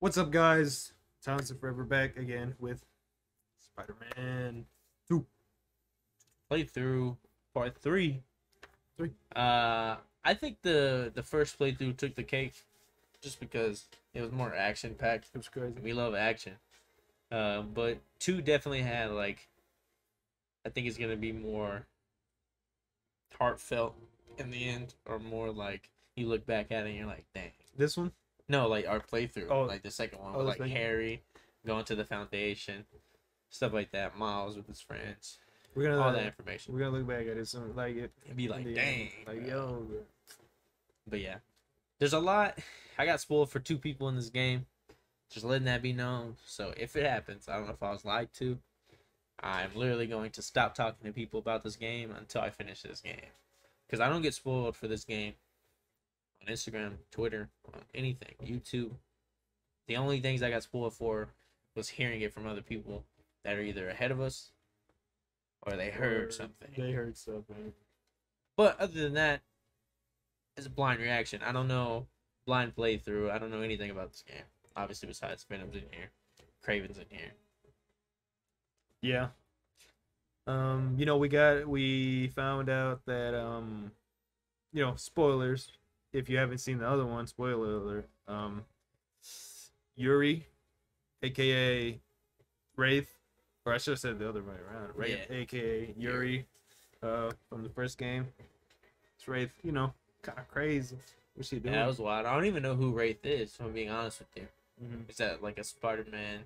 What's up, guys? Talented Forever back again with Spider-Man 2 playthrough part 3. I think the first playthrough took the cake just because it was more action packed. It was crazy. We love action, but 2 definitely had, like, I think it's gonna be more heartfelt in the end, or more like you look back at it and you're like, dang. This one? No, like our playthrough. Oh, like the second one, with like Harry going to the foundation, stuff like that. Miles with his friends. We're gonna all that information. We're gonna look back at it soon, like it. And be like, dang, like, yo. But yeah, there's a lot. I got spoiled for 2 people in this game. Just letting that be known. So if it happens, I don't know if I was lied to. I'm literally going to stop talking to people about this game until I finish this game, because I don't get spoiled for this game. On Instagram, Twitter, on anything, YouTube. The only things I got spoiled for was hearing it from other people that are either ahead of us or they heard something. They heard something. But other than that, it's a blind reaction. I don't know, blind playthrough. I don't know anything about this game. Obviously, besides Venom's in here, Kraven's in here. Yeah. You know, we found out that you know, spoilers. If you haven't seen the other one, spoiler alert. Yuri, aka Wraith, or I should have said the other way around. Wraith, yeah. Aka Yuri, from the first game. It's Wraith, you know, kind of crazy. What's she doing? Yeah, that was wild. I don't even know who Wraith is, if I'm being honest with you. Is that like a Spider-Man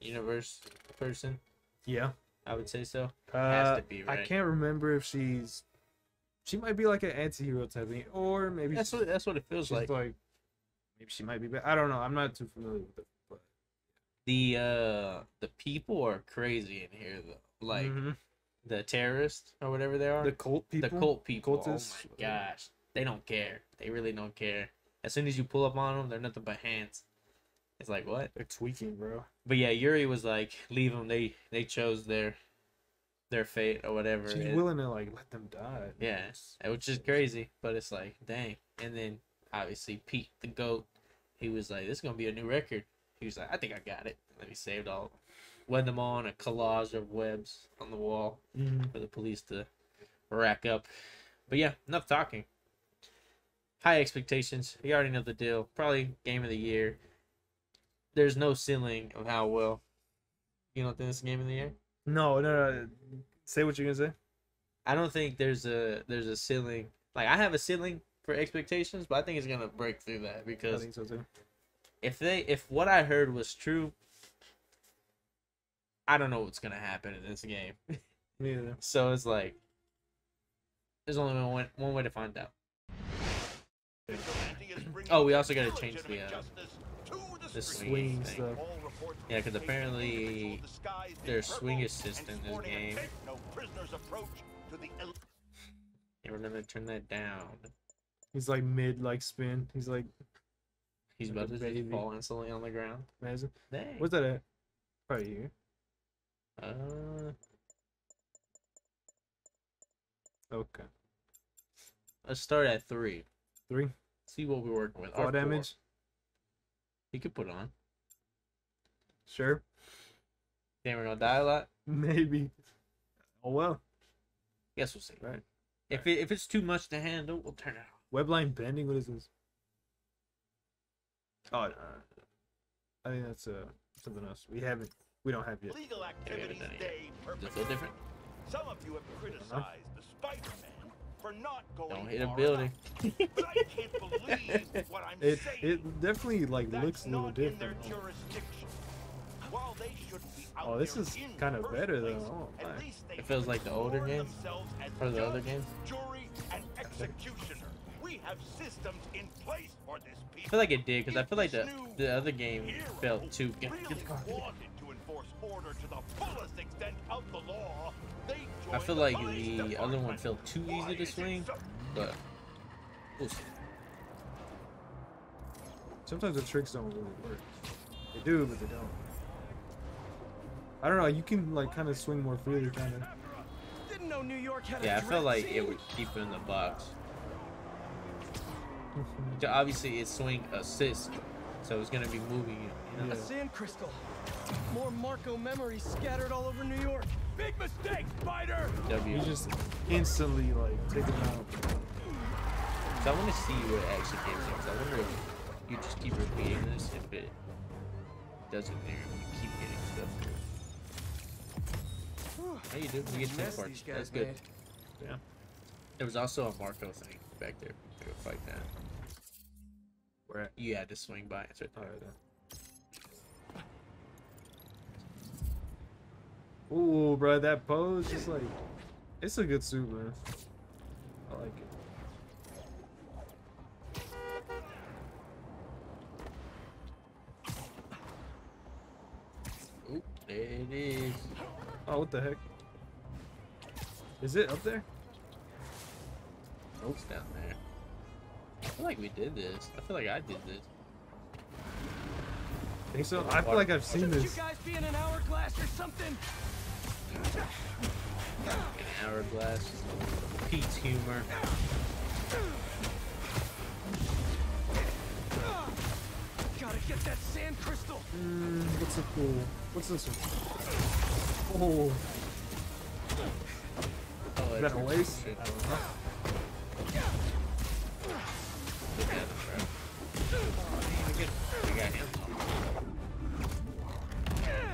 universe person? Yeah, I would say so. Has to be, right? I can't remember if she's. She might be like an anti-hero type thing, or maybe that's what it feels like. Maybe she might be, but I don't know. I'm not too familiar with it. But the people are crazy in here, though. Like the terrorists or whatever they are. The cult people. Cultists. Oh my gosh, they don't care. They really don't care. As soon as you pull up on them, they're nothing but hands. It's like, what? They're tweaking, bro. But yeah, Yuri was like, leave them. They chose their fate or whatever. She's willing to, like, let them die. Yeah, which is crazy, but it's like, dang. And then obviously Pete the goat, he was like, this is gonna be a new record. He was like, I think I got it. And then he saved all, wed them on a collage of webs on the wall for the police to rack up. But yeah, enough talking. High expectations. You already know the deal. Probably game of the year. There's no ceiling of how well. You don't think this game of the year? No. Say what you're gonna say. I don't think there's a ceiling. Like, I have a ceiling for expectations, but I think it's gonna break through that, because I think so too. If what I heard was true, I don't know what's gonna happen in this game. Me either. So it's like there's only one way to find out. Oh, we also gotta change the swing stuff. Yeah, because apparently their swing assist in this game. Yeah, we're gonna turn that down. He's like mid, like spin. He's about to just fall instantly on the ground. Imagine. Dang. What's that at? Probably here. Okay. Let's start at 3. 3. See what we're working with. All damage. He could put on. Sure. Then we're gonna die a lot. Maybe. Oh well. Guess we'll see. Right. If it's too much to handle, we'll turn it off. Webline bending. What is this? Oh, no. I think that's something else. We don't have yet. Legal activities day. Does it feel different? Some of you have criticized the Spider-Man for not going. Don't hit a building. But I can't believe what I'm saying. It definitely, like, that's looks a little different. Oh, this is kind of better though. Oh, it feels like the older game or the other game. I feel like it did, because I feel like the other game felt too. I feel like the other one felt too easy to swing, but we'll see. Sometimes the tricks don't really work. They do, but they don't. I don't know. You can, like, kind of swing more freely, kind of. Yeah, I felt like it would keep it in the box. Obviously, it's swing assist, so it's gonna be moving it. You know? Yeah. A sand crystal. More Marco memories scattered all over New York. Big mistake, Spider. W. You just instantly like take them out. So I want to see where it actually came from. So I wonder if you just keep repeating this, if it doesn't matter, you keep getting stuff. Whew. Hey, you did. We get that part. That's good. Made. Yeah. There was also a Marco thing back there. Go fight that. Where? You had to swing by. It's right there. Right there. Ooh, bro, that bow is just like, it's a good suit, man. I like it. Ooh, there it is. Oh, what the heck? Is it up there? Oh, it's down there. I feel like we did this. I feel like I did this. Think so? I feel like I've seen this. Shouldn't you guys be in an hourglass or something? An hourglass. Pete's humor. Gotta get that sand crystal. What's it cool? What's this one? Oh. Oh, is that a waste? I don't know. Look at him, bro. We got him.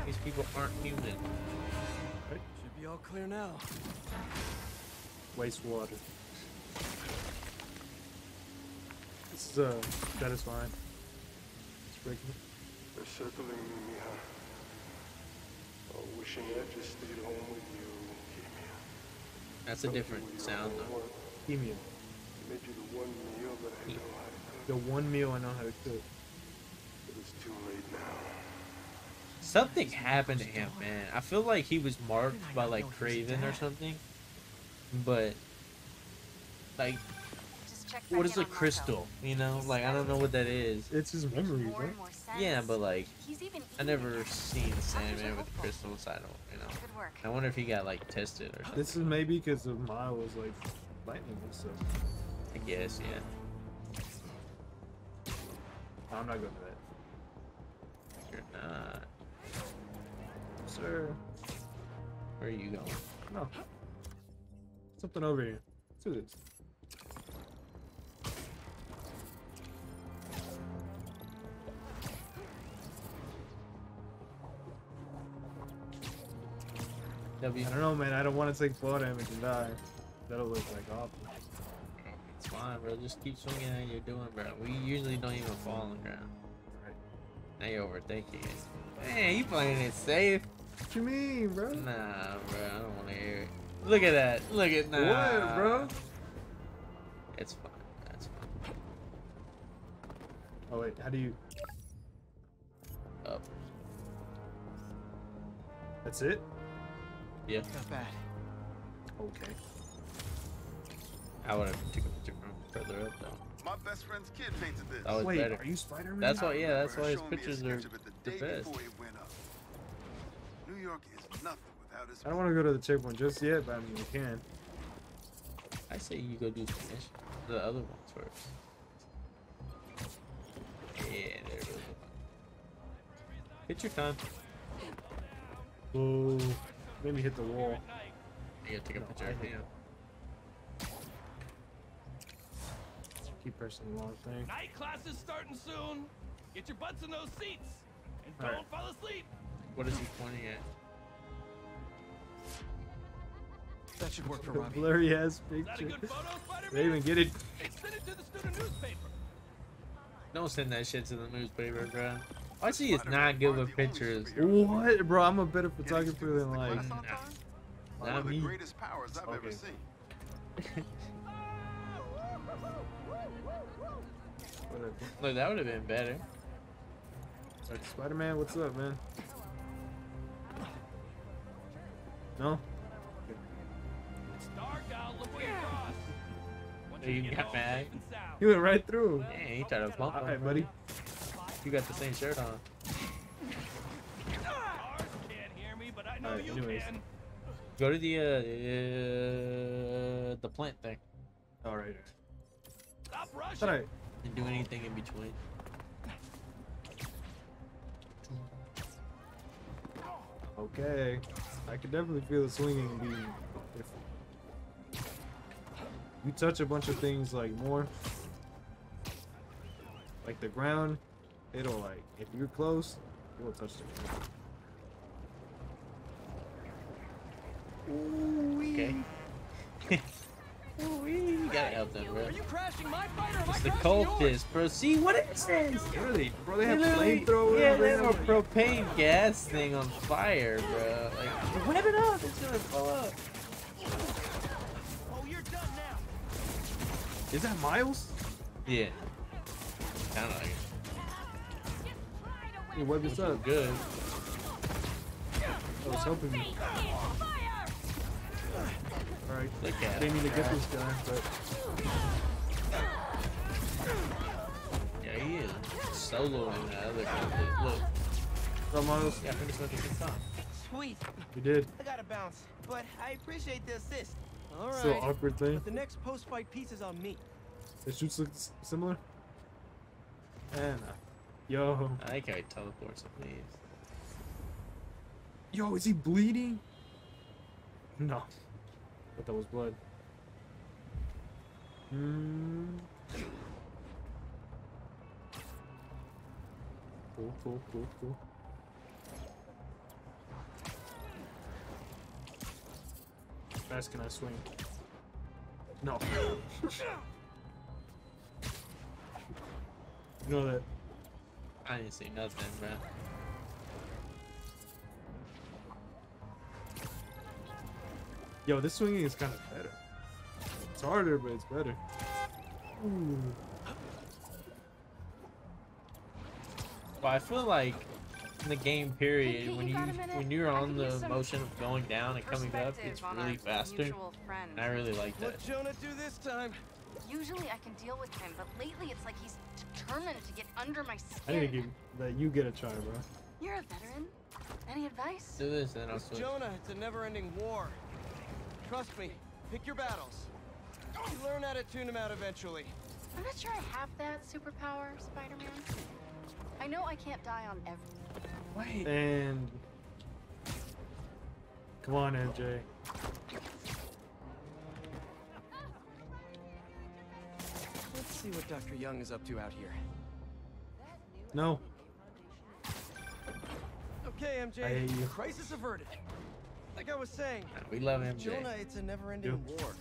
These people aren't human. All clear now. Wastewater. This is that is fine. It's breaking it. They're circling me, Mija. Oh, wishing I just stayed home with you, Kimia. That's a different sound though. Kimia. I made you the one meal that I know how to cook. The one meal I know how to cook. But it's too late now. Something happened to him, man. I feel like he was marked by like Kraven or something. But like, what is a crystal? You know, like I don't know what that is. It's his memory, right? Yeah, but like, I never seen Sandman with a crystal, so I don't, you know. I wonder if he got like tested or something. This is maybe because of Miles like lightning and stuff. I guess, yeah. I'm not going to that. You're not. Sir, where are you going? No, something over here. Let's do this. W. I don't know, man. I don't want to take fall damage and die. That'll look like awful. It's fine, bro. Just keep swinging at you're doing, bro. We usually don't even fall on the ground. Right. Now you're overthinking it. Man, you playing it safe. What you mean, bro? Nah, bro, I don't want to hear it. Look at that. Look at that. Nah. What, bro? It's fine. That's fine. Oh, wait. How do you... Up. That's it? Yeah. Not bad. Okay. I would have took a picture from further up, though. My best friend's kid painted this. That was wait, better. Are you Spider-Man? That's why, yeah, that's why his pictures are the best. New York is nothing without his. I don't want to go to the checkpoint just yet, but I mean, you can. I say you go do the other ones first. Yeah, there it is. Hit your time. Ooh, made me hit the wall. You gotta take a picture right now. Keep pressing the wrong thing. Night classes starting soon. Get your butts in those seats and don't fall asleep. What is he pointing at? That should work for Robbie. Blurry ass picture. Is that a good photo, Spider-Man? They even get it. Send it to the student newspaper. Don't send that shit to the newspaper, bro. I see it's not good with pictures. What, bro? I'm a better photographer than like. One of the greatest powers I've ever seen. Look, that would have been better. Like, Spider-Man, what's up, man? No? It's dark out, look where you got mad. He went right through. Yeah, he tried to bump. Alright, buddy. You got the same shirt on. Alright, anyways. Go to the plant thing. Alright. Stop rushing. Didn't do anything in between. Okay. I can definitely feel the swinging being different. You touch a bunch of things like more. Like the ground, it'll like, if you're close, it will touch the ground. Okay. You gotta help them, bro. Are you crashing my fight or am I crashing yours? It's the cultist, bro. See what it says. Really, bro, they have flamethrowers. Yeah, they have a propane gas thing on fire, bro. Like, whip it up. It's gonna blow up. Oh, you're done now. Is that Miles? Yeah. Kind of like it. Your weapon's not good. I was helping you. Alright, they need to get this guy, but... Yeah, he is soloing that other guy. Look. What's up, Miles? Yeah, I finished looking at this song. Sweet. You did. I gotta bounce, but I appreciate the assist. Alright. So awkward thing. But the next post-fight piece is on me. The shoots look similar? And, yo. I like how he teleports at least. Yo, is he bleeding? No. But that was blood. Mm. Cool, cool, cool, cool. How fast can I swing? No. You know that. I didn't see nothing, bro. Yo, this swinging is kind of better. It's harder, but it's better. Ooh. Well, I feel like in the game period, when you're on the motion of going down and coming up, it's really faster. And I really like that. What Jonah do this time? Usually I can deal with him, but lately it's like he's determined to get under my skin. I need to let you get a try, bro. You're a veteran. Any advice? Do this, then I'll switch. Jonah, it's a never-ending war. Trust me, pick your battles. You learn how to tune them out eventually. I'm not sure I have that superpower, Spider-Man. I know I can't die on everything. Wait. And... Come on, MJ. Let's see what Dr. Young is up to out here. No. Okay, MJ. Crisis averted. Like I was saying, we love him, Jonah. It's a never-ending war.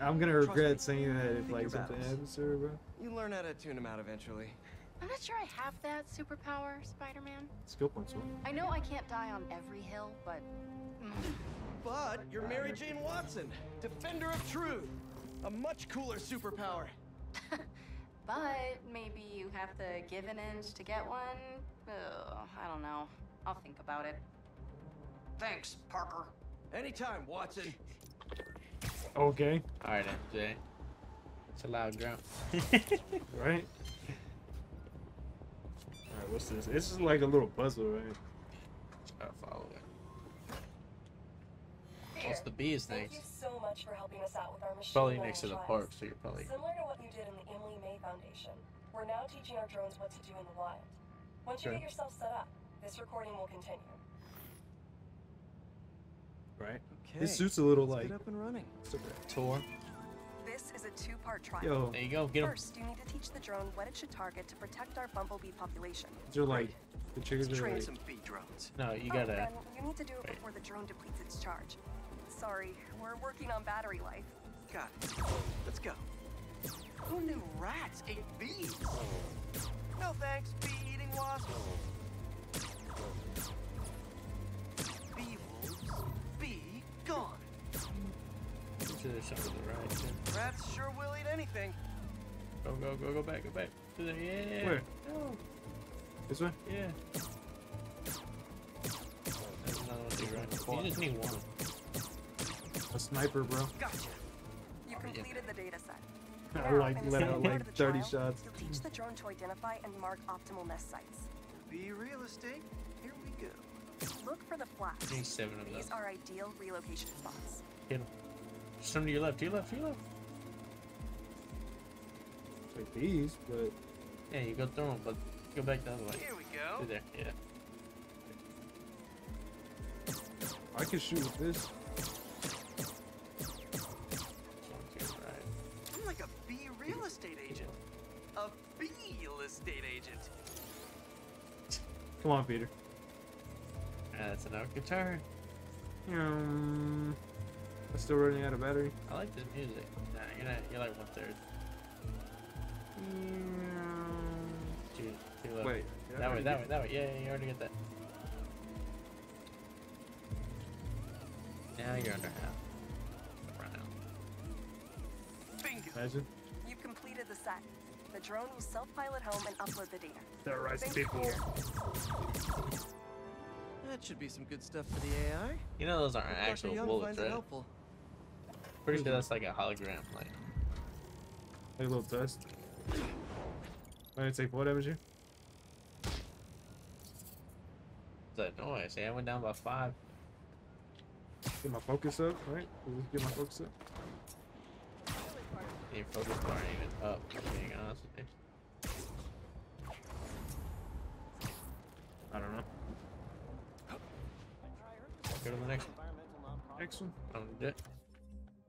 I'm gonna regret saying that if like something happens to her, bro. You learn how to tune him out eventually. I'm not sure I have that superpower, Spider-Man. Skill points. I know I can't die on every hill, but. But you're Mary Jane Watson, defender of truth, a much cooler superpower. But maybe you have to give an inch to get one. Oh, I don't know. I'll think about it. Thanks, Parker. Anytime, Watson. Okay. All right, MJ. It's a loud grunt. Right? All right, what's this? This is like a little puzzle, right? I'll follow it. Here, what's the bees thing? Thank you so much for helping us out with our machine. Probably next to the park, so you're probably... Similar to what you did in the Emily May Foundation, we're now teaching our drones what to do in the wild. Once you get yourself set up, this recording will continue. Right. Okay. This suit's a little like up and running. Tour. This is a two-part trial. Yo, there you go. Get him. First, you need to teach the drone what it should target to protect our bumblebee population. They're like the chickens are like... some bee drones. No, you gotta. Then you need to do it before the drone depletes its charge. Sorry, we're working on battery life. Got it. Let's go. Who knew rats ate bees? No thanks, bee-eating wasps. Bee wolves. Gone. Rats sure will eat anything. Go, go, go, go back to the yeah. Where? No. This way? Yeah. That's another one to right. You just need one. A sniper, bro. Gotcha. You completed the data set. I like 30 shots. You'll teach the drone to identify and mark optimal nest sites. Be realistic. Here we go. Look for the flaps. These are ideal relocation spots. Hit him. Some to your left, Like these, but... Yeah, you go through them, but go back the other way. Here we go. Right there, yeah. I can shoot with this. I'm like a bee real estate agent. A bee-al estate agent. Come on, Peter. That's an out guitar. I'm still running out of battery. I like this music. Nah, you're like 1/3. Dude, wait. That way. Yeah, you already get that. Now you're under half. Right now. Bingo. Imagine. You've completed the set. The drone will self-pilot home and upload the data. There are people. That should be some good stuff for the AI. You know those aren't actual bullets, right? Pretty sure that's like a hologram, like. Hey, little dust. I'm gonna take what damage here? What's that noise? Yeah, I went down by 5. Get my focus up, right? Get my focus up. Your focus bar ain't even up, to be honest with you. I don't know. Go to the next one. Next one? I'm dead.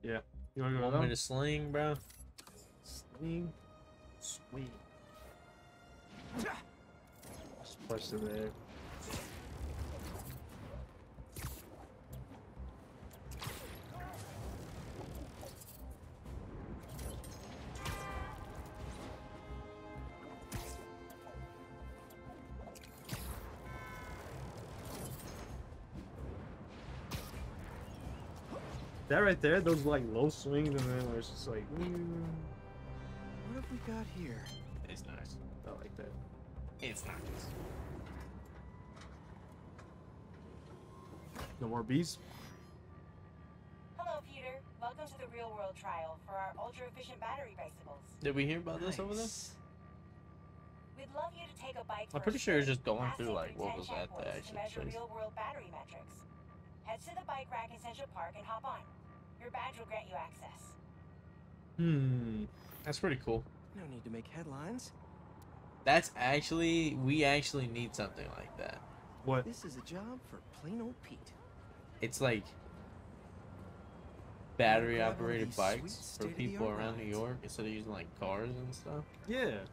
Yeah. You wanna go down? Want me to sling, bro? Sling? Sweet. Just push to there. That right there, those like low swings, and then where it's just like. What have we got here? It's nice. I like that. It's nice. No more bees. Hello, Peter. Welcome to the real world trial for our ultra efficient battery bicycles. Did we hear about this over there? We'd love you to take a bike. I'm pretty sure it's just going through like what was that the actual place. Real world battery metrics. Head to the bike rack in Central Park and hop on. Your badge will grant you access. That's pretty cool. No need to make headlines. That's actually, we actually need something like that. What? This is a job for plain old Pete. It's like battery operated bikes for people around New York instead of using like cars and stuff. Yeah.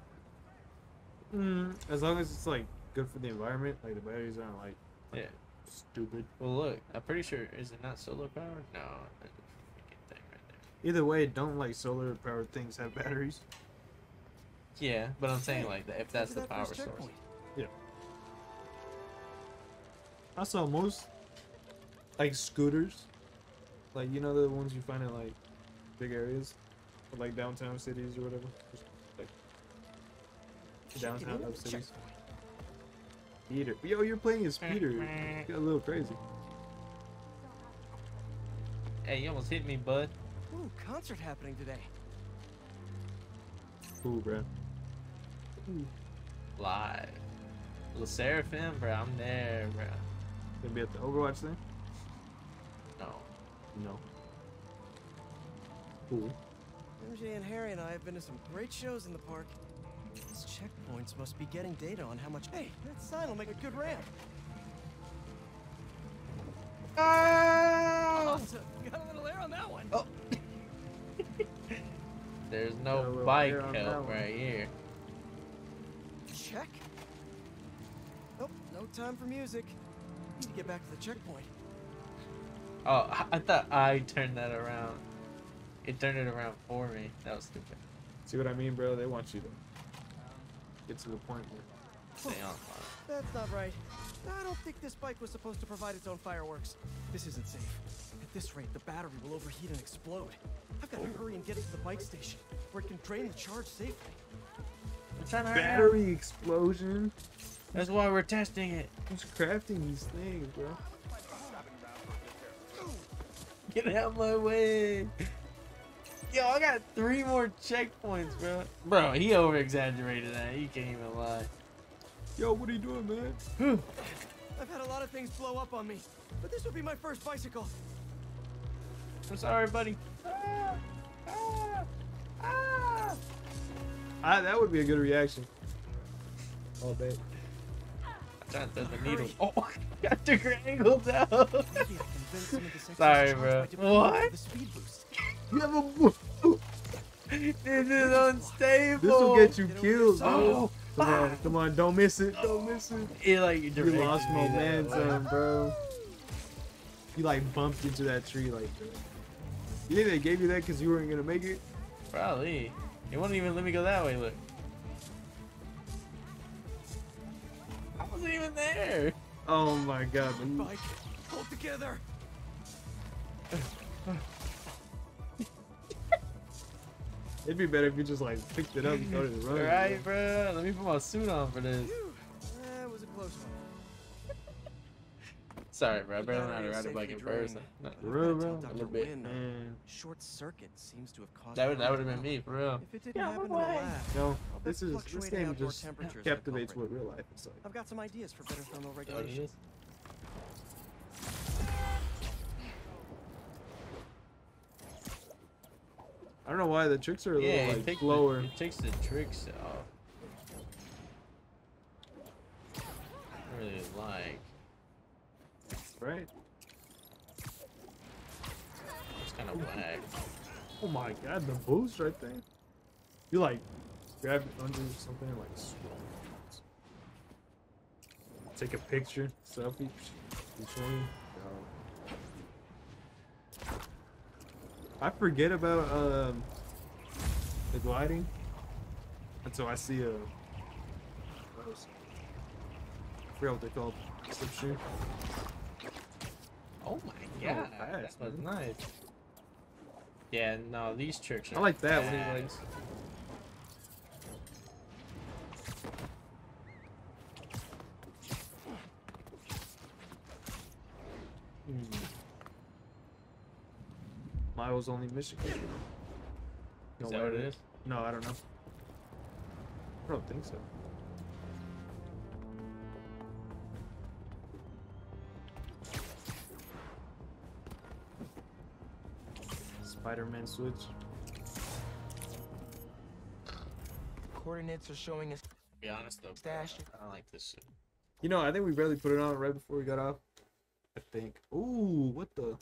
As long as it's like good for the environment, like the batteries aren't like. Yeah. Stupid. Well, look, I'm pretty sure, is it not solar powered? No, that's a freaking thing right there. Either way, don't like solar powered things have batteries. Yeah, but I'm saying like that if that's the power source. Yeah. I saw most like scooters, like you know the ones you find in like big areas, or, like downtown cities or whatever. Just, like downtown up cities. Peter. Yo, you're playing as Peter. You got a little crazy. Hey, you almost hit me, bud. Ooh, concert happening today. Ooh, bro. Ooh. Live. La Seraphim, bro. I'm there, bro. Gonna be at the Overwatch thing? No. No. Ooh. MJ and Harry and I have been to some great shows in the park. These checkpoints must be getting data on how much. Hey, that sign will make a good ramp. Oh! Awesome. Got a little air on that one. Oh. There's no bike help right here. Check. Nope, no time for music. Need to get back to the checkpoint. Oh, I thought I turned that around. It turned it around for me. That was stupid. See what I mean, bro? They want you to get to the point where stay on fire. That's not right. I don't think this bike was supposed to provide its own fireworks. This isn't safe. At this rate, the battery will overheat and explode. I've got to hurry and get it to the bike station, where it can drain the charge safely. Battery explosion? That's why we're testing it. Who's crafting these things, bro? Get out of my way! Yo, I got 3 more checkpoints, bro. Bro, he over-exaggerated that. He can't even lie. Yo, what are you doing, man? I've had a lot of things blow up on me, but this will be my first bicycle. I'm sorry, buddy. That would be a good reaction. Oh, babe. I'm trying to throw the needle. Oh, I got the angles out. Sorry, bro. What? You have a... This is unstable. This will get you killed. Oh, come on, come on, don't miss it. Don't miss it. It like you lost momentum, bro. You like bumped into that tree like. You think they gave you that because you weren't gonna make it? Probably. It wouldn't even let me go that way. Look. I wasn't even there. Oh my god. Mike, hold together. It'd be better if you just like picked it up and started to run. All right, bro. Let me put my suit on for this. That was a close one. Sorry, bro. I barely know how to ride a bike in person. Real, bro. A little bit. Man. Short circuit seems to have caused. That would have been me, for real. If it didn't happen in the lab, no, this game just captivates what real life is like. I've got some ideas for better thermal regulation. I don't know why the tricks are a little like lower. It takes the tricks off. I really like. Right. It's kind of whack. Oh my god, the boost right there. You like grab it under something and like swirl. Take a picture, selfie. I forget about the gliding until I see a. I forget what they're called. Slip shoe. Oh my god, oh, that was nice. Yeah, no, these tricks are. I like that one. Miles only Michigan. No, is that what it is? No, I don't know. I don't think so. Spider-Man switch. Coordinates are showing us. To be honest though, stash. I don't like this shit. You know, I think we barely put it on right before we got off. I think. Ooh, what the.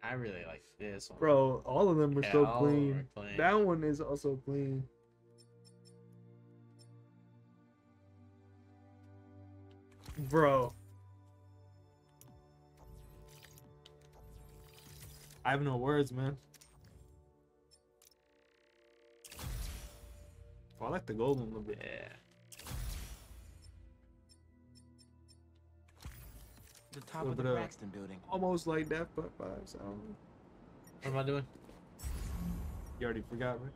I really like this one. Bro, all of them are so clean. That one is also clean. Bro. I have no words, man. Oh, I like the gold one a little bit. Yeah. The top of the Braxton building. Almost like that, but vibes. I don't know. What am I doing? You already forgot, right?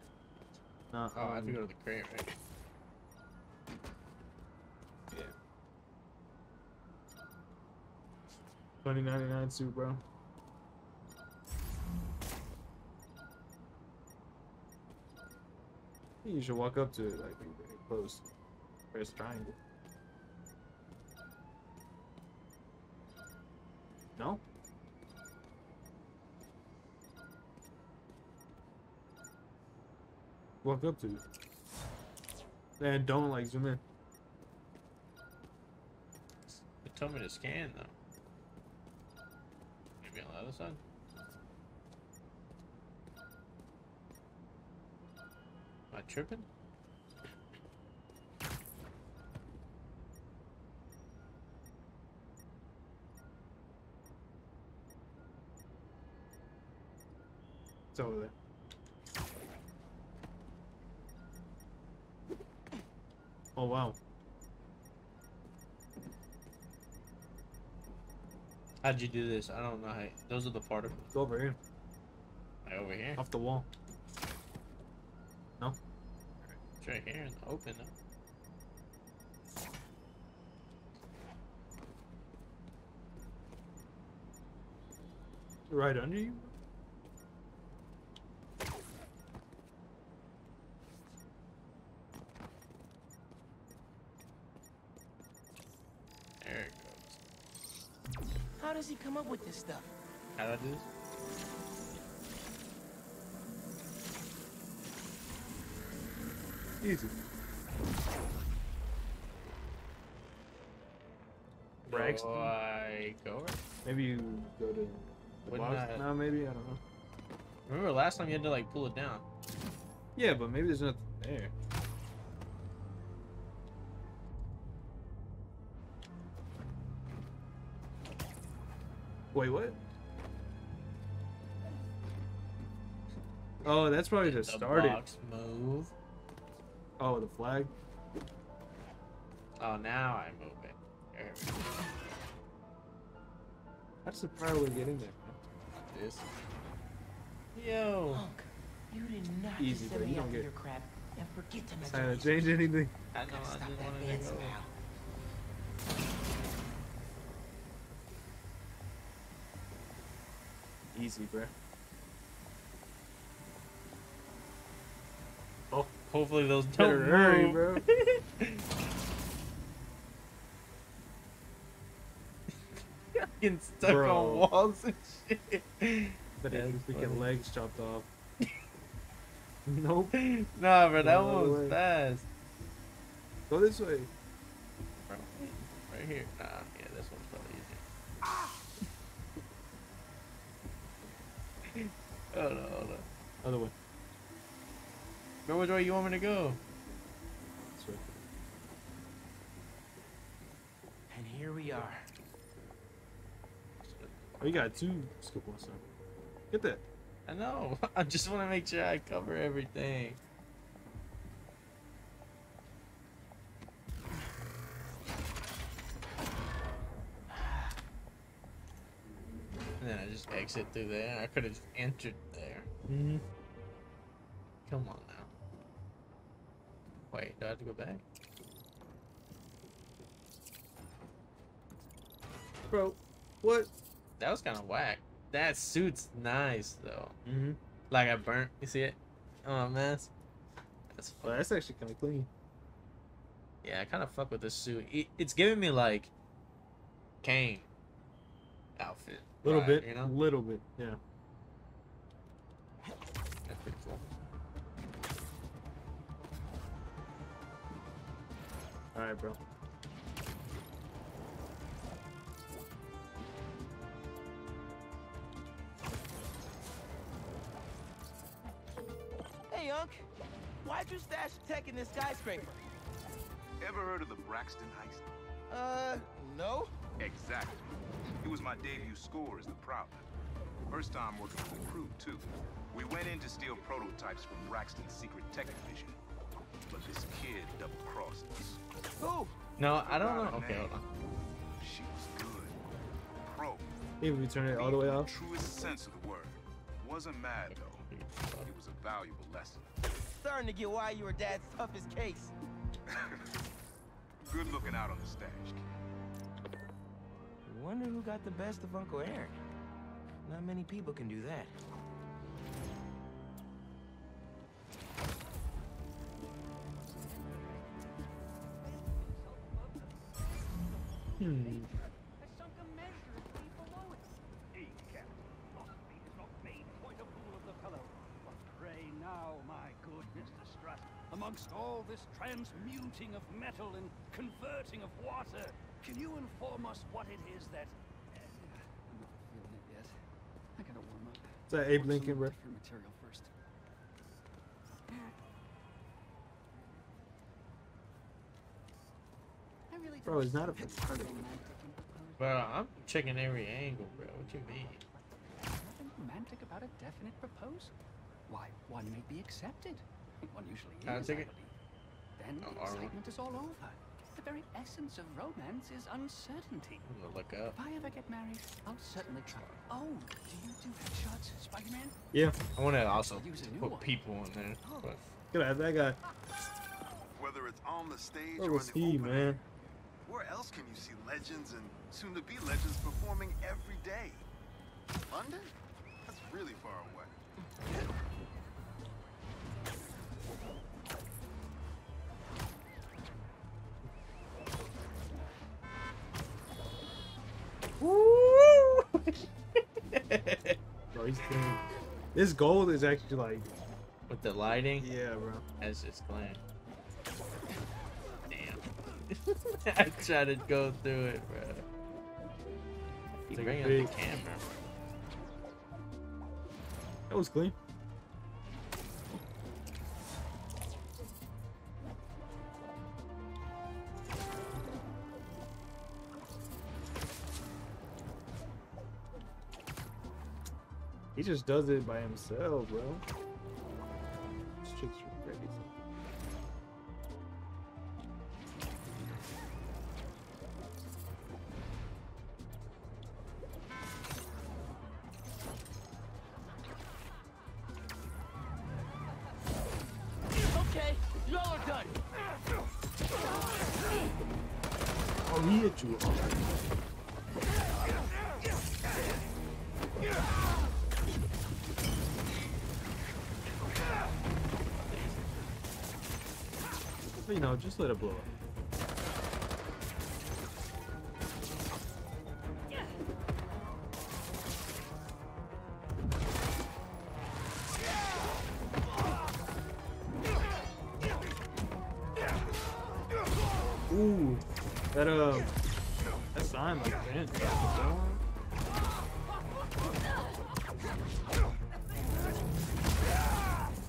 No. Oh, I have to go to the crate, right? Yeah. 2099 suit, bro. You should walk up to it like very close. Press triangle. No? Walk up to it. And don't like zoom in. They told me to scan though. Maybe on the other side? Am I tripping? It's over there. Oh wow. How'd you do this? I don't know how. Those are the particles. Go over here. Like over here? Off the wall. No? It's right here in the open. Right under you? There it goes. How does he come up with this stuff? How do I do this? Easy. Braxton? Do I go over? Maybe you go to the box? No, maybe, I don't know. Remember last time you had to like pull it down. Yeah, but maybe there's nothing there. Wait, what? Oh, that's probably just started. Box move. Oh, the flag. Oh, now I move it. There we go. That's the prior way to get in there. Like this. Yo. Hulk, you did not easy, but you don't get your crap and forget to mention. I don't change anything. I know. I just wanted to go. Easy, bro. Oh, hopefully those don't hurry, bro. Getting stuck on walls and shit. But yeah, his freaking legs chopped off. Nope. Nah, bro, that one was fast. Go this way. Bro, right here. Nah, yeah, this one's probably easy. Hold on, hold on. Other way. Bro, which way you want me to go? This way. And here we are. Oh, you got two scoop one side. Get that. I know. I just want to make sure I cover everything. And then I just exit through there. I could have just entered there. Mm-hmm. Come on now. Wait, do I have to go back? Bro, what? That was kind of whack. That suit's nice though. Mm-hmm. Like I burnt. You see it? Oh man. That's well, that's actually kind of clean. Yeah, I kind of fuck with this suit. It's giving me like Kane outfit. Little bit, you know? Little bit, yeah. That's pretty cool. All right, bro. Hey, Unc. Why'd you stash tech in this skyscraper? Ever heard of the Braxton heist? No. Exactly. It was my debut score as the Prowler. First time working with the crew, too. We went in to steal prototypes from Braxton's secret tech division. But this kid double-crossed us. Who? No, I don't know. Okay, hold on. She was good. Pro. Even if you turn it all the way off? Truest sense of the word. Wasn't mad, though. It was a valuable lesson. Starting to get why you were Dad's toughest case. Good looking out on the stash, kid. Wonder who got the best of Uncle Eric. Not many people can do that. Pray now, my good Mr. Strutt, amongst all this transmuting of metal and converting of water, can you inform us what it is that... I'm not feeling it yet. I gotta warm up. Is that Abe Lincoln, bro? Material first. Bro, it's not a party. Bro, I'm checking every angle, bro. What you mean? Nothing romantic about a definite proposal. Why, one may be accepted. One usually is, I believe. Then the excitement is all over. The very essence of romance is uncertainty. Look up. If I ever get married, I'll certainly try. Oh, do you do headshots, Spider-Man? Yeah, I want to also put people in there. But... Gotta have that guy. Whether it's on the stage or in the open, man. Where else can you see legends and soon-to-be legends performing every day? London? That's really far away. everything. This gold is actually like... With the lighting? Yeah, bro. That's just glam. Damn. I tried to go through it, bro. It's like bringing up the camera. That was clean. He just does it by himself, bro. This chick's crazy. Okay, y'all are done. Oh, he hit you. You know, just let it blow up. Yeah. Ooh, that sign like that.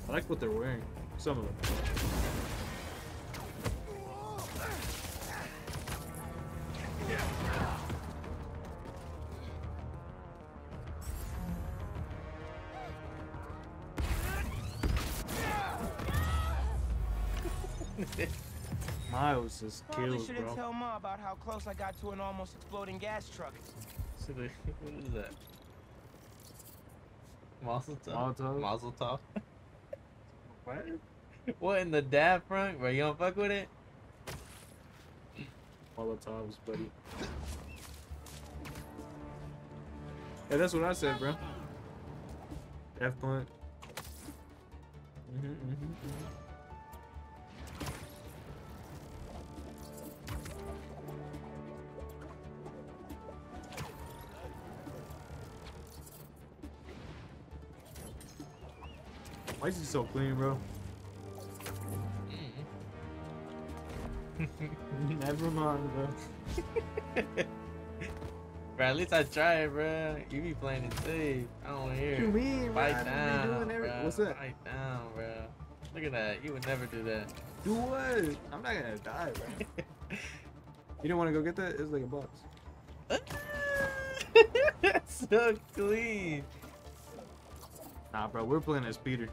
I like what they're wearing. Some of them. Miles is killed, bro. Shouldn't tell Ma about how close I got to an almost exploding gas truck. What is that? Mazel tov. Mazel tov. What? What in the dad front? Bro, you don't fuck with it? Molotovs, buddy. Yeah, that's what I said, bro. F blunt. Why is he so clean, bro? Never mind, bro. Bro, at least I try it, bro. You be playing it safe. I don't want to hear it. What you mean, bro? Fight down, bro. What's that? Fight down, bro. Look at that. You would never do that. Do what? I'm not gonna die, bro. You don't want to go get that? It's like a box. That's so clean. Nah, bro. We're playing as Peter.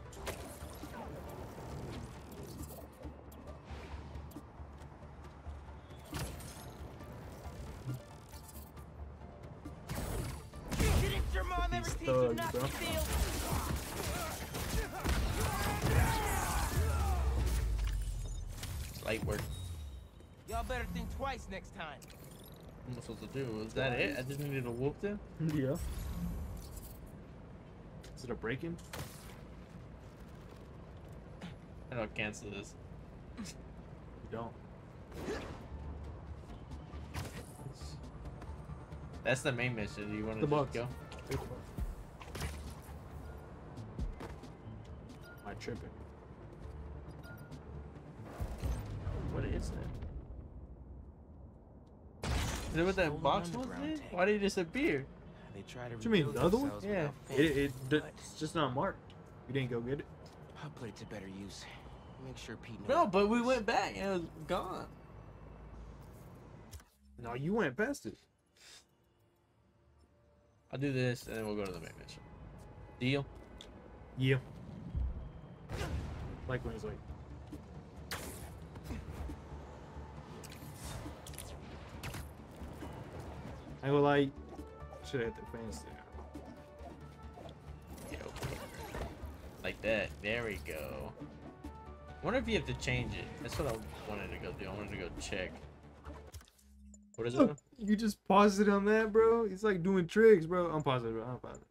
Thugs, bro. Light work. Y'all better think twice next time. What am I supposed to do? Was that it? I just needed to whoop them? Yeah. Is it a break-in? I don't cancel this. You don't. That's the main mission. You want to just go? My tripping. What is that? Is that what that box was? Why did it disappear? They try to. Do you mean another one? Yeah. It's just not marked. We didn't go get it. I'll put it to better use. Make sure Pete knows. No, but we went back and it was gone. No, you went past it. I'll do this and then we'll go to the main mission. Deal? Yeah. Like when he's like. I will like. Should have hit the fence there. Yo, like that. There we go. I wonder if you have to change it. That's what I wanted to go do. I wanted to go check. What is it? You just paused it on that, bro. It's like doing tricks, bro. I'm positive, bro. I'm positive.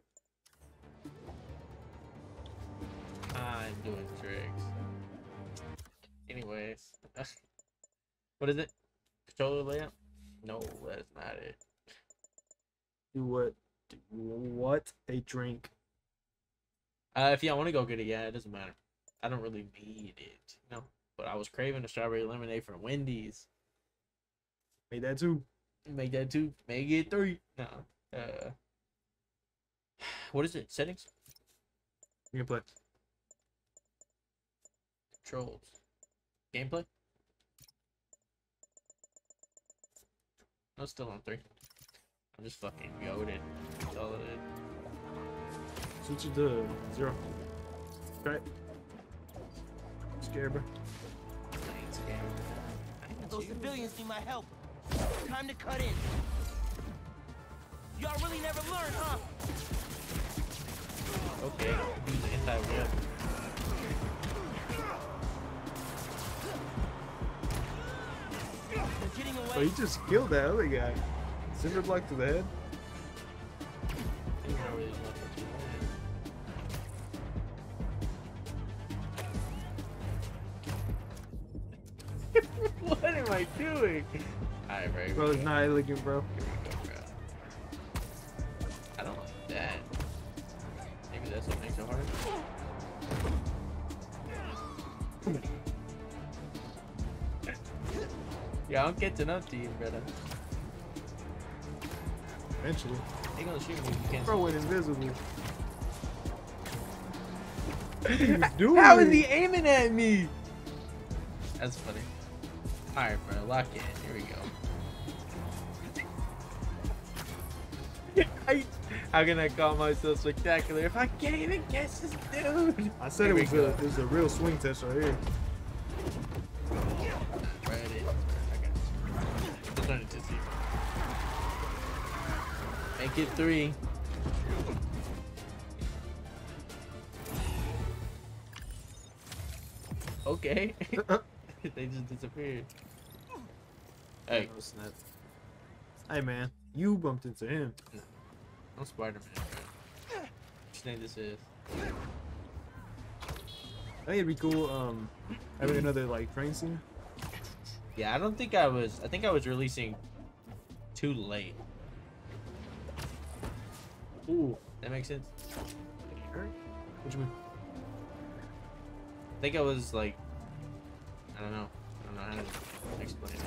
I'm doing tricks. Anyways. What is it? Controller layout? No, that's not it. Do what? What? A drink. If y'all want to go get it, yeah, it doesn't matter. I don't really need it, you know. But I was craving a strawberry lemonade from Wendy's. Make that two. Make that two. Make it three. No. What is it? Settings? Gameplay. Controls. Gameplay? I'm still on 3. I'm just fucking goaded. That's all it is. Switch it to 0. Right. I'm scared, bro. I ain't scared. Those civilians need my help. Time to cut in. Y'all really never learn, huh? Okay, do the anti-whip. Oh, he just killed that other guy. Cinder block to the head. What am I doing? Alright, bro. Bro, it's not looking, bro. Here we go, bro. I don't like that. Maybe that's what makes it hard. Yeah, I'm getting up to you, brother. Eventually. They gonna shoot me if you can't. Bro went invisible. What are you doing? How is he aiming at me? That's funny. Alright, bro, lock in. Here we go. How can I call myself spectacular if I can't even guess this dude? I said it was a real swing test right here. Make it 3. Okay. They just disappeared. Hey. Oh, snap. Hey, man. You bumped into him. I'm Spider-Man. What do you think this is? I think it'd be cool having another, like, train scene. Yeah, I don't think I was. I think I was releasing too late. Ooh, that makes sense. What do you mean? I think I was like, I don't know. I don't know how to explain it.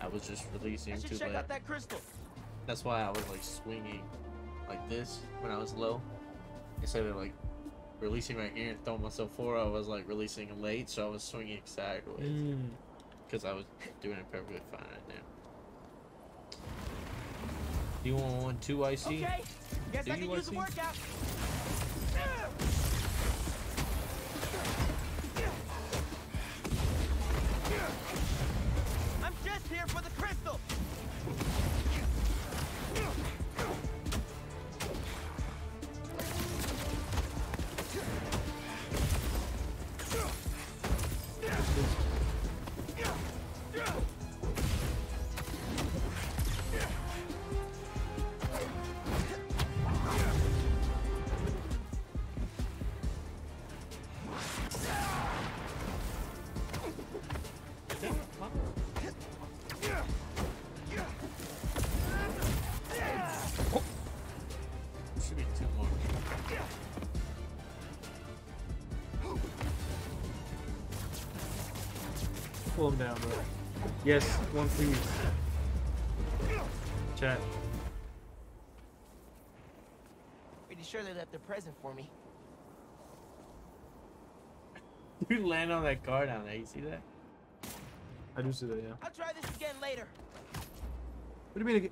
I was just releasing too late. Out that crystal. That's why I was like swinging like this when I was low, instead of like releasing right here and throwing myself forward. I was like releasing late, so I was swinging sideways because I was doing it perfectly fine right now. Do you want 2 IC? Okay. Guess I can use the workout. I'm just here for the crystal. Pull him down, bro. Yes, one please. Chat. Pretty sure they left the present for me. You land on that car down there. You see that? I do see that, yeah. I'll try this again later. What do you mean again?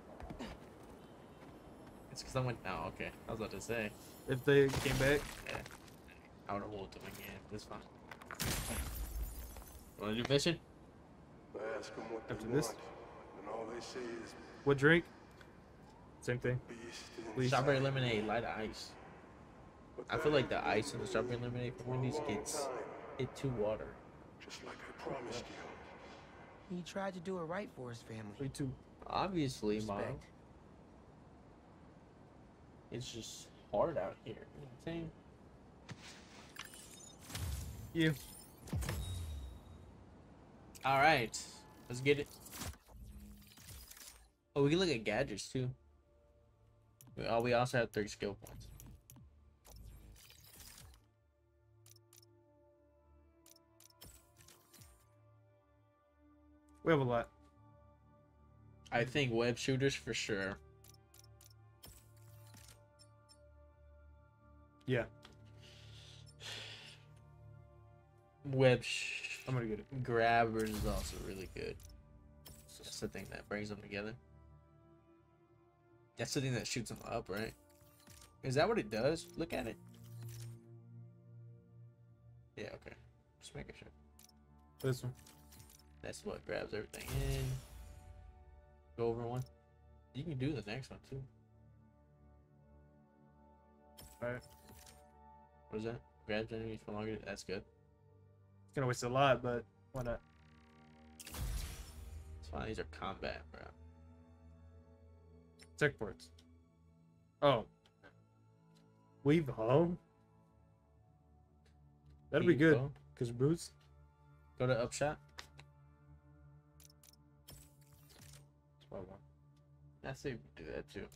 It's because I went. Oh, okay. I was about to say. If they came back, yeah. I would have rolled them again. It's fine. Want to do fishing? Ask them what after this, and all they say is, what drink? Same thing. Strawberry lemonade, light ice. I feel like the ice in the strawberry lemonade from Wendy's gets it to water. Just like I promised you. He tried to do it right for his family. Me too. Obviously, Mom. It's just hard out here. You know what I'm saying? Yeah. All right. Let's get it. Oh, we can look at gadgets too. Oh, we also have 30 skill points. We have a lot. I think web shooters for sure. Yeah. I'm gonna get it. Grabbers is also really good. So that's the thing that brings them together. That's the thing that shoots them up, right? Is that what it does? Look at it. Yeah, okay. Just making sure. This one. That's what grabs everything in. Go over one. You can do the next one too. Alright. What is that? Grabs enemies for longer. That's good. It's gonna waste a lot, but why not? It's fine. These are combat, bro. Tech ports. Oh. Weave home? That'd be good. Because Bruce. Go to upshot. I say we do that too.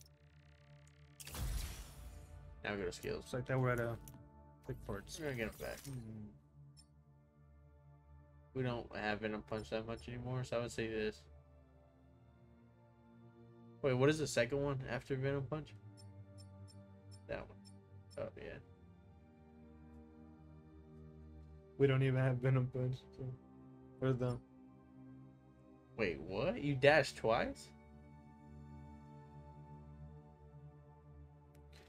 Now we go to skills. It's like that we're at a click parts. We're gonna get it back. Mm-hmm. We don't have Venom Punch that much anymore, so I would say this. Wait, what is the second one after Venom Punch? That one. Oh yeah. We don't even have Venom Punch. So. Where's the? Wait, what? You dash twice?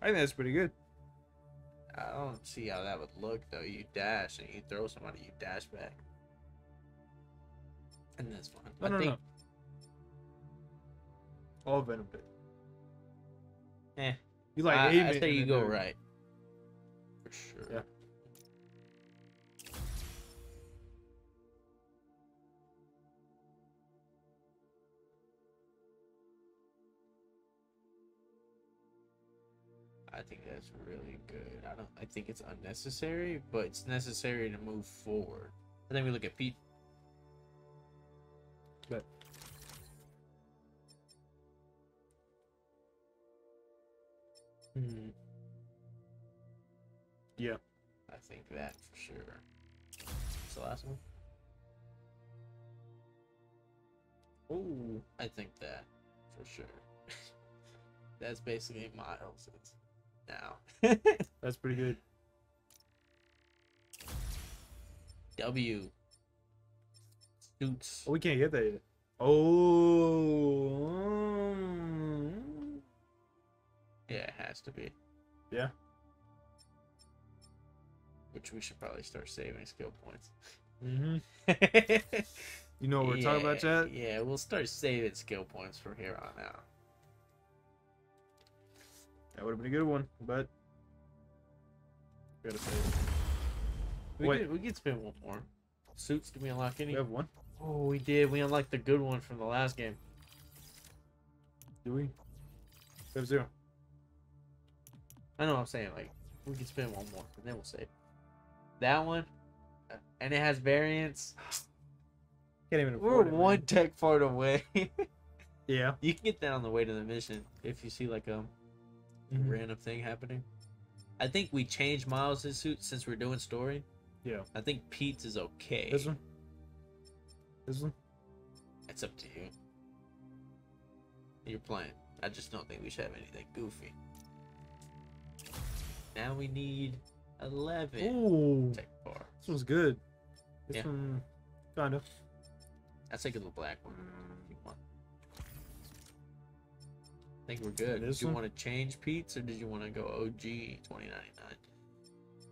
I think that's pretty good. I don't see how that would look though. You dash and you throw somebody, you dash back. And that's fine. No, I think... no. All Venom Pit. Eh. You like I say you go right. For sure. Yeah. I think that's really good. I think it's unnecessary, but it's necessary to move forward. And then we look at Pete. But yeah, I think that for sure. What's the last one? Oh, I think that for sure. That's basically Miles. Now that's pretty good. W suits. Oh, we can't get that yet. Oh, yeah, it has to be. Yeah, which we should probably start saving skill points. Mm-hmm. You know what we're talking about, chat? Yeah, we'll start saving skill points from here on out. That would have been a good one, but we gotta save it. We could spend one more. Suits, did we unlock any? We have one. Oh, we did. We unlocked the good one from the last game. Do we? We have zero. I know what I'm saying. Like, we can spend one more, and then we'll save. That one, and it has variants. Can't even afford it. We're one tech part away. Yeah. You can get that on the way to the mission if you see like random thing happening. I think we changed Miles' suit since we're doing story. Yeah. I think Pete's is okay. This one? This one? It's up to you. You're playing. I just don't think we should have anything goofy. Now we need 11. Ooh. Tech bar. This one's good. This one, kind of. I'd take a little black one. I think we're good. Did you want to change Pete's or did you want to go OG 2099?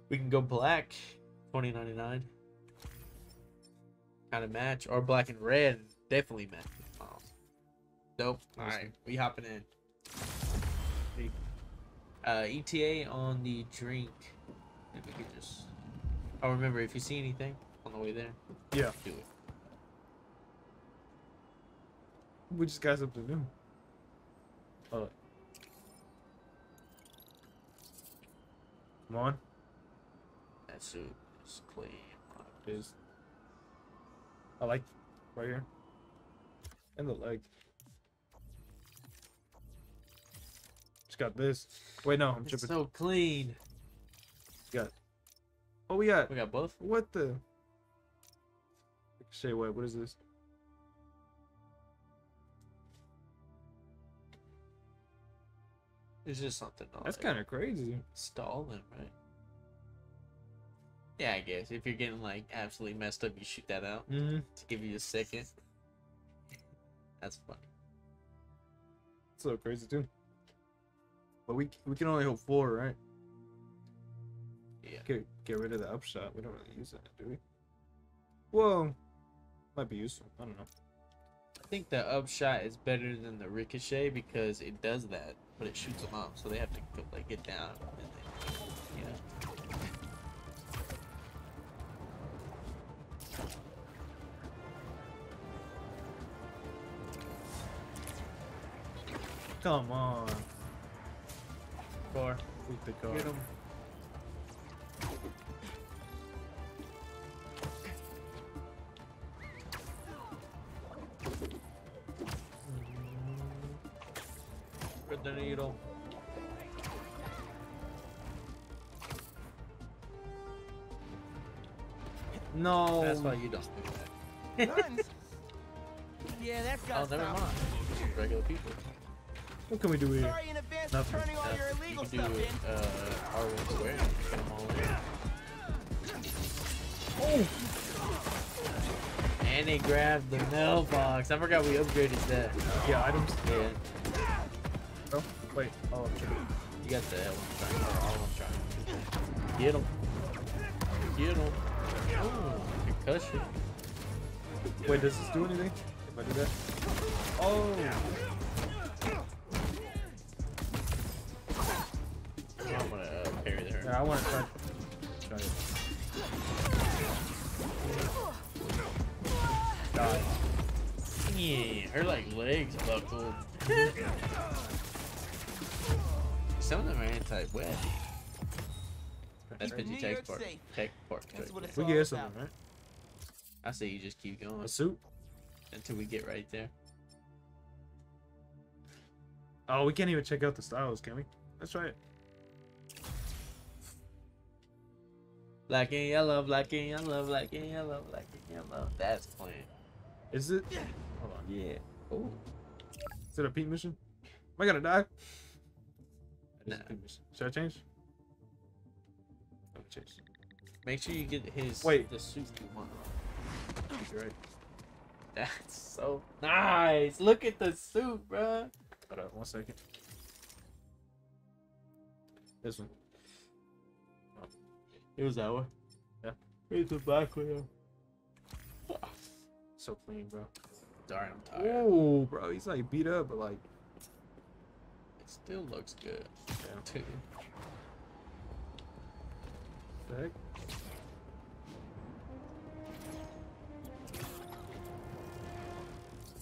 We can go black 2099. Kind of match, or black and red definitely match. Oh. Dope. All right, we hopping in. ETA on the drink. If we could just. Oh, remember if you see anything on the way there. Yeah. Do it. We just got something new. Come on. That suit is clean. It is. I like right here. And the leg. Just got this. Wait, no, I'm tripping. It's so clean. Got. Oh, we got. We got both. What the? Say what? What is this? It's just something. That's kind of crazy. Stalling, right? Yeah, I guess if you're getting like absolutely messed up, you shoot that out to give you a second. That's funny. It's so crazy too. But we can only hold four, right? Yeah. Get rid of the upshot. We don't really use that, do we? Whoa, might be useful. I don't know. I think the upshot is better than the ricochet because it does that, but it shoots them up, so they have to go, like get down. And then, you know. Come on. Car. Beat the car. Get him. Get the needle. No. That's why you don't do that. Yeah, that's got to stop. Oh, never mind. Just regular people. What can we do here? Sorry in advance for turning all your illegal stuff in. Oh! And they grabbed the mailbox. I forgot we upgraded that. Yeah, items. Yeah. Oh, wait. Oh, I'm trying. You got the L. I'm trying. Get him. Get him. Oh, concussion. Wait, does this do anything? If I do that? Oh! I want to try it. God. Yeah, her like legs buckled. Some of them are anti-web. That's Pidgey Jack's part. That's what it's all about, right? I say you just keep going. A soup? Until we get right there. Oh, we can't even check out the styles, can we? Let's try it. Black and yellow, black and yellow, black and yellow, black and yellow. That's playing. Is it? Yeah. Hold on. Yeah. Oh. Is it a Pete mission? Am I gonna die? Nah. Should I change? I'm gonna change. Make sure you get his. Wait. The suit you want. You're right. That's so nice. Look at the suit, bro. Hold on, 1 second. This one. It was that one. Yeah. It's a black wheel. So clean, bro. Darn, I'm tired. Oh, bro, he's like beat up, but like. It still looks good. Yeah. What the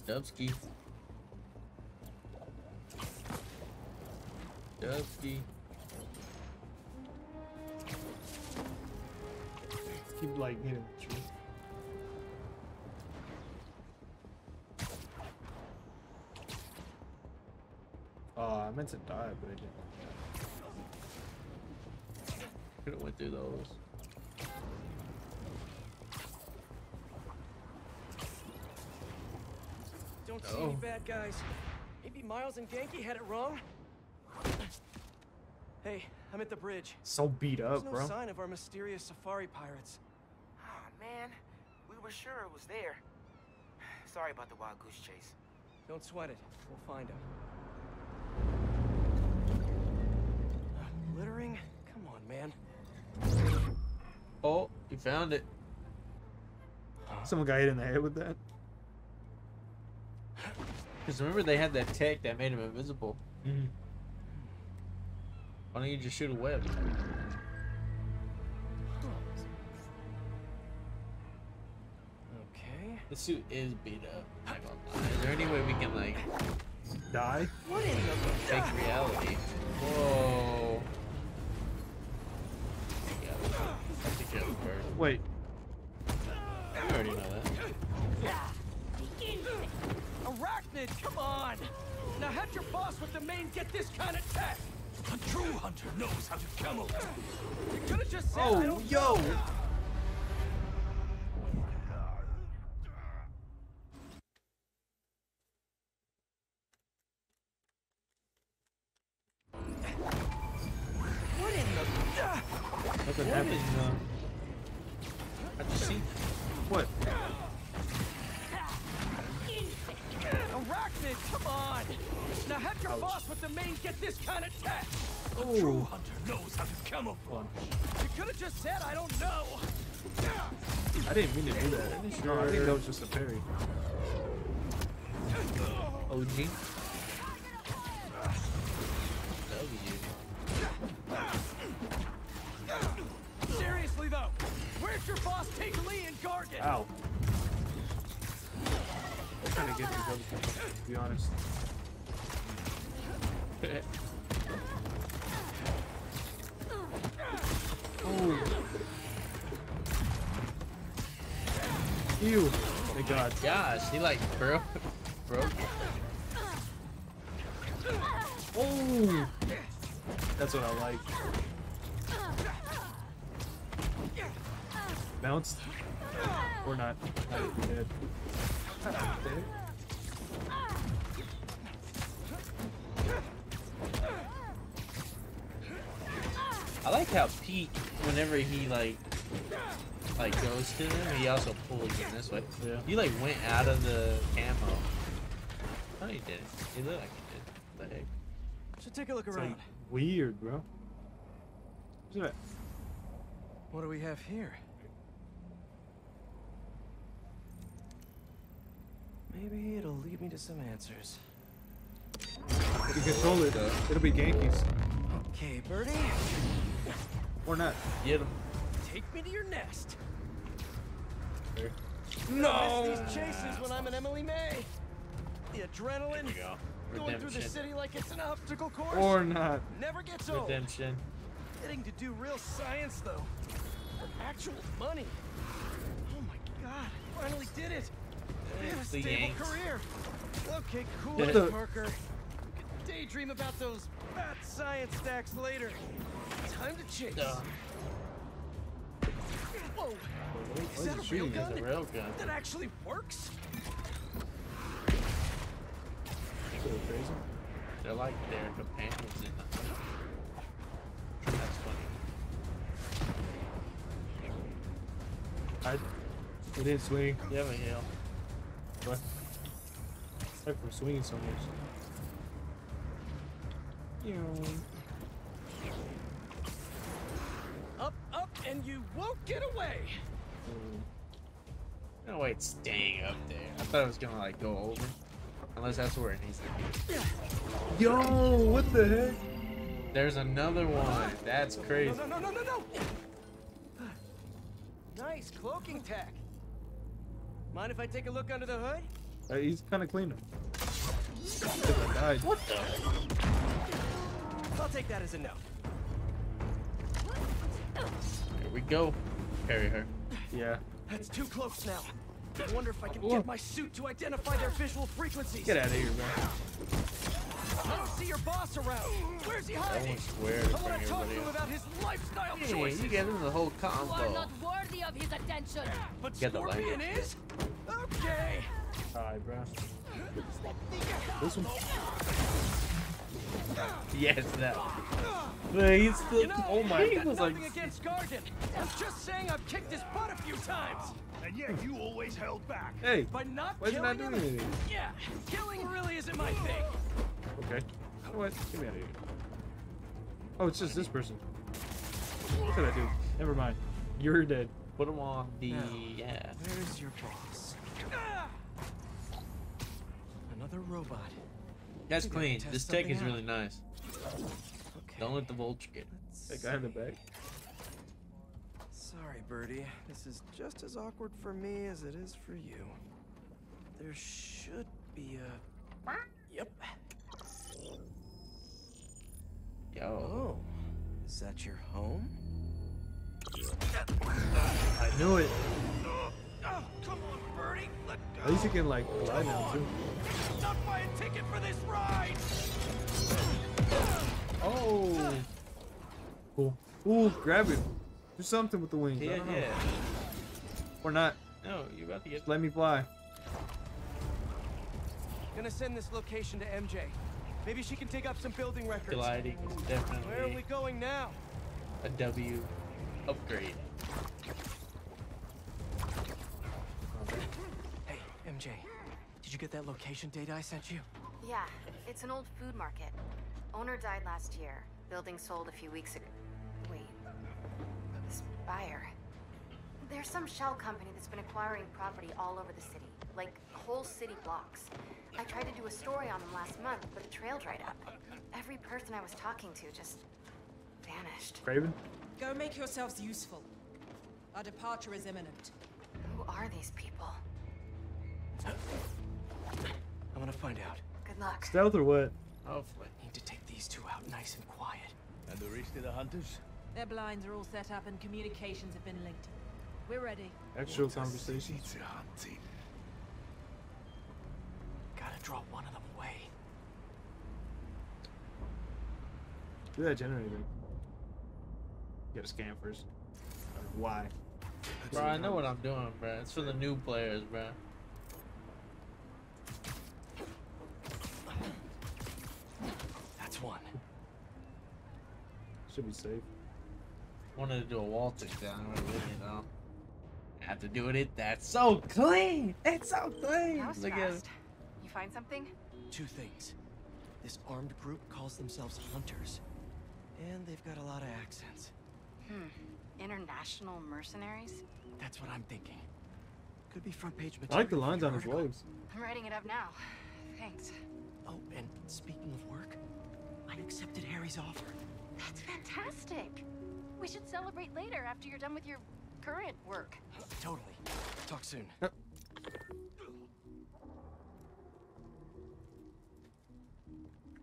heck? Dubsky. Dubsky. Keep like hitting the tree. Oh, I meant to die, but I didn't. Could have went through those. Don't see any bad guys. Maybe Miles and Genki had it wrong. Hey, I'm at the bridge. So beat up, bro. There's no sign of our mysterious safari pirates. Oh, man, we were sure it was there. Sorry about the wild goose chase. Don't sweat it. We'll find him. Littering? Come on, man. Oh, you found it. Someone got hit in the head with that. Because remember they had that tech that made him invisible. Mm-hmm. Why don't you just shoot a web? Okay. The suit is beat up. I'm not gonna lie. Is there any way we can like die? What is fake reality? Whoa. Yeah, we'll have to get him first. Wait. I already know that. and get this kind of tech. A true hunter knows how to camel. You could have just said, oh, I don't yo. Know. Nothing happened. How'd you see? What? Arachnid, come on! Now have your boss with the main get this kind of tech! A true hunter knows how to camouflage. You could have just said, I don't know! I didn't mean to do that. No, I think that was just a parry. OG? Seriously though, where's your boss take Lee and Gargan? Ow. I'm trying to get these other people, to be honest. Oh. Ew. Thank God. Gosh, he like broke. Oh. That's what I like. Bounced? Or not. I'm dead. I like how Pete, whenever he like goes to them, he also pulls him this way. Yeah. He like went out of the camo. No, he didn't. He looked like he did. The heck? Should take a look around. Like weird, bro. What's that? What do we have here? Maybe it'll lead me to some answers. You control it, it'll be Genki's. Okay, birdie. Or not. Get him. Take me to your nest. There. No! I miss these chases when I'm in Emily May. The adrenaline. Going through the city like it's an obstacle course. Or not. Never gets old. Redemption. Getting to do real science though. For actual money. Oh my God! I finally did it. A stable career. Okay, cool, Parker. Daydream about those fat science stacks later. Time to chase. Whoa! Is that a railgun? That actually works? They're like their companions in the hunt. That's funny. I didn't swing. You have a heal. What? Except for swinging so much. Up, and you won't get away. No way it's staying up there. I thought it was gonna like go over. Unless that's where it needs to be. Yo, what the heck? There's another one. That's crazy. No. Nice cloaking tech. Mind if I take a look under the hood? He's kind of clean. What the? I'll take that as a no. Here we go. Carry her. Yeah. That's too close now. I wonder if I can get my suit to identify their visual frequencies. Get out of here, man. I don't see your boss around. Where's he hiding? I want to talk to him about his lifestyle choices. You get into the whole combo. You are not worthy of his attention. But Scorpion is? Okay. Alright, bro. This one. Yes, that. But he's still. Oh my God. Nothing against Gargan. I'm just saying I've kicked his butt a few times. And yet you always held back. Hey. By not why killing you not doing anything? Yeah. Killing really isn't my thing. Okay. What? Get me out of here. Oh, it's just this person. What did I do? Never mind. You're dead. Put him on the. Now, yeah. Where's your boss? Another robot. That's clean. This tech is really nice. Okay. Don't let the vulture get that guy in the back. Sorry, Birdie. This is just as awkward for me as it is for you. There should be a. Yep. Yo. Oh, is that your home? I knew it. Come on, Birdie. Let go. At least you can like fly now too. Not buy a ticket for this ride. Oh. Cool. Ooh, grab it. Do something with the wings. Yeah, yeah. Or not. No, you're about to get. Let me fly. Gonna send this location to MJ. Maybe she can take up some building records. Gliding is definitely. Where are we going now? A W upgrade. Hey, MJ, did you get that location data I sent you? Yeah, it's an old food market. Owner died last year. Building sold a few weeks ago. Wait, this buyer. There's some shell company that's been acquiring property all over the city, like whole city blocks. I tried to do a story on them last month, but it trailed right up. Every person I was talking to just vanished. Kraven? Go make yourselves useful. Our departure is imminent. Who are these people? I'm gonna find out. Good luck. Stealth or what? Hopefully. Need to take these two out nice and quiet. And the rest of the hunters? Their blinds are all set up and communications have been linked. We're ready. Actual conversation. Gotta draw one of them away. Do that generator. You gotta scan first. Why? Bro, I know what I'm doing, bro. It's for the new players, bro. That's one. Should be safe. Wanted to do a wall tick down, you know. After doing it, that's so clean. It's so clean. That was look fast. At it. You find something? Two things. This armed group calls themselves Hunters, and they've got a lot of accents. Hmm. International mercenaries? That's what I'm thinking. Could be front page material. I like the lines on his legs. I'm writing it up now. Thanks. Oh, and speaking of work, I accepted Harry's offer. That's fantastic. We should celebrate later after you're done with your current work. Totally. Talk soon. Yep.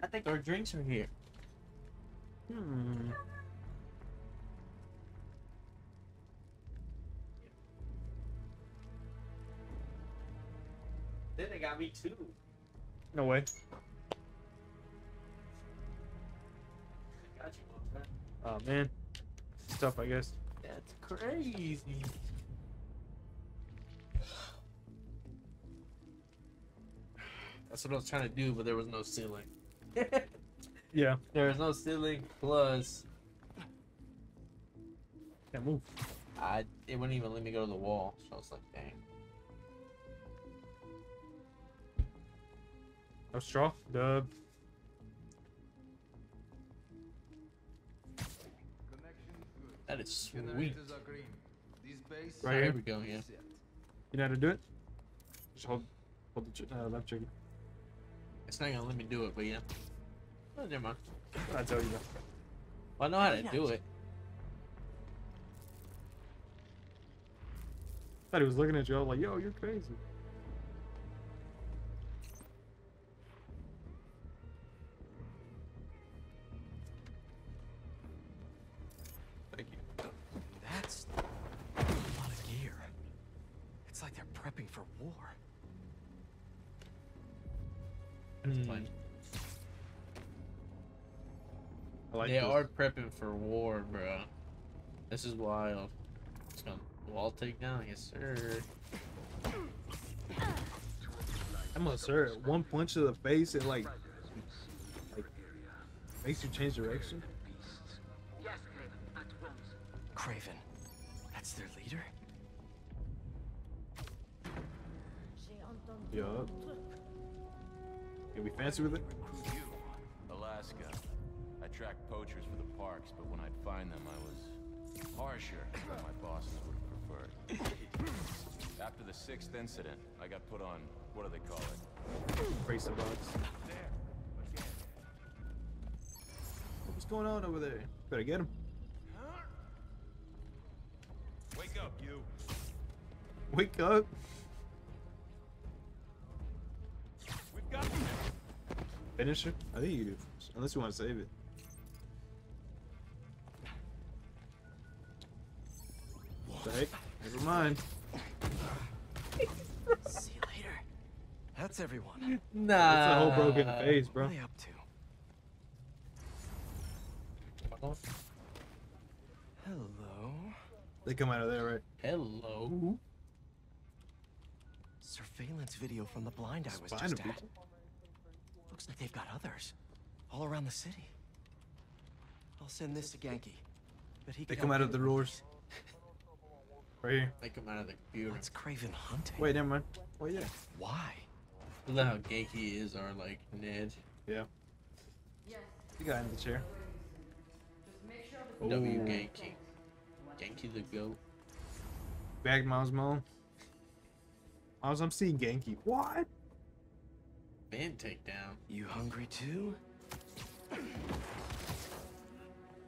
I think our drinks are here. Hmm. Then they got me too. No way. I got you, oh man. Stuff, I guess. That's crazy. That's what I was trying to do, but there was no ceiling. Yeah. There was no ceiling. Plus, can't move. It wouldn't even let me go to the wall. So I was like, dang. No straw. Dub. That is sweet. Right here we go. Yeah. You know how to do it? Just hold the left trigger. It's not gonna let me do it, but yeah. Oh, never mind. I tell you. Well, I know how to do it. Thought he was looking at you. I was like, "Yo, you're crazy." They are prepping for war, bro. This is wild. It's gonna wall take down, yes sir. I'm gonna sir. One punch to the face and like makes you change direction. Yes, Kraven, at once. Kraven, that's their leader. Yup. Can we fancy with it? Alaska. I tracked poachers for the parks, but when I'd find them, I was harsher than my bosses would have preferred. After the 6th incident, I got put on, what do they call it? Race of bugs. There. What's going on over there? Better get him. Huh? Wake up, you. Wake up. We've got him. Finisher? I think you do. Unless you want to save it. Never mind. See you later. That's everyone. Nah. That's a whole broken face, bro. What are they up to? Hello. They come out of there, right? Hello. Surveillance video from the blind I was just at. Looks like they've got others all around the city. I'll send this to Genki. But he they come out of the doors. Right here. They come out of the computer. It's Kraven hunting. Wait, never mind. Oh yeah. Why? I love how Genki is our like Ned. Yeah. Yes. He got in the chair. Just make sure the W Genki. Genki the goat. Bag Miles Mole. Miles, I'm seeing Genki. What? Man takedown. You hungry too?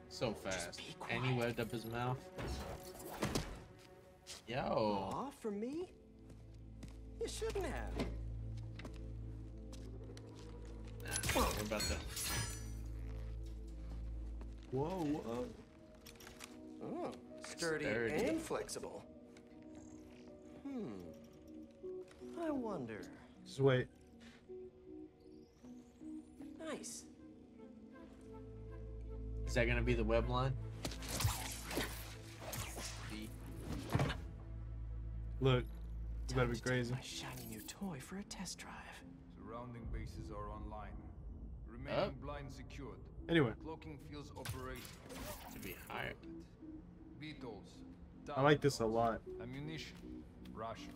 So fast. And he wet up his mouth. Yo. Aw, for me? You shouldn't have. Nah, what about that? Whoa, whoa. Oh, sturdy and flexible. Hmm. I wonder. Just wait. Nice. Is that gonna be the web line? Look, it's about to be crazy. My shiny new toy for a test drive. Surrounding bases are online. Remaining blind secured. Anyway, cloaking fields operating. To be hired. Beetles. I like this a lot. Ammunition. Rations.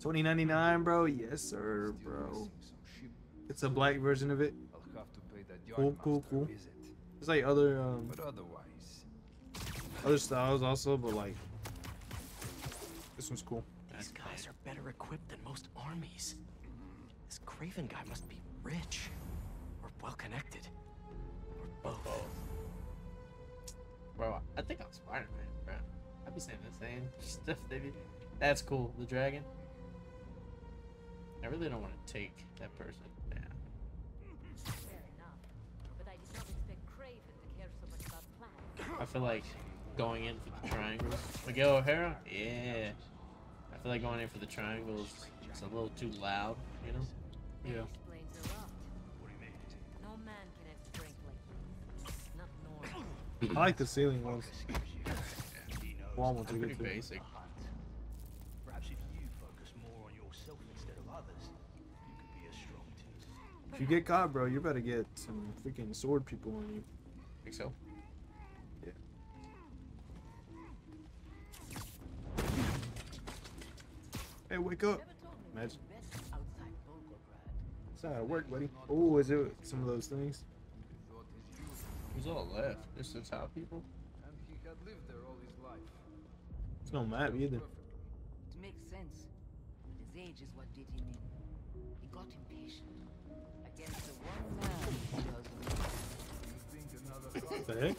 $20.99, bro. Yes, sir, bro. It's a black version of it. I'll have to pay that cool. There's like other other styles also, but like this one's cool. These guys are better equipped than most armies. This Kraven guy must be rich or well connected or both. Bro, I think I'm Spider-Man, bro. I'd be saying the same stuff they do. That's cool. The dragon. I really don't want to take that person down. I feel like going in for the triangles. Miguel O'Hara? Yeah. I feel like going in for the triangles is a little too loud, you know? Yeah. I like the ceiling ones. Wall ones are good too. Basic. If you get caught, bro, you better get some freaking sword people on you. Think so? Hey, wake up! Imagine. That's how it worked, buddy. Oh, is it some of those things? Who's all left? Just the top people? And he had lived there all his life. It's no map either. It makes sense. His age is what did him in. He got impatient. Against the one man he doesn't. What the heck?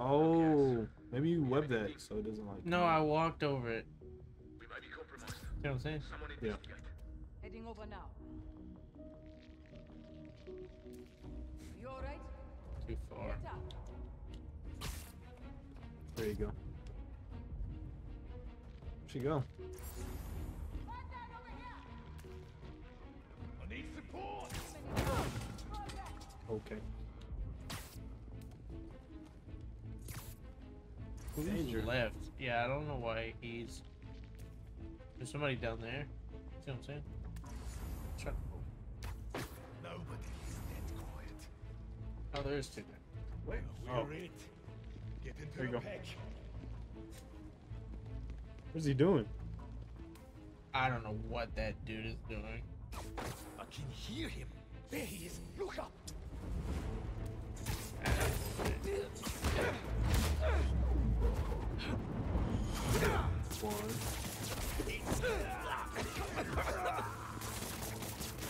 Oh, maybe you webbed that so it doesn't like. No, I walked over it. We might be compromised. You know what I'm saying? Yeah. Heading over now. You all right? Too far. There you go. Where'd she go? I need support. Okay. Danger left. Yeah, I don't know why he's. There's somebody down there. See what I'm saying? Try... Nobody is that quiet. Oh, there is two. Wait, we're in it. Get into the pack. What's he doing? I don't know what that dude is doing. I can hear him. There he is. Look up. One.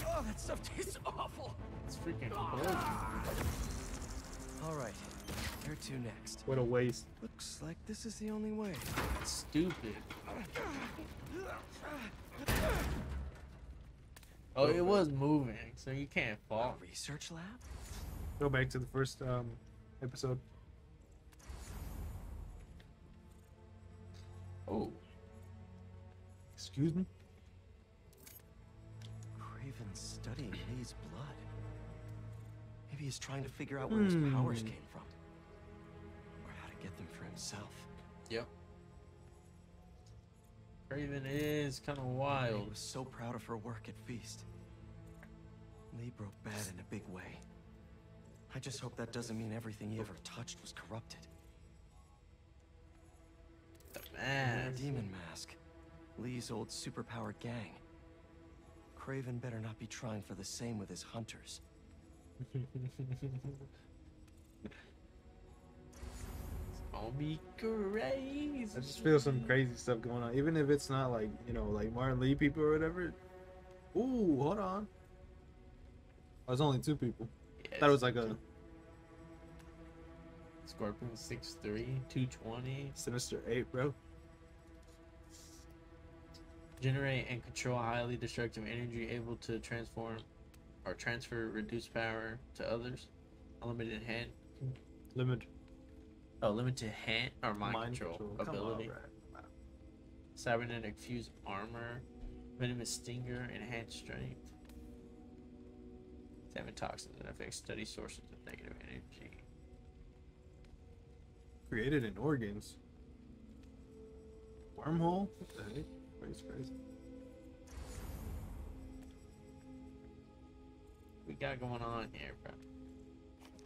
Oh, that stuff tastes awful. It's freaking cold. All right, you're two next. What a waste. Looks like this is the only way. Stupid. Oh, it was moving, so you can't fall. Research lab. Go back to the first episode. Oh. Excuse me? Kraven's studying Lee's blood. Maybe he's trying to figure out where his powers came from. Or how to get them for himself. Yep. Kraven is kind of wild. Lee was so proud of her work at Feast. Lee broke bad in a big way. I just hope that doesn't mean everything he ever touched was corrupted. The mask. The demon mask. Lee's old superpowered gang. Kraven better not be trying for the same with his hunters. I'll be crazy. I just feel some crazy stuff going on. Even if it's not like, you know, like Martin Lee people or whatever. Ooh, hold on. Oh, it's only two people. Yes. That was like a Scorpion 6'3", 220. Sinister 8, bro. Generate and control highly destructive energy, able to transform or transfer reduced power to others. Unlimited hand. Limited hand or mind control ability. Right. Cybernetic fused armor, venomous stinger, enhanced strength. Seven toxins and effects, study sources of negative energy. Created in organs. Wormhole? What the heck? That's crazy. We got going on here, bro.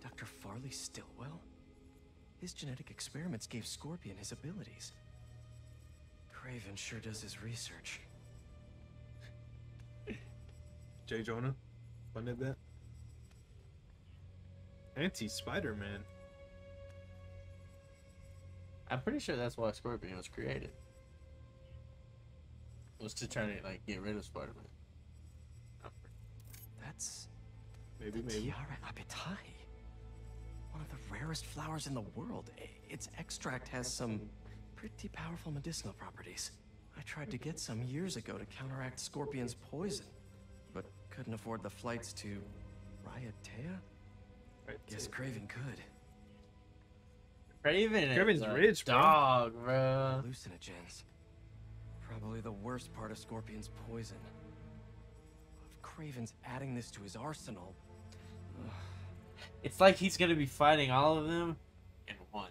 Dr. Farley Stilwell? His genetic experiments gave Scorpion his abilities. Kraven sure does his research. J. Jonah funded that. Anti-Spider-Man. I'm pretty sure that's why Scorpion was created. Was to try to like get rid of Spider-Man. That's maybe tiara apitai. One of the rarest flowers in the world. Its extract has some pretty powerful medicinal properties. I tried to get some years ago to counteract Scorpion's poison, but couldn't afford the flights to Riottea. Guess Kraven could. Kraven's rich, dog, bro. Hallucinogens. Probably the worst part of Scorpion's poison. If Kraven's adding this to his arsenal. It's like he's gonna be fighting all of them in one.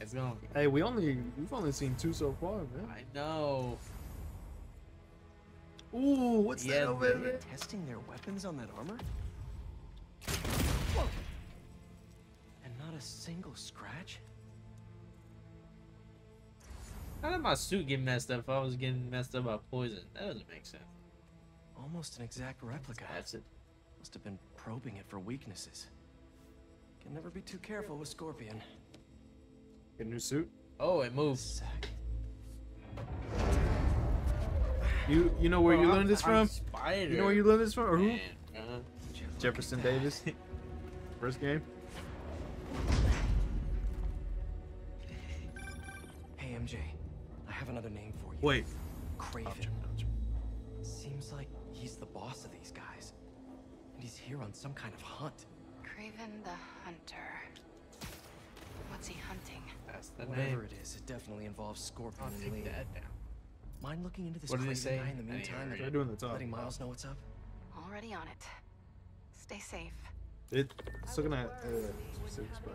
It's gonna. Hey, we've only seen two so far, man. I know. Ooh, what's that over there? Testing their weapons on that armor. Whoa. And not a single scratch. How did my suit get messed up if I was getting messed up by poison? That doesn't make sense. Almost an exact replica. That's it. Must have been probing it for weaknesses. Can never be too careful with Scorpion. Get a new suit? Oh, it moves. You know where you learned this from? Spider. You know where you learned this from? Or who? Man, Jefferson Davis. First game. Hey, MJ. I have another name for you. Wait. Kraven. Seems like he's the boss of these guys. And he's here on some kind of hunt. Kraven the Hunter. What's he hunting? That's the name. Whatever it is, it definitely involves Scorpion and Lee. Mind looking into this Kraven guy in the meantime? Hey, letting Miles know what's up? Already on it. Stay safe. It's looking at specific spot.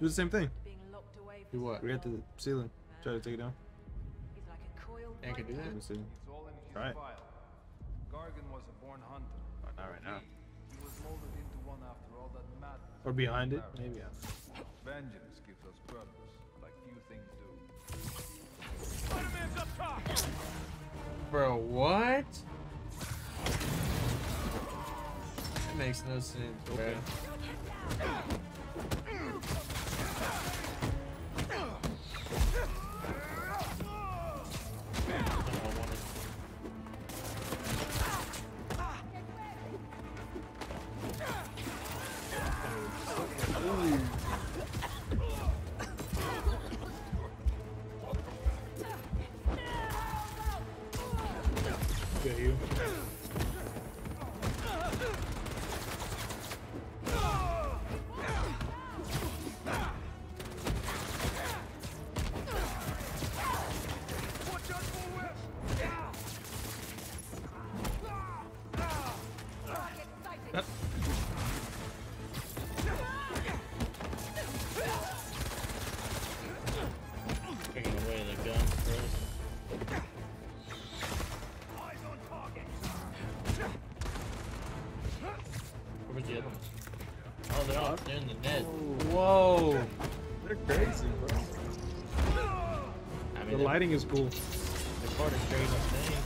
Do the same thing. Do what? We got the ceiling. Try to take it down. Yeah, I can do that. It's all in his file. Gargan was a born hunter. Oh, not right now. He was molded into one after all that madness. Or behind it, maybe. Vengeance gives us purpose, like few things do. Spider-Man's up top. Bro, what? That makes no sense. Okay. Where's the other ones? Oh, they're all they're in the net. Whoa! They're crazy, bro. I mean, the lighting is cool. They're part of crazy thing.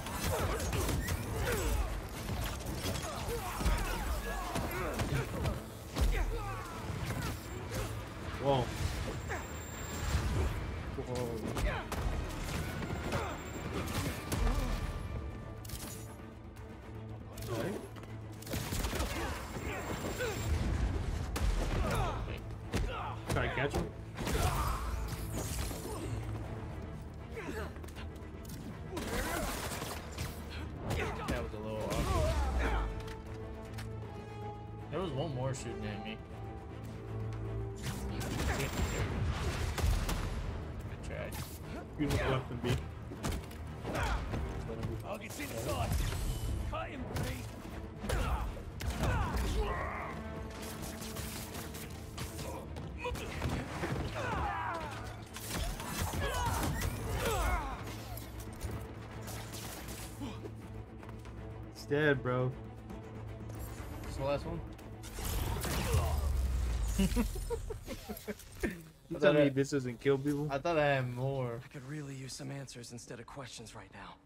Whoa. Whoa. Right? Try to catch him. That was a little awkward. There was one more shooting at me. You look left and beat. I'll get inside. Cut him free. It's dead, bro. It's the last one. You tell me this doesn't kill people? I thought I had more. I could really use some answers instead of questions right now.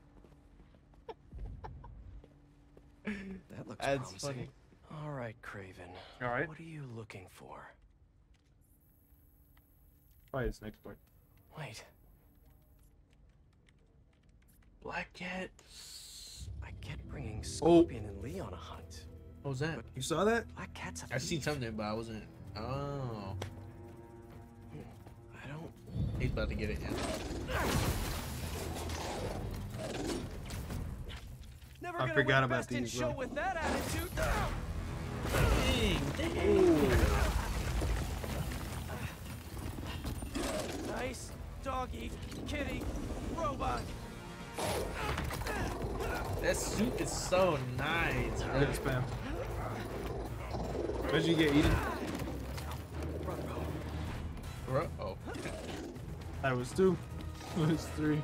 That looks promising. All right, Kraven. All right. What are you looking for? Probably this next part. Wait. Black Cat. I kept bringing Scorpion and Lee on a hunt. What was that? But you saw that? Black Cat's a thief. I seen something, but I wasn't. Oh. He's about to get it in. Never I forgot about these. Show with that attitude. Dang. Nice doggy kitty robot. That suit is so nice. Good spam. Where'd you get eaten? Oh. That was two. That was three.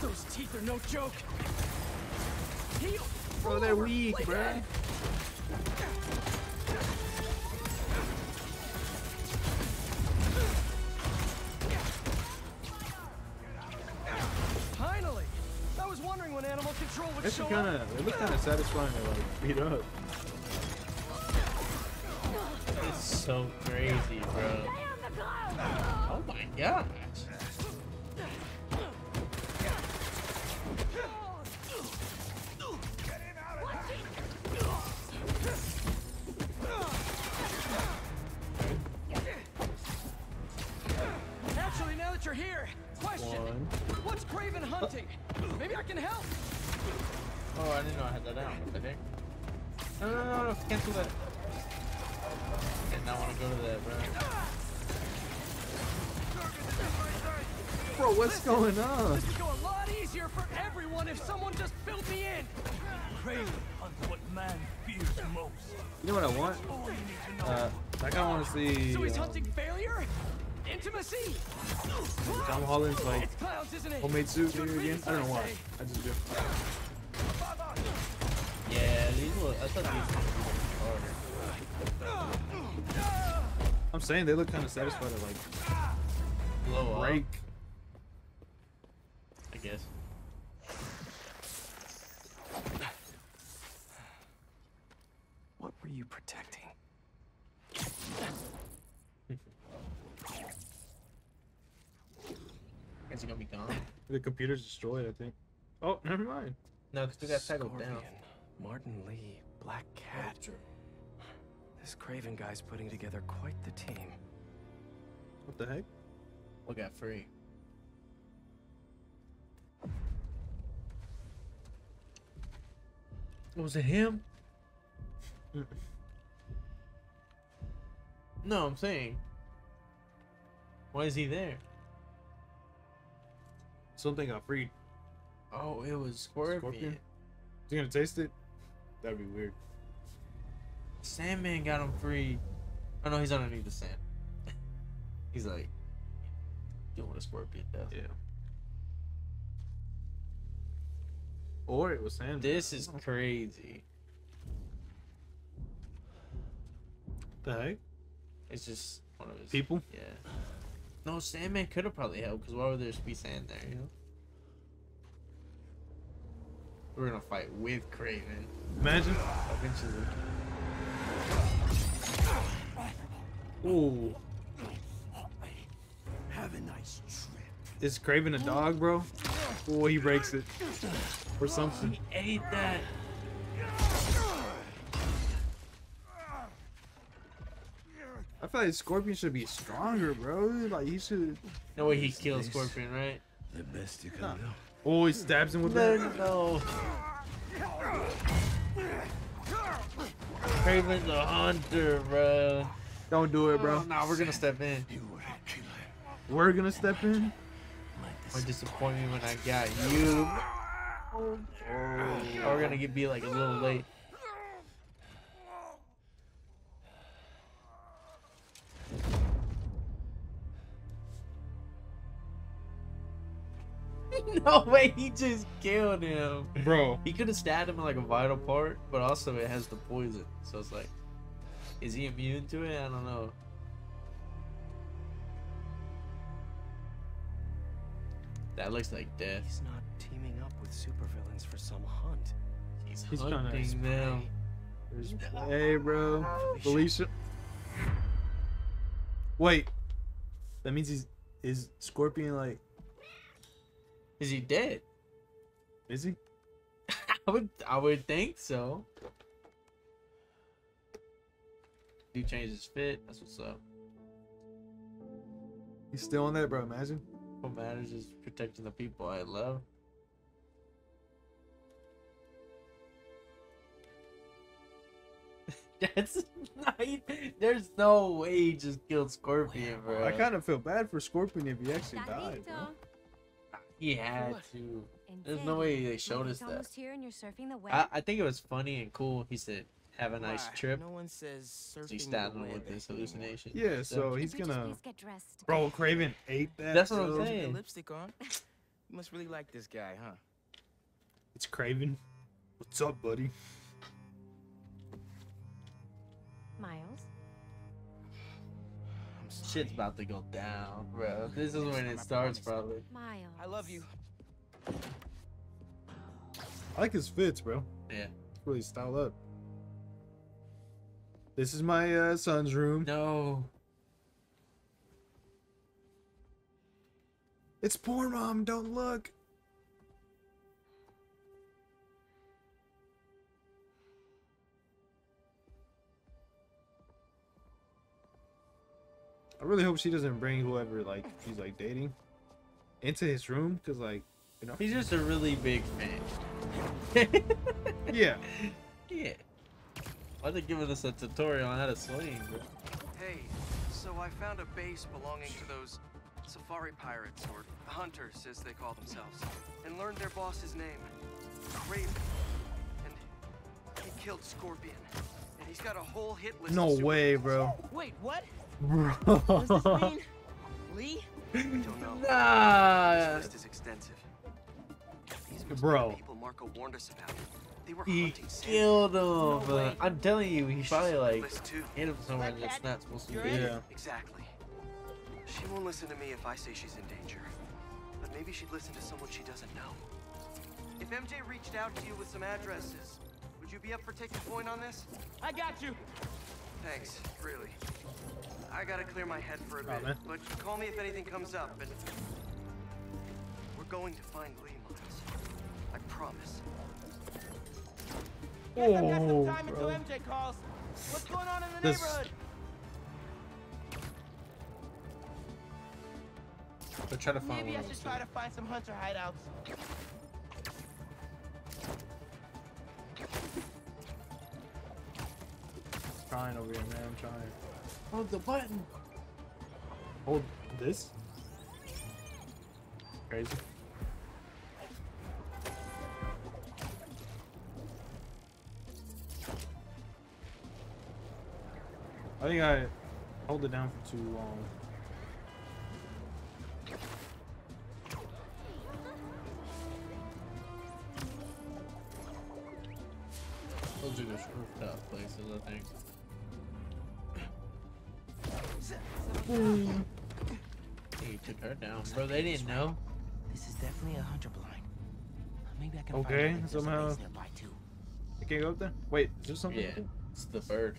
Those teeth are no joke. Bro, they're weak, bruh. Finally! I was wondering when animal control would show up. It looked kind of satisfying to like beat up. It's so crazy, bro. Oh my gosh. Actually, now that you're here, question. What's Kraven hunting? Maybe I can help. Oh, I didn't know I had that out. I think. No, no, no, no. Cancel that. I don't want to go to that, bro. Bro, what's going on? This would go a lot easier for everyone if someone just filled me in. Kraven hunts what man fears most. You know what I want? Like I want to see. So he's hunting failure, intimacy. Tom Holland's like clouds, isn't it? Homemade soup here again. I don't know why. I just do. Yeah, these look. I thought these were harder. I'm saying they look kind of satisfied to like blow break. Up. I guess. What were you protecting? Is it gonna be gone? The computer's destroyed, I think. Oh, never mind. No, because we got tackled down. Martin Lee, Black Cat. This Kraven guy's putting together quite the team. What the heck? We got free. Was it him? No, I'm saying. Why is he there? Something got freed. Oh, it was Scorpion. Is he gonna taste it? That'd be weird. Sandman got him free. Oh no, he's underneath the sand. He's like, doing what a Scorpion does. Yeah. Or it was Sandman. This is crazy. The heck? It's just one of his people. Yeah. No, Sandman could have probably helped, because why would there be sand there? You know. We're gonna fight with Kraven. Imagine. Eventually. Ooh. Have a nice trip. Is Kraven a dog, bro? Oh, he breaks it. Or something. He ate that. I feel like Scorpion should be stronger, bro. Like, he should. No way he killed Scorpion, right? The best you can do. Oh, he stabs him with that. No. Kraven the Hunter, bro. Don't do it, bro. Nah, we're gonna step in. We're gonna step in? Or disappoint me when I got you. Oh, we're gonna be like a little late. No way, he just killed him. Bro. He could have stabbed him in like a vital part, but also it has the poison. So it's like, is he immune to it? I don't know. That looks like death. He's not teaming up with supervillains for some hunt. He's hunting them. Hey, bro. Felicia. Wait. That means he's... Is Scorpion like... Is he dead? Is he? I would think so. Dude changed his fit. That's what's up. He's still on that, bro. Imagine. What matters is protecting the people I love. That's not, there's no way he just killed Scorpion, bro. I kind of feel bad for Scorpion if he actually died, bro. He had to. There's no way they showed us that. I think it was funny and cool. He said, "Have a nice trip." No one says he's stabbing with this hallucination. Yeah, so he's gonna. Bro, Kraven ate that. That's what I'm saying. Lipstick on. You must really like this guy, huh? It's Kraven. What's up, buddy? Miles. Shit's about to go down, bro. This is when it starts, probably. Miles. I love you. I like his fits, bro. Yeah. Really styled up. This is my son's room. No. It's poor mom. Don't look. I really hope she doesn't bring whoever like she's like dating into his room, because like, you know, he's just a really big fan. Yeah. Yeah. Why they giving us a tutorial on how to swing, bro? Hey, so I found a base belonging to those safari pirates, or hunters as they call themselves, and learned their boss's name, Kraven. And he killed Scorpion. And he's got a whole hit list. No way, bro. Wait, what? Bro. What does this mean? Lee? I don't know. Nah. This list is extensive. These people Marco warned us about. They were killed him. No way. I'm telling you, he probably like hit him somewhere that's not supposed to be there. Exactly. She won't listen to me if I say she's in danger. But maybe she'd listen to someone she doesn't know. If MJ reached out to you with some addresses, would you be up for taking point on this? I got you. Thanks, really. I gotta clear my head for a bit, man. But call me if anything comes up. And we're going to find Lee, Miles. I promise. Oh, I've got some time until MJ calls. What's going on in the neighborhood? They're trying to find. Maybe I should try to find some hunter hideouts. I'm trying over here, man. I'm trying. Hold the button. Hold this? Crazy. I think I hold it down for too long. Those are just rooftop places, I think. He took her down, bro. They didn't know. This is definitely a hunter blind. Maybe I can find out somehow. I can't go up there. Wait, is there something? Yeah, it's the bird.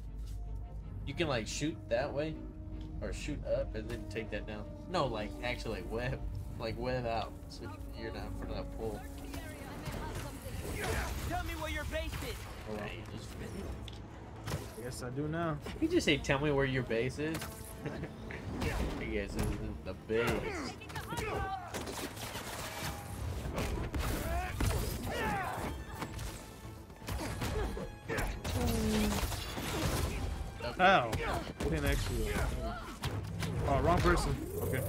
You can like shoot that way, or shoot up and then take that down. No, like actually web, out, so you're not in front of that pole. Tell me where your base is. I guess I do now. You just say, "Tell me where your base is." I guess this is the base. Ow! Didn't actually. Oh, wrong person. Okay.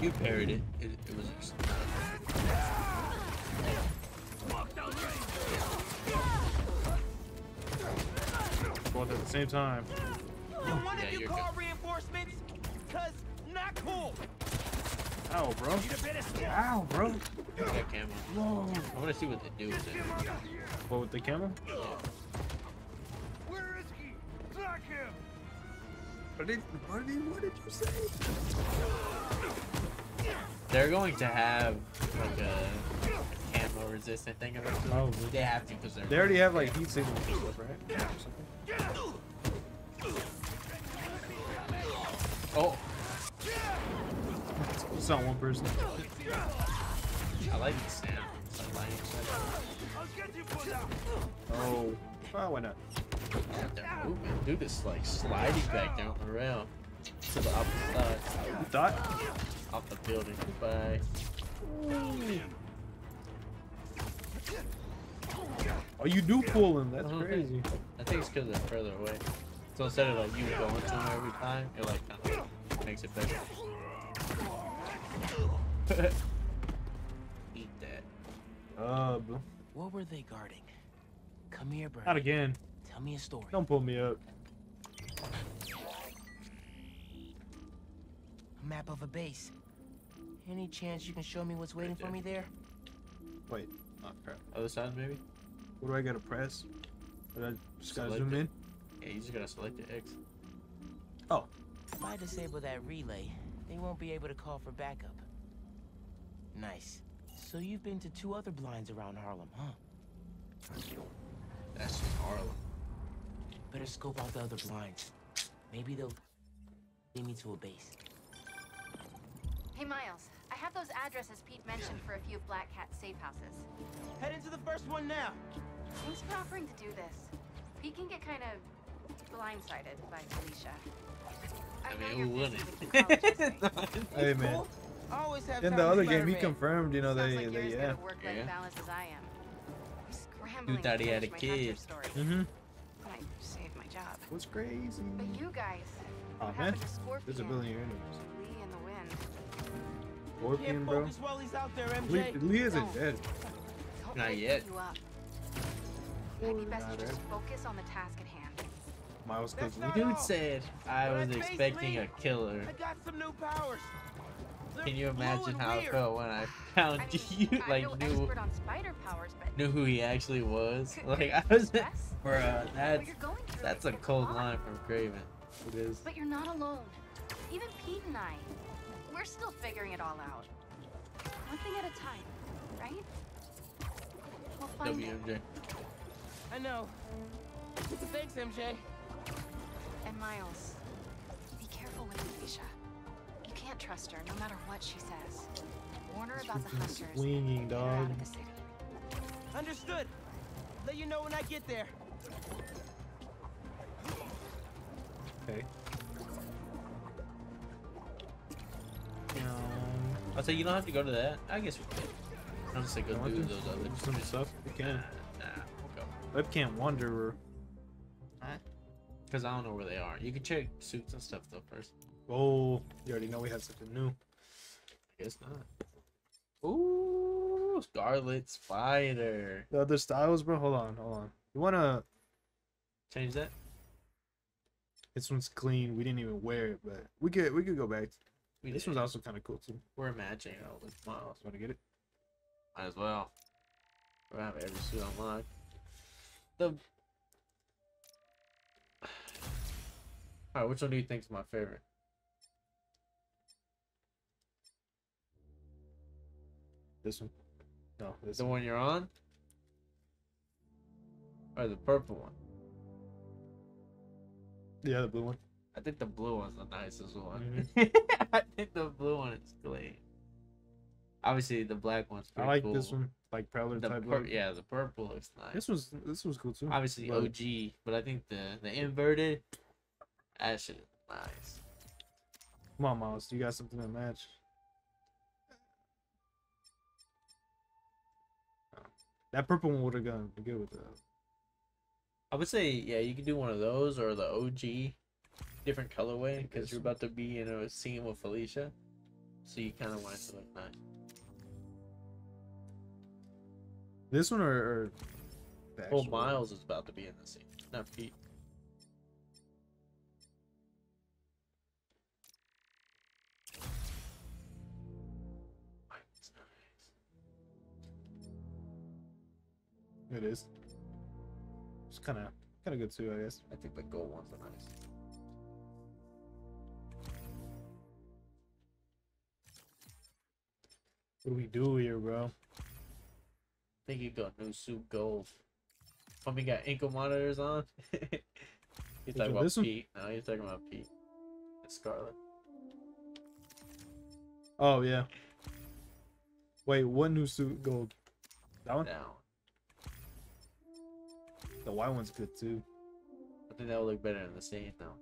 You parried it. It was. Both at the same time. You call reinforcements? Cause not cool. Ow, bro. Ow, bro. Look at that camel. Whoa. I want to see what they do with it. What with the camel? Yeah. Where is he? Block him. What did you say? They're going to have like a camo resistant thing. Oh, they have to because they already have like heat signals, right? Oh, it's not one person. I like the sound. Oh, well, why not? They're moving. Dude, it's like sliding back down the rail to the opposite side. Dot? Off the building. Goodbye. Oh, you do pull him. That's crazy. I think it's because they're further away. So instead of like you going to him every time, it like kind of makes it better. Eat that. What were they guarding? Come here, bro. Not again. Tell me a story. Don't pull me up. A map of a base. Any chance you can show me what's waiting for me there? Wait. Oh, crap. Other side, maybe? What do I gotta press? Did I just gotta zoom in? Yeah, you just gotta select the X. Oh. If I disable that relay, they won't be able to call for backup. Nice. So you've been to two other blinds around Harlem, huh? That's just Harlem. Better scope out the other blinds. Maybe they'll lead me to a base. Hey, Miles. I have those addresses Pete mentioned for a few of Black Cat's safe houses. Head into the first one now. Thanks for offering to do this. Pete can get kind of blindsided by Felicia. I mean, who wouldn't? Hey, man. In the other game, he confirmed, you know, Dude thought he had a kid. I saved my job. What's crazy? But you guys. Oh, man. There's a billion enemies. Lee in the wind. Scorpion, bro. Lee isn't dead. Not yet. Might be best to just focus on the task at hand. Miles goes. Dude said I was expecting a killer. I got some new powers. Can you imagine how it felt when I found you? Like, knew who he actually was. Like, I was, bruh, that's a cold line from Kraven. It is. But you're not alone. Even Pete and I, we're still figuring it all out. One thing at a time, right? We'll find it. I know. Thanks, MJ. And Miles, be careful with Felicia. Can't trust her no matter what she says. Warn her about the hunters. Swinging, dog. Understood. Let you know when I get there. Okay. I say you don't have to go to that. I guess we can. I'll just say go do those other some stuff. We can. Nah, we'll go. Webcam wanderer. Huh? Because I don't know where they are. You can check suits and stuff though first. Oh, you already know we have something new. I guess not. Ooh, Scarlet Spider. The other styles, bro. Hold on. You wanna change that? This one's clean. We didn't even wear it, but we could go back. This one's also kind of cool too. We're matching all with Miles. Want to get it? Might as well. We have every suit unlocked. All right, which one do you think is my favorite? This one? No, this the one you're on? Or the purple one? Yeah, the blue one. I think the blue one's the nicest one. Mm-hmm. I think the blue one is clean. Obviously, the black one's pretty cool. I like this one, like Prowler type. Yeah, the purple looks nice. This was cool too. Obviously, but... OG, but I think the inverted, that shit is nice. Come on, Miles, you got something to match. That purple one would have gone good with that. I would say, yeah, you could do one of those or the OG, different colorway, because you're about to be in a scene with Felicia, so you kind of want it to look nice. This one or the actual Miles one? Is about to be in the scene, not Pete. It is. It's kind of good too, I guess. I think the gold ones are nice. What do we do here, bro? I think you got new suit gold. Homie, got ankle monitors on. He's talking about Pete. No, he's talking about Pete. It's Scarlet. Oh yeah. Wait, what new suit gold? That one? That one. The white one's good too. I think that would look better in the scene though.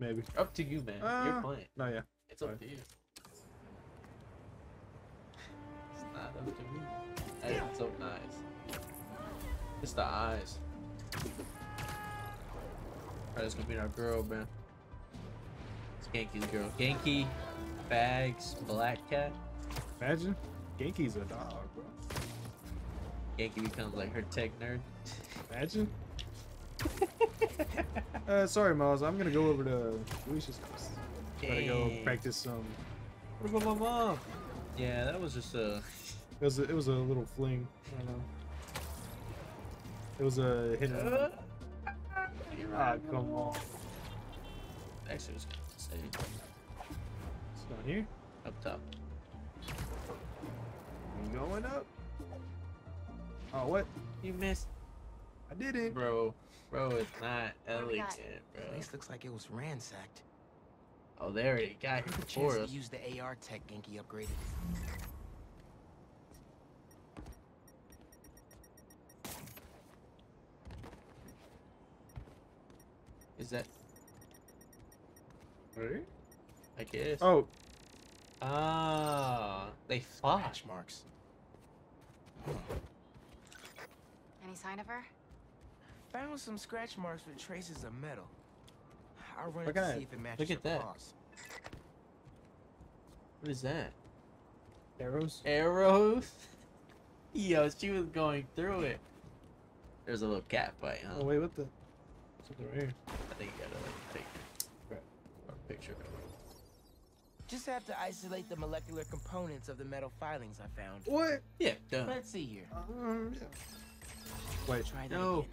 Maybe. Up to you, man. You're playing. No, yeah. It's all up right. To you. It's not up to me. That is so nice. It's the eyes. Alright, it's gonna be our girl, man. It's Genki's girl. Genki, Bags, Black Cat. Imagine. Genki's a dog, bro. Genki becomes like her tech nerd. Imagine. Sorry, Miles. I'm gonna go over to Felicia's house. Gotta go practice some. What about my mom? Yeah, that was just a. It was a little fling. I don't know. It was a hit. Ah, come on. Actually, I was gonna say. It's down here. Up top. I'm going up. Oh, what? You missed. I did it, bro. It's not elegant, bro. This looks like it was ransacked. Oh, there it got here for us. Use the AR tech Genki upgraded. Is that? Right? I guess. Oh. Ah, they flash marks. Any sign of her? Found some scratch marks with traces of metal. I'll run it to see if it matches. Look at that. Paws. What is that? Arrows? Arrows? Yo, she was going through it. There's a little cat bite, huh? Oh, wait, what the? Something right here. I think you gotta, like, take a picture of it. Just have to isolate the molecular components of the metal filings I found. What? Yeah, done. Let's see here. Yeah. Wait, try that again.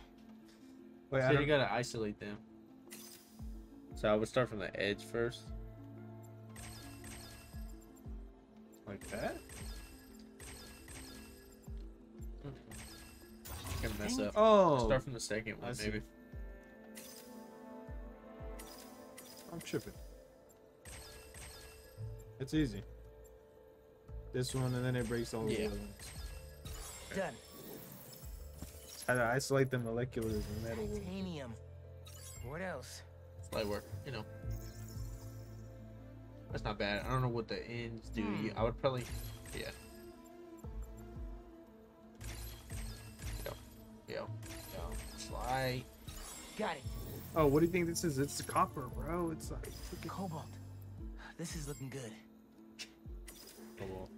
Wait, so you gotta isolate them. So I would start from the edge first. Like that? Mm-hmm. Gonna mess up. Oh! Start from the second one, maybe. I'm tripping. It's easy. This one, and then it breaks all the other ones. Okay. Done. I isolate the molecular metal. Titanium. What else? Light work, you know. That's not bad. I don't know what the ends do. I would probably, yeah. Yo. Slide. Got it. Oh, what do you think this is? It's copper, bro. It's like cobalt. This is looking good. Cobalt.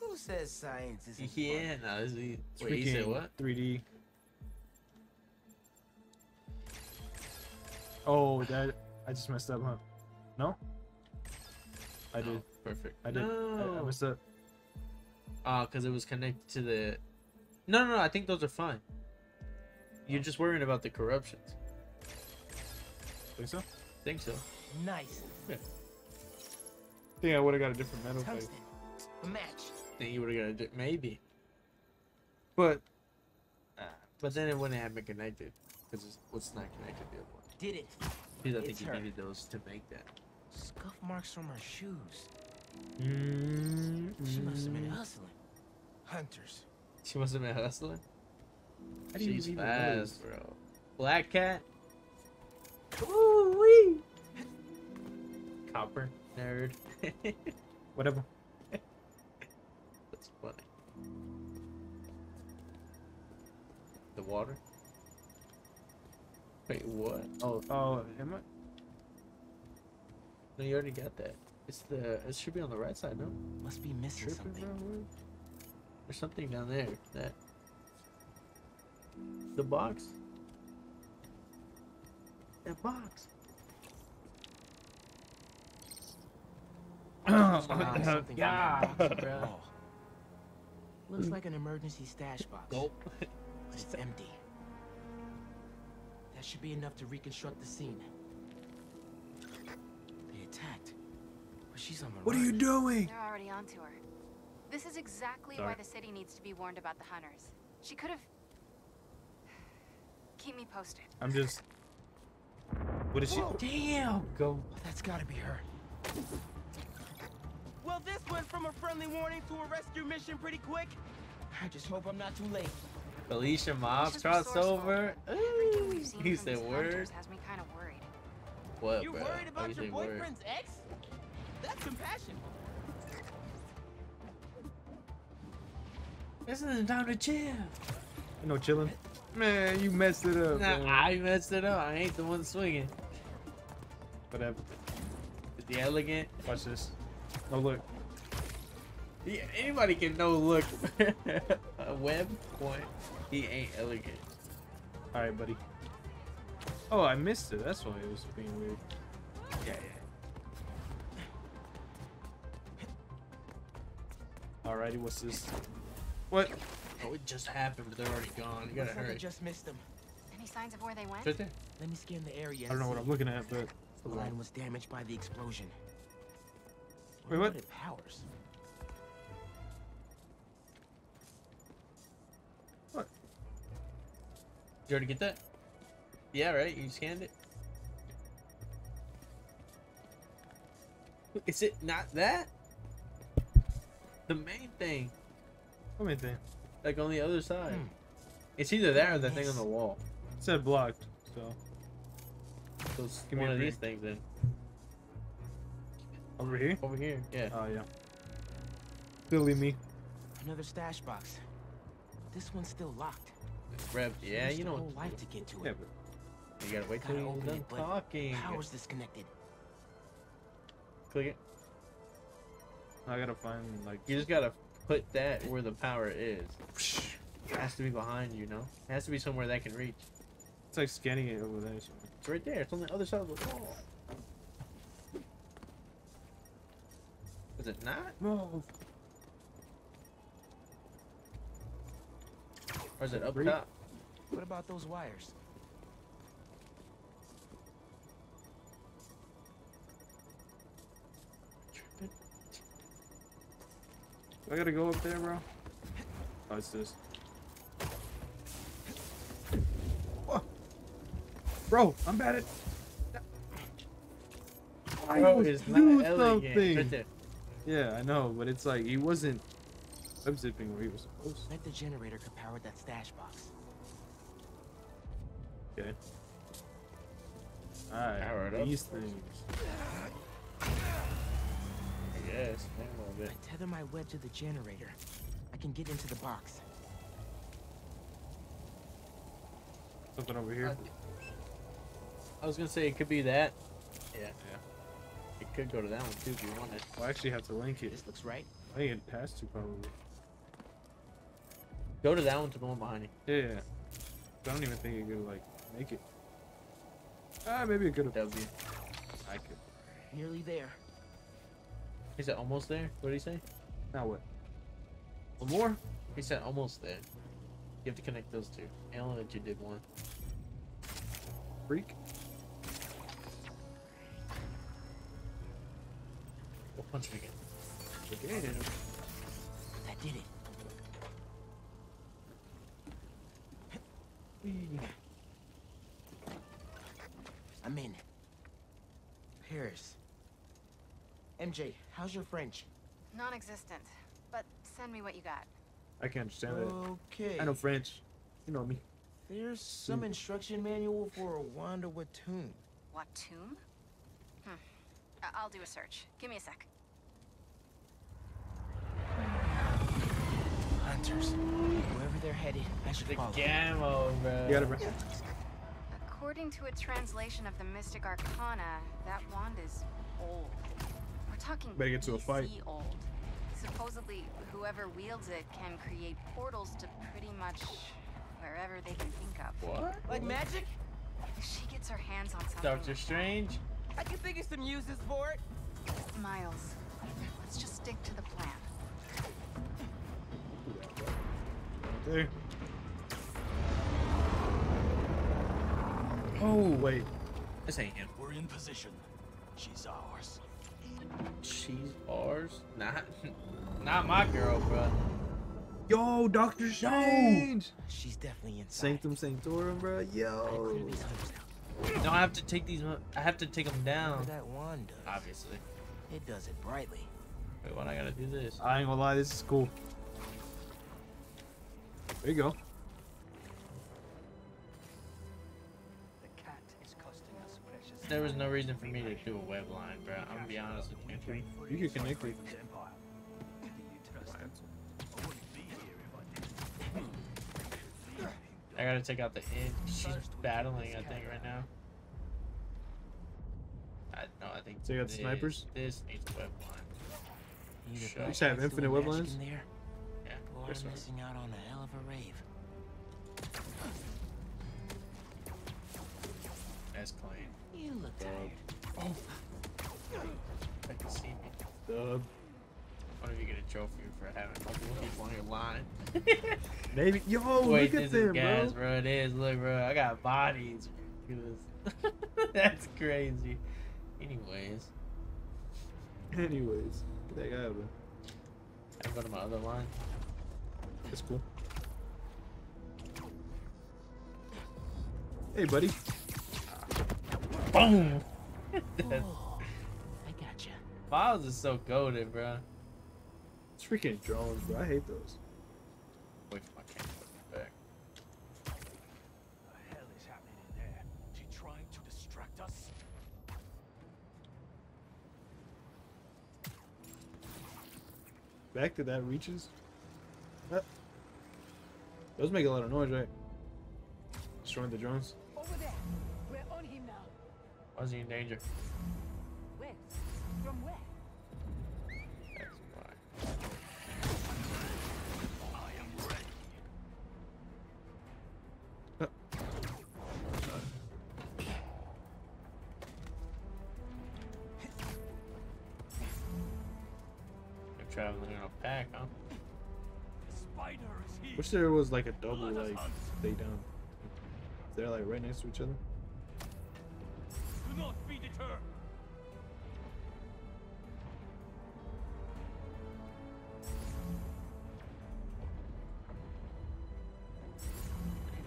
Who says science isn't fun? Yeah, no. Wait, you said what? 3D. Oh, that I just messed up, huh? No, I did. Perfect. I did. No. I messed up. Cause it was connected to the. No. I think those are fine. You're just worrying about the corruptions. Think so? think so. Nice. Yeah. I think I would have got a different metal plate. A match. I think you would have got a maybe. But then it wouldn't have been connected because it's what's not connected to the other one. Did it? Because I think you needed those to make that. Scuff marks from her shoes. She must have been hustling. Hunters. She must have been hustling. She's fast, bro. Black Cat. Ooh wee. Copper nerd. Whatever. That's funny. The water. Wait, what? Oh, oh, am I? No, you already got that. It's the. It should be on the right side, no? Must be missing something. There's something down there. That. The box. That box. Yeah. Oh. Looks like an emergency stash box. Nope. But it's empty. That should be enough to reconstruct the scene. They attacked, but she's on the run. What are you doing? They're already onto her. This is exactly why the city needs to be warned about the Hunters. She could have. Keep me posted. I'm just. What is she? Whoa, damn. Go. That's gotta be her. Well, this went from a friendly warning to a rescue mission pretty quick. I just hope I'm not too late. Felicia mobs cross over. Ooh, he said word. Has me kind of worried. What, you're bro? Worried about your boyfriend's ex? That's compassion. This isn't time to chill. You know, chilling. Man, you messed it up. Nah, I messed it up. I ain't the one swinging. Whatever. The elegant. Watch this. No look. Yeah, anybody can no look. A web point. He ain't elegant. All right, buddy. Oh, I missed it. That's why it was being weird. Yeah, yeah. Alrighty, what's this? What? Oh, it just happened, but they're already gone. You gotta hurry. I just missed them. Any signs of where they went? Right there. Let me scan the area. I don't know what I'm looking at, but the line was damaged by the explosion. Wait, what? It powers. What? Did you already get that? Yeah, right? You scanned it? Is it not that? The main thing. What main thing? Like on the other side. Hmm. It's either that or the thing on the wall. It said blocked, so. So it's one of these things then. Over here? Over here, yeah. Oh, yeah. Silly me. Another stash box. This onene's still locked. It's revved. Yeah, you know what to get to it. Yeah, you gotta wait till you're done talking. Power's disconnected. Click it. I gotta find, like... You just gotta put that where the power is. It has to be behind you, no? It has to be somewhere that can reach. It's like scanning it over there. It's right there. It's on the other side of the wall. Is it not? No. Or is it up top? What about those wires? I gotta go up there, bro. Oh, it's this. Whoa. Bro, I'm bad at. Bro is not elegant. Yeah, I know, but it's like he wasn't subzipping where he was supposed to. Let the generator could power that stash box. Okay. Alright, these things. Yes, a little bit. I tether my web to the generator. I can get into the box. Something over here. I was gonna say it could be that. Yeah. Yeah. It could go to that one too if you want it. Well, I actually have to link it. This looks right. I think it has to probably. Go to that one, to the one behind you. Yeah. I don't even think it could like make it. Ah, maybe it could have. W. I could. Nearly there. Is it almost there? What did he say? Now what? One more? He said almost there. You have to connect those two. I don't know that you did one. Freak. Once again. Again. That did it. I'm in. Paris. MJ, how's your French? Non-existent, but send me what you got. I can understand that. Okay. I know French. You know me. There's some instruction manual for a Wanda Watoom. Watoom? Hmm. I'll do a search. Give me a sec. Hunters. Wherever they're headed, I should follow. The Gamo, bro. You gotta run. According to a translation of the Mystic Arcana, that wand is old. We're talking better get to a fight. Old. Supposedly, whoever wields it can create portals to pretty much wherever they can think of. What? Like magic? If she gets her hands on something. Doctor Strange? I can think of some uses for it. Miles, let's just stick to the plan. Okay. Oh, wait. This ain't him. We're in position. She's ours. She's ours? Not my girl, bro. Yo, Doctor Strange! She's definitely inside. Sanctum Sanctorum, bro. Yo. No, I have to take these. I have to take them down. That wand does. Obviously. It does it brightly. Wait, why do I gotta do this? I ain't gonna lie, this is cool. There you go. There was no reason for me to do a web line, bro. I'm gonna be honest with you. You can connect with the Empire. I gotta take out the end. She's battling, I think, right now. I think. Take out the snipers. This needs a web line. You should have infinite web lines. Yeah. We're missing out on a hell of a rave. That's clean. You look tired. Oh. I can see me. Dub. Why don't you get a trophy for having people on your line? Maybe. Yo, wait, look at them, guys, bro. It is. Look, bro. I got bodies. That's crazy. Anyways. Look at that guy, bro. I go to my other line. That's cool. Hey, buddy. Boom! I gotcha. Miles is so goated, bro. It's freaking drones, bro. I hate those. Wait for my camera to come back. What the hell is happening in there? Is she trying to distract us? Back to that reaches. What? Those make a lot of noise, right? Destroying the drones. Over there. We're on him now. Why is he in danger? Where? From where? That's why. I am ready. They're traveling in a pack, huh? The spider is here. Wish there was like a double, like, stay down. They're like right next to each other. Do not be deterred.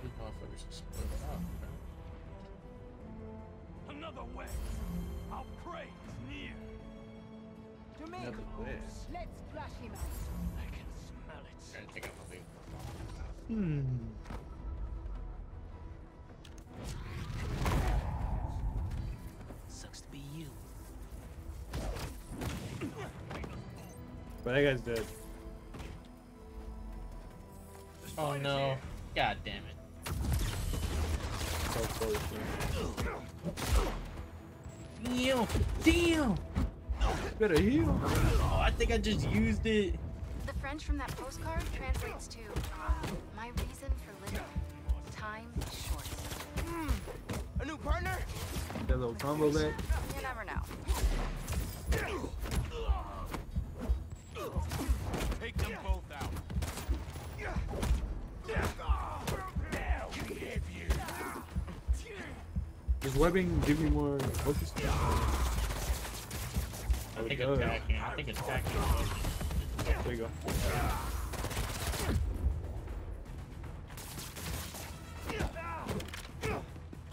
These motherfuckers split up, right? Another way. Our prey is near. To me, let's flash him out. I can smell it. I'm gonna take out my big. But that guy's dead. Oh no. God damn it. So close, man. Damn! Better heal. Oh, I think I just used it. The French from that postcard translates to my reason for living. Time is short. A new partner? That little combo there. You never know. Take them both out. Does webbing give me more focus? I think it's attacking. There you go.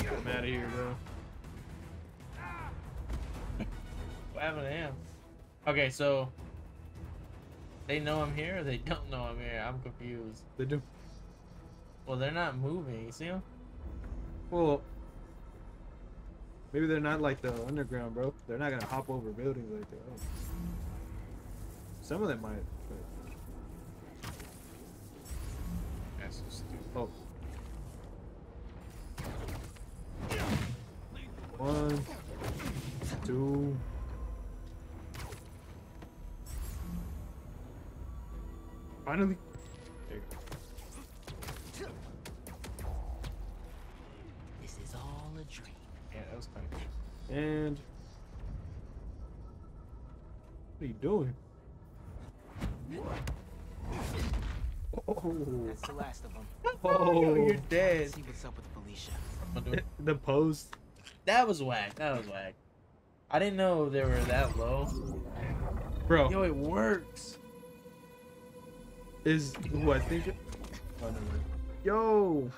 I'm out of here, bro. What happened to him? Okay, so they know I'm here or they don't know I'm here? I'm confused. They do. Well, they're not moving. You see them? Well, maybe they're not like the underground, bro. They're not gonna hop over buildings like that. Oh. Some of them might. But... That's so stupid. Oh. One, two. Finally. There you go. Yeah, that was kind of good. And what are you doing? Oh, that's the last of them. Oh, you're dead. Let's see what's up with Felicia. The post. That was whack. That was whack. I didn't know they were that low, bro. Yo, it works. Is what? Think it... oh, no, yo.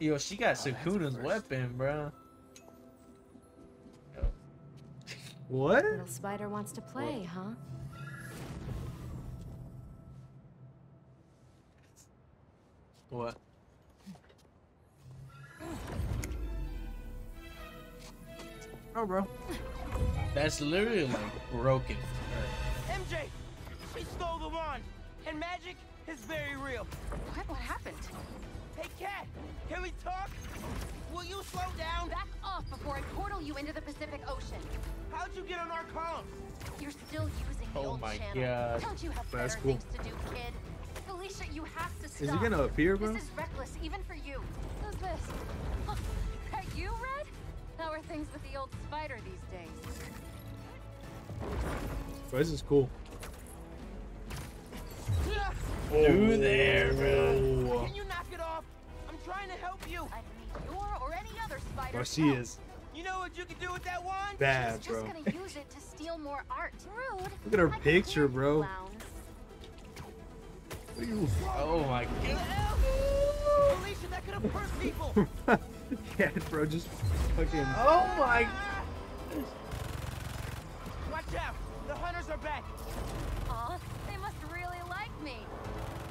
Yo, she got Sakuna's weapon, bro. Yo. What? Little spider wants to play, what? Huh? What? Oh, bro. That's literally like broken. MJ, she stole the wand, and magic is very real. What happened? Hey, Cat, can we talk? Will you slow down? Back off before I portal you into the Pacific Ocean. How'd you get on our comms? You're still using the old channel. Oh my god. Don't you have better things to do, kid? Felicia, you have to stop. Is he gonna appear, bro? This is reckless, even for you. Who's this? Oh, that you, Red? How are things with the old spider these days? Bro, this is cool. Oh, dude, there, bro. Can you knock it off? I'm trying to help you. I don't need your or any other spider. Bro, she is. You know what you can do with that wand? Bad, she's bro. Just gonna use it to steal more art. Rude. Look at her picture, bro. What are you? Oh my god. Felicia, that could have hurt people. Yeah, bro, just fucking. Oh my. Watch out! The hunters are back. Aw, they must really like me.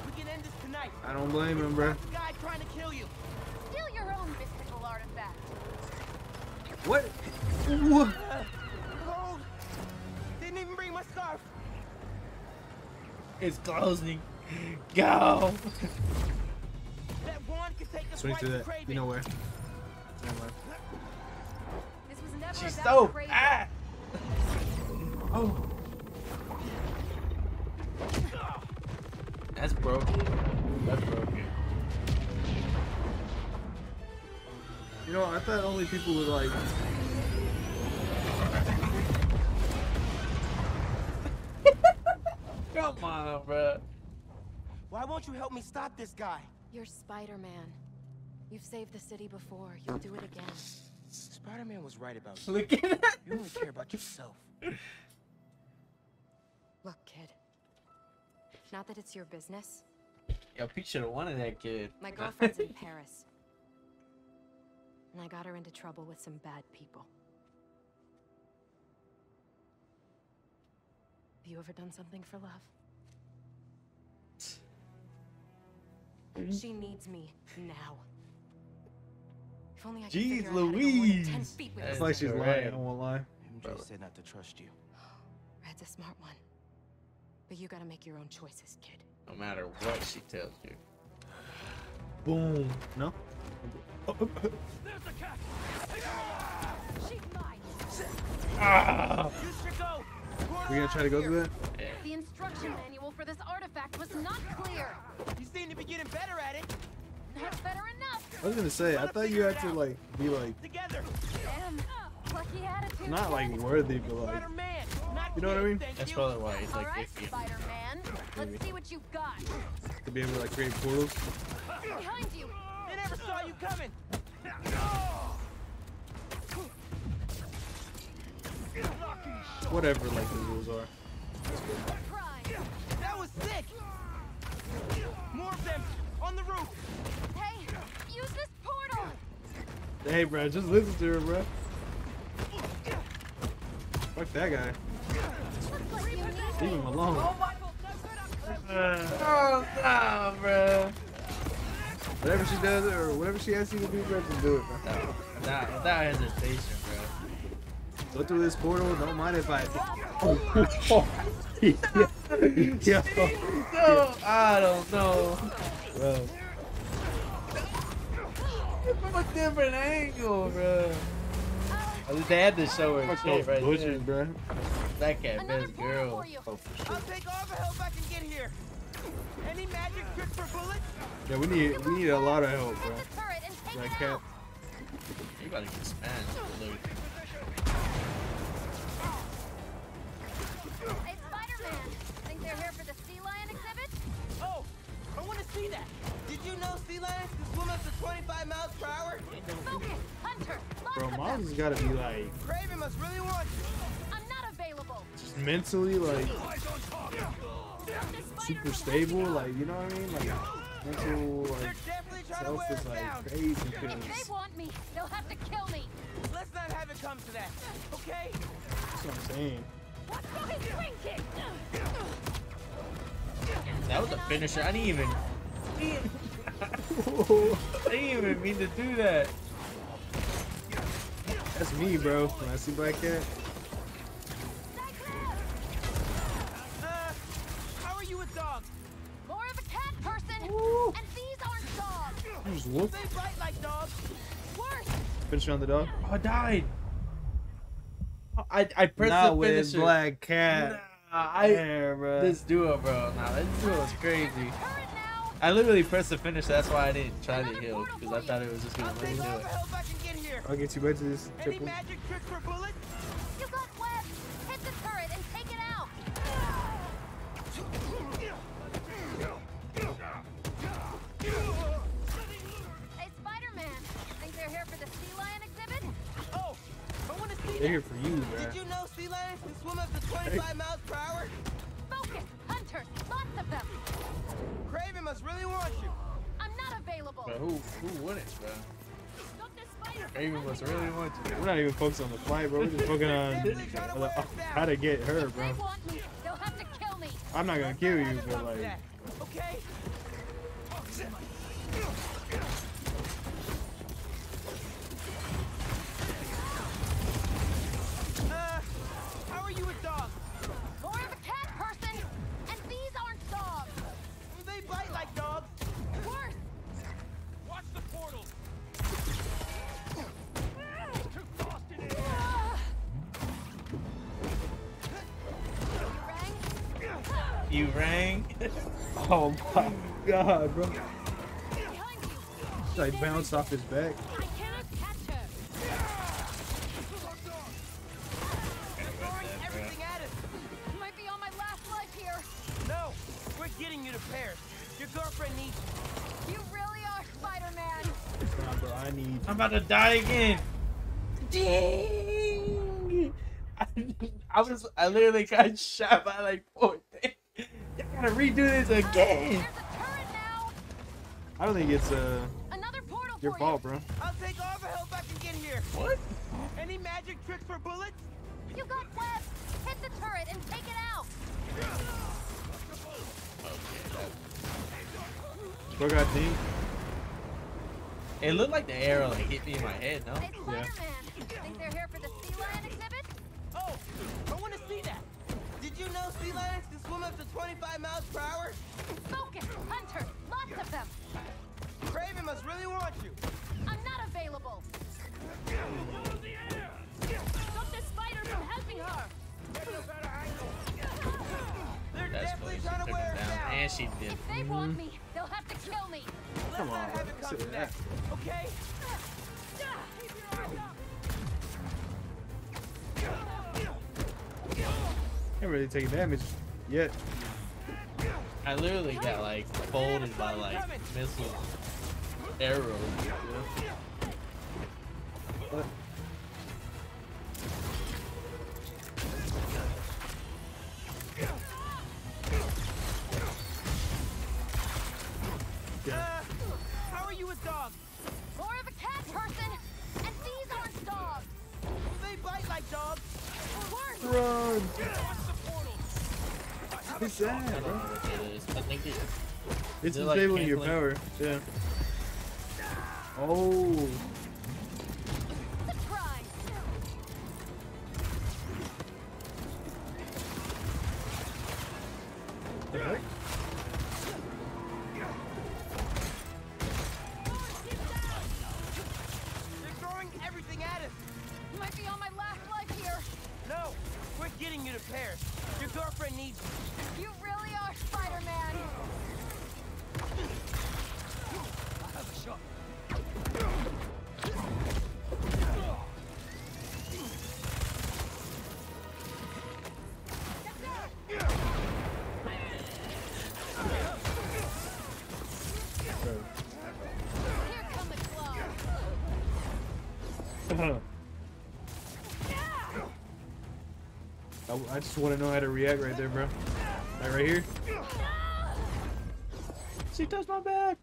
We can end this tonight. I don't blame him, bro. Guy trying to kill you. Steal your own mystical artifact. What? What? Cold. Didn't even bring my scarf. It's closing. Go. That wand can take us swing right to that. Kraven. You know where? This was never she's about so bad. Oh. That's broken. That's broken. You know, I thought only people would like. Come on, bro. Why won't you help me stop this guy? You're Spider-Man. You've saved the city before. You'll do it again. Spider-Man was right about you. Look at that. You only care about yourself. Look, kid. Not that it's your business. Yo, Pete should have wanted that kid. My girlfriend's in Paris. And I got her into trouble with some bad people. Have you ever done something for love? She needs me now. If only I could figure out how to go in 10 feet with this. It's like she's lying, I don't want to lie. MJ said not to trust you. Red's a smart one. But you gotta make your own choices, kid. No matter what she tells you. Boom. No? There's the cat! She's mine! Ah. You should go! We're gonna try to go through that? Yeah. The instruction manual for this artifact was not clear. You seem to be getting better at it. Not better enough. I was gonna say, I thought you had to like be like together. Lucky attitude. Not like worthy, but like you know what I mean? That's probably why he's like right, iffy. Spider-Man, let's see what you got. To be able to like create portals. Behind you. They never saw you coming. No. whatever like the rules are. That was sick. More of them on the roof. Hey, use this portal. Hey, bro, just listen to her, bro. Fuck that guy. Leave him alone. Oh no, bro. Whatever she does or whatever she asks you to do, bro, just do it, bro. No, without hesitation, bro. Go through this portal. Don't mind if I. Oh. Yeah. No, I don't know. Bro. From a different angle, bro. At least they had to show her shit right bushes, there. Bro. That cat, best girl. Oh, for sure. I'll take all the help I can get here. Any magic trick for bullets? Yeah, we need a lot of help, bro. Black Cat. You gotta get spanned. Hey, Spider-Man. Think they're here for the sea lion exhibit? Oh, I want to see that. Did you know sea lions can swim up to 25 miles per hour? Focus, Hunter. Bro, Miles has gotta be like. Kraven must really want you. I'm not available. Just mentally like. Super stable, like, you know what I mean? Like, mental, like, self is like crazy. If they want me, they'll have to kill me. Let's not have it come to that, okay? That's what I'm saying. That was a finisher. I didn't even mean to do that. That's me, bro. When I see Black Cat. Just look. They bite like dogs. Worse. Finish on the dog. Oh, I died. I pressed the finisher. Not Black Cat. Nah, bro. This duo, bro. Nah, this duo is crazy. I literally pressed the finisher. That's why I didn't try to heal because I thought it was just gonna let me do it. I'll get you back to this triple. Any magic tricks for bullets? You got web. Hit the turret and take it out. They're here for you, bro. Did you know sea lions can swim up to 25 miles per hour? Focus, Hunters, lots of them. Kraven must really want you. I'm not available. But who wouldn't, bro? Kraven must really want you. We're not even focused on the fight, bro. We're just focusing on how to get her, bro. If they want me, they'll have to kill me. I'm not gonna kill you, but like. Okay. You rang? Oh my god, bro. Like bounced off his back. I cannot catch her. Throwing everything at us. Might be on my last life here. No, we're getting you to Paris. Your girlfriend needs you. You really are Spider-Man. Nah, bro, I need. I'm about to die again. Ding! I literally got shot by like 4 things. I gotta redo this again. I don't think it's your fault, bro. I'll take all the help I can get here. What? Any magic tricks for bullets? You got web. Hit the turret and take it out. Okay. Bro got team. It looked like the arrow like hit me in my head, no? Yeah. Think they're here for the sea lion exhibit? Oh, I want to see that. Did you know sea lions can swim up to 25 miles per hour? Focus, Hunter, lots of them. Kraven must really want you. I'm not available. Stop the spider from helping her. They're definitely trying to wear her down. And she did. If they want me, they'll have to kill me. Come on, have it come to that. Okay. Keep your eyes up. I can't really take damage yet. I literally got like folded by like missile arrows. What? side, dog. Run! What's that? I don't know what it is. I think it's disabling your power. Yeah. Oh. The heck? Your girlfriend needs you. You really are Spider-Man. Here come the gloves. I just want to know how to react right there, bro. Like right here. No! She touched my back.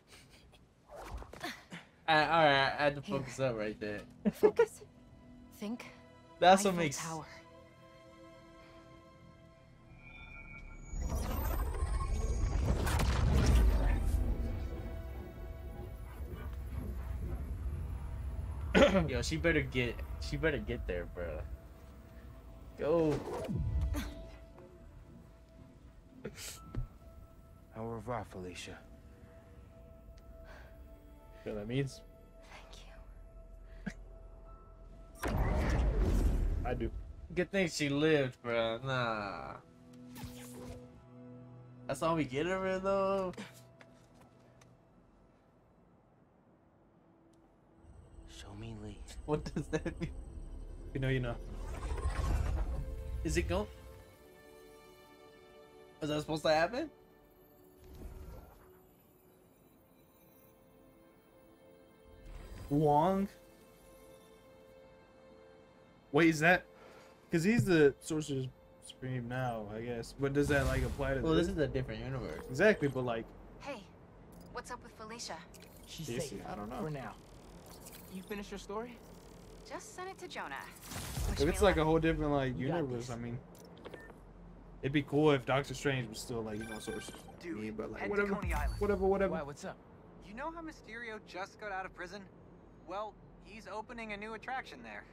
Alright, I had to focus up right there. Focus. Think. That's what makes power. Yo, she better get there, bro. Go. Au revoir, Felicia. You know what that means? Thank you. I do. Good thing she lived, bro. Nah. That's all we get of her, though. Show me Lee. What does that mean? You know, you know. Is it going? Is that supposed to happen? Wong? Wait, is that? Because he's the Sorcerer Supreme now, I guess. But does that like apply to? Well, this is a different universe. Exactly, but like. Hey, what's up with Felicia? She's safe. I don't know. For now. You finished your story? Just send it to Jonah. If it's like a whole different like universe, I mean, it'd be cool if Doctor Strange was still like, you know, source. Dude, but like whatever. Why, what's up? You know how Mysterio just got out of prison? Well, he's opening a new attraction there.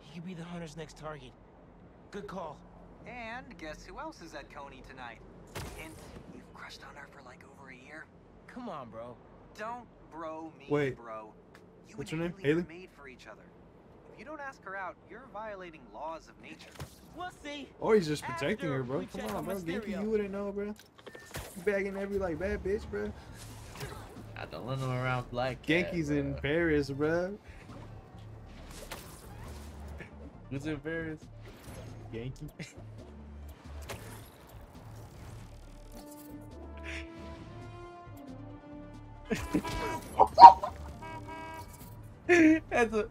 He could be the Hunter's next target. Good call. And guess who else is at Coney tonight? And you've crushed on her for like over a year. Come on, bro. Don't bro me, wait, bro. You what's your name? Haley? Made for each other. You don't ask her out, you're violating laws of nature. We'll see. Or he's just protecting her, bro. Come on, bro. Genki, you wouldn't know, bro. Bagging every like bad bitch, bro. I don't want him around Black Cat. Genki's in Paris, bro. Who's in Paris? Genki. That's a.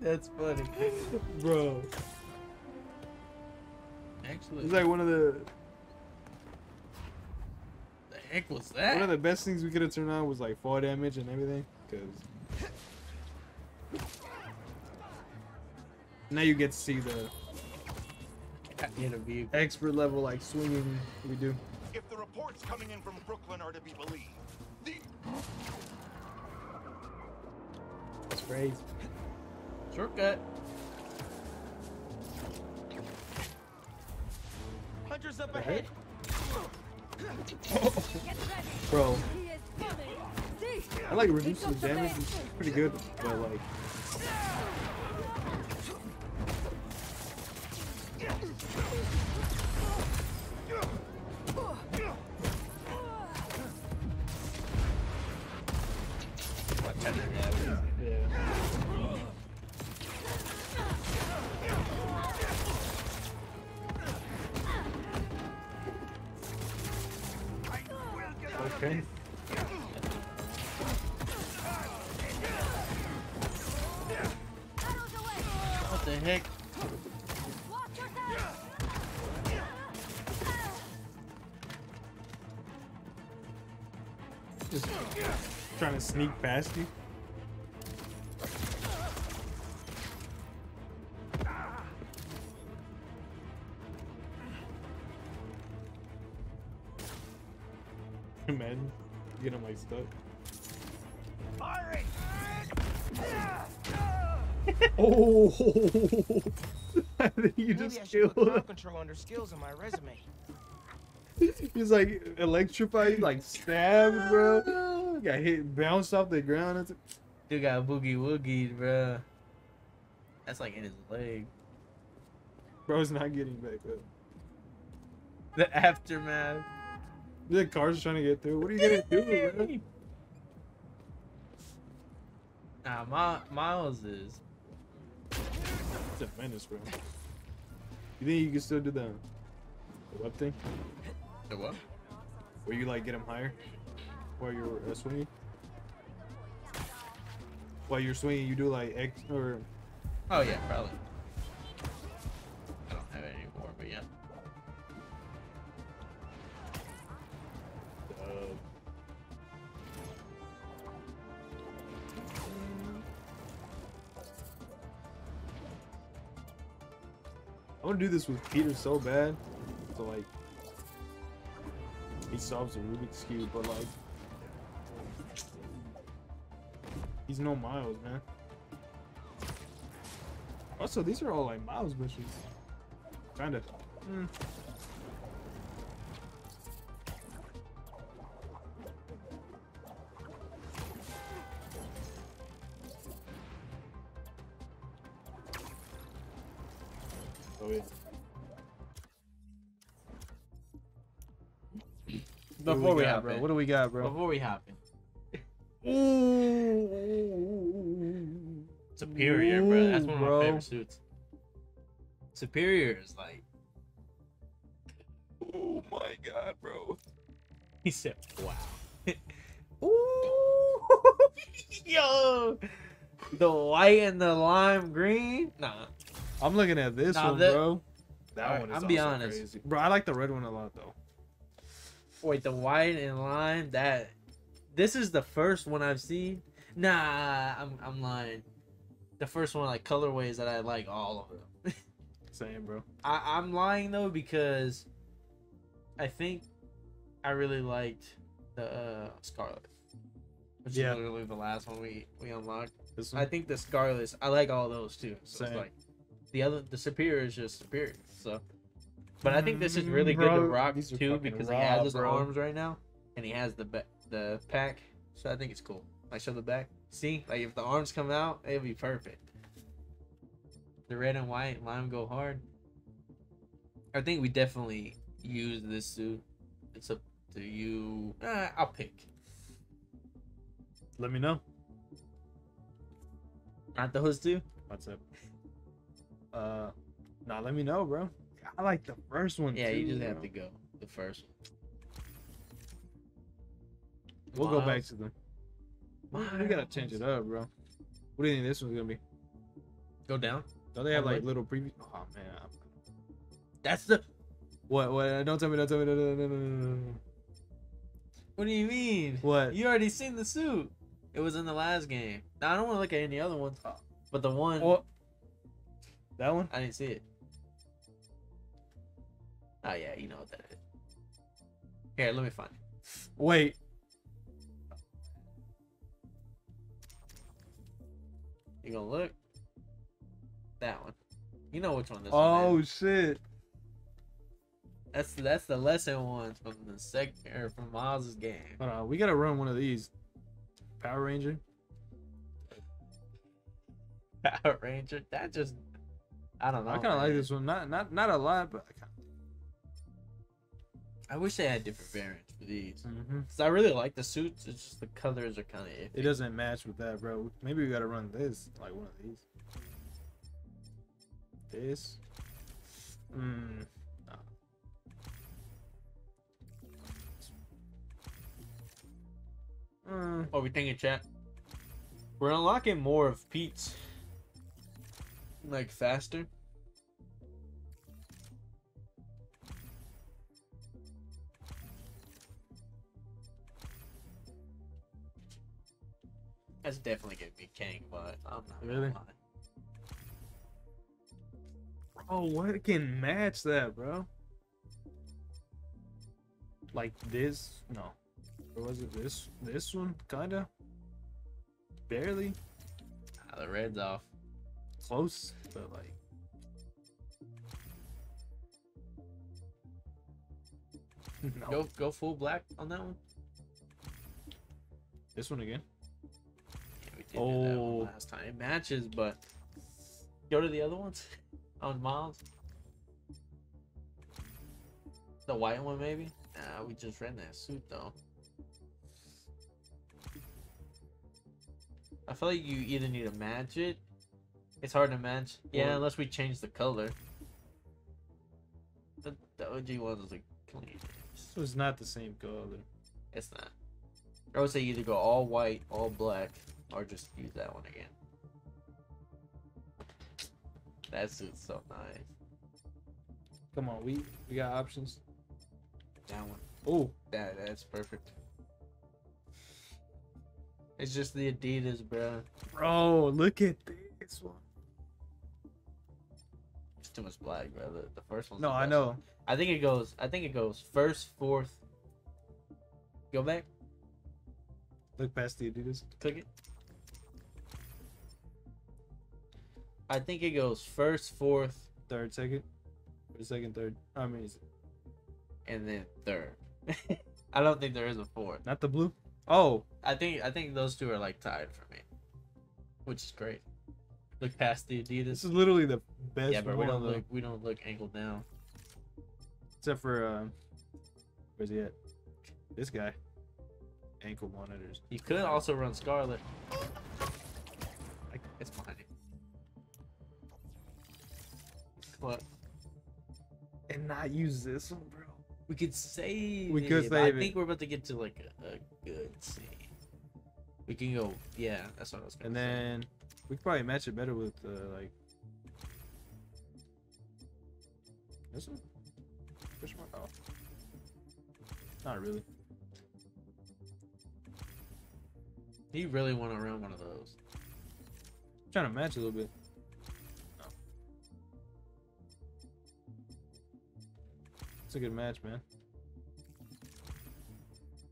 That's funny, bro. Actually, it's like one of the heck was that? One of the best things we could have turned on was like fall damage and everything, cause now you get to see the expert level like swinging we do. If the reports coming in from Brooklyn are to be believed, that's crazy. Shortcut. Hunters up ahead. Oh. Bro. I like reducing the damage. It's pretty good, but like. Okay. What the heck? Just trying to sneak past you. men. Get him like stuck. Oh! I think you just killed him. Control under skills on my resume. He's like electrified, like stabbed, bro. Got hit, bounced off the ground. Dude got boogie woogie, bro. That's like in his leg. Bro's not getting back up. The aftermath. The car's trying to get through. What are you gonna do, bro? Nah, Miles is. It's a menace, bro. You think you can still do that? The what thing? The what? Where you like get him higher? While you're swinging? While you're swinging, you do like X or. Oh yeah, probably. I don't have it anymore, but yeah. I want to do this with Peter so bad. So like, he solves a Rubik's Cube, but like, he's no Miles, man. Also, these are all like Miles bushes. Kinda. Mm. Oh yeah. Before we hop in. What do we got, bro? Before we hop in. Superior, bro. That's one of my favorite suits. Superior is like, oh my god, bro. He said, wow. Ooh. Yo. The white and the lime green? Nah. I'm looking at this one, bro. That one is also crazy. Bro, I like the red one a lot, though. Wait, the white and lime? That... This is the first one I've seen? Nah, I'm lying. The first one, like, colorways that I like, all of them. Same, bro. I'm lying, though, because I think I really liked the Scarlet. Which is literally the last one we unlocked. This one? I think the Scarlet, I like all those, too. So same. It's like, the superior is just superior, so. But I think this is really good to Rock too because he has his arms right now, and he has the pack, so I think it's cool. Like show the back, see, like if the arms come out, it'd be perfect. The red and white lime go hard. I think we definitely use this suit. It's up to you. I'll pick. Let me know. Not those two. What's up? Nah, let me know, bro. I like the first one. Yeah, too, you just have to go the first one. We'll go back to them. We gotta change it up, bro. What do you think this one's gonna be? Go down. Don't they have like little previews? Oh man, that's the. What? What? Don't tell me! Don't tell me! No. What do you mean? What? You already seen the suit. It was in the last game. Now I don't want to look at any other ones, but the one. Oh. That one? I didn't see it. Oh, yeah, you know what that is. Here, let me find it. Wait. You gonna look? That one. You know which one this one is. Oh, shit. That's the lesson one from the from Miles' game. Hold on, we gotta run one of these. Power Ranger? Power Ranger? That just... I don't know. I kind of like this one. Not a lot, but I wish they had different variants for these. Cause I really like the suits. It's just the colors are kind of iffy. It doesn't match with that, bro. Maybe we gotta run this, like one of these. This. Nah. What are we thinking, chat? We're unlocking more of Pete's. Like faster. That's definitely gonna be King, but I'm not really. Oh, what can match that, bro? Like this? No. Or was it this one? Kinda. Barely. Ah, the red's off. Close, but like. No. Go full black on that one. This one again. Yeah, we did do that one last time. It matches, but go to the other ones on Miles. The white one, maybe. Nah, we just ran that suit though. I feel like you either need to match it. It's hard to match. Yeah, unless we change the color. The OG one was like clean. This was not the same color. It's not. I would say either go all white, all black, or just use that one again. That suit's so nice. Come on, we got options. That one. Oh, that's perfect. It's just the Adidas, bro. Bro, look at this one. It's too much black, bro. The first one's the best. I know. I think it goes first, fourth. Go back. Look past the Adidas. Click it. I think it goes first, fourth, third, second. Or second, third. I mean, and then third. I don't think there is a fourth. Not the blue? Oh, I think those two are like tied for me, which is great. Look past the Adidas. This is literally the best. Yeah, but we don't look angled down. Except for where's he at? This guy. Ankle monitors. You could also run Scarlet. It's behind you. What? And not use this one, bro. We could save. We could save. I think we're about to get to like a good scene. We can go. Yeah, that's what I was gonna say. And then we could probably match it better with like this one. Which one? Oh, not really. You really want to run one of those? I'm trying to match a little bit. It's a good match, man.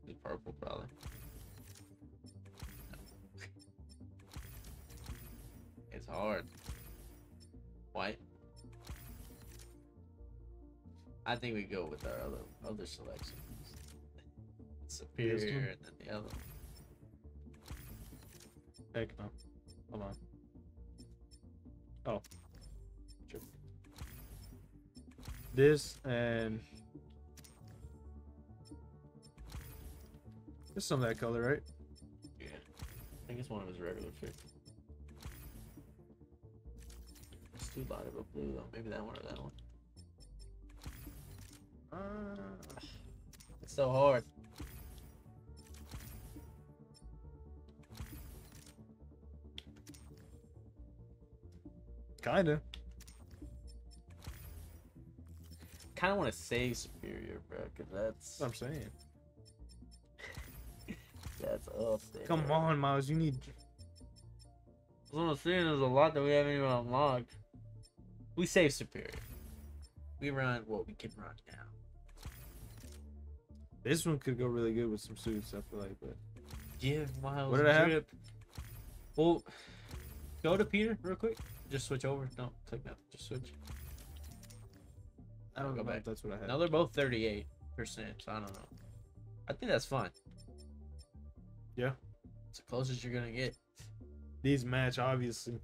It's purple, probably. It's hard. White. I think we go with our other selections. Superior and then the other one. Heck no. Hold on. Oh. This and it's some of that color, right? Yeah, I think it's one of his regular shirts. It's too light of a blue though. Maybe that one or that one. It's so hard. Kinda. Kind of want to say superior, bro, because that's what I'm saying. That's up there. Come on, Miles, you need. What I'm saying, there's a lot that we haven't even unlocked. We save superior. We run what we can run now. This one could go really good with some suits, I feel like. But give Miles. What did I have? Well, go to Peter real quick. Just switch over. No, click that. Just switch. I don't know if that's what I had. No, they're both 38%, so I don't know. I think that's fine. Yeah. It's the closest you're going to get. These match, obviously.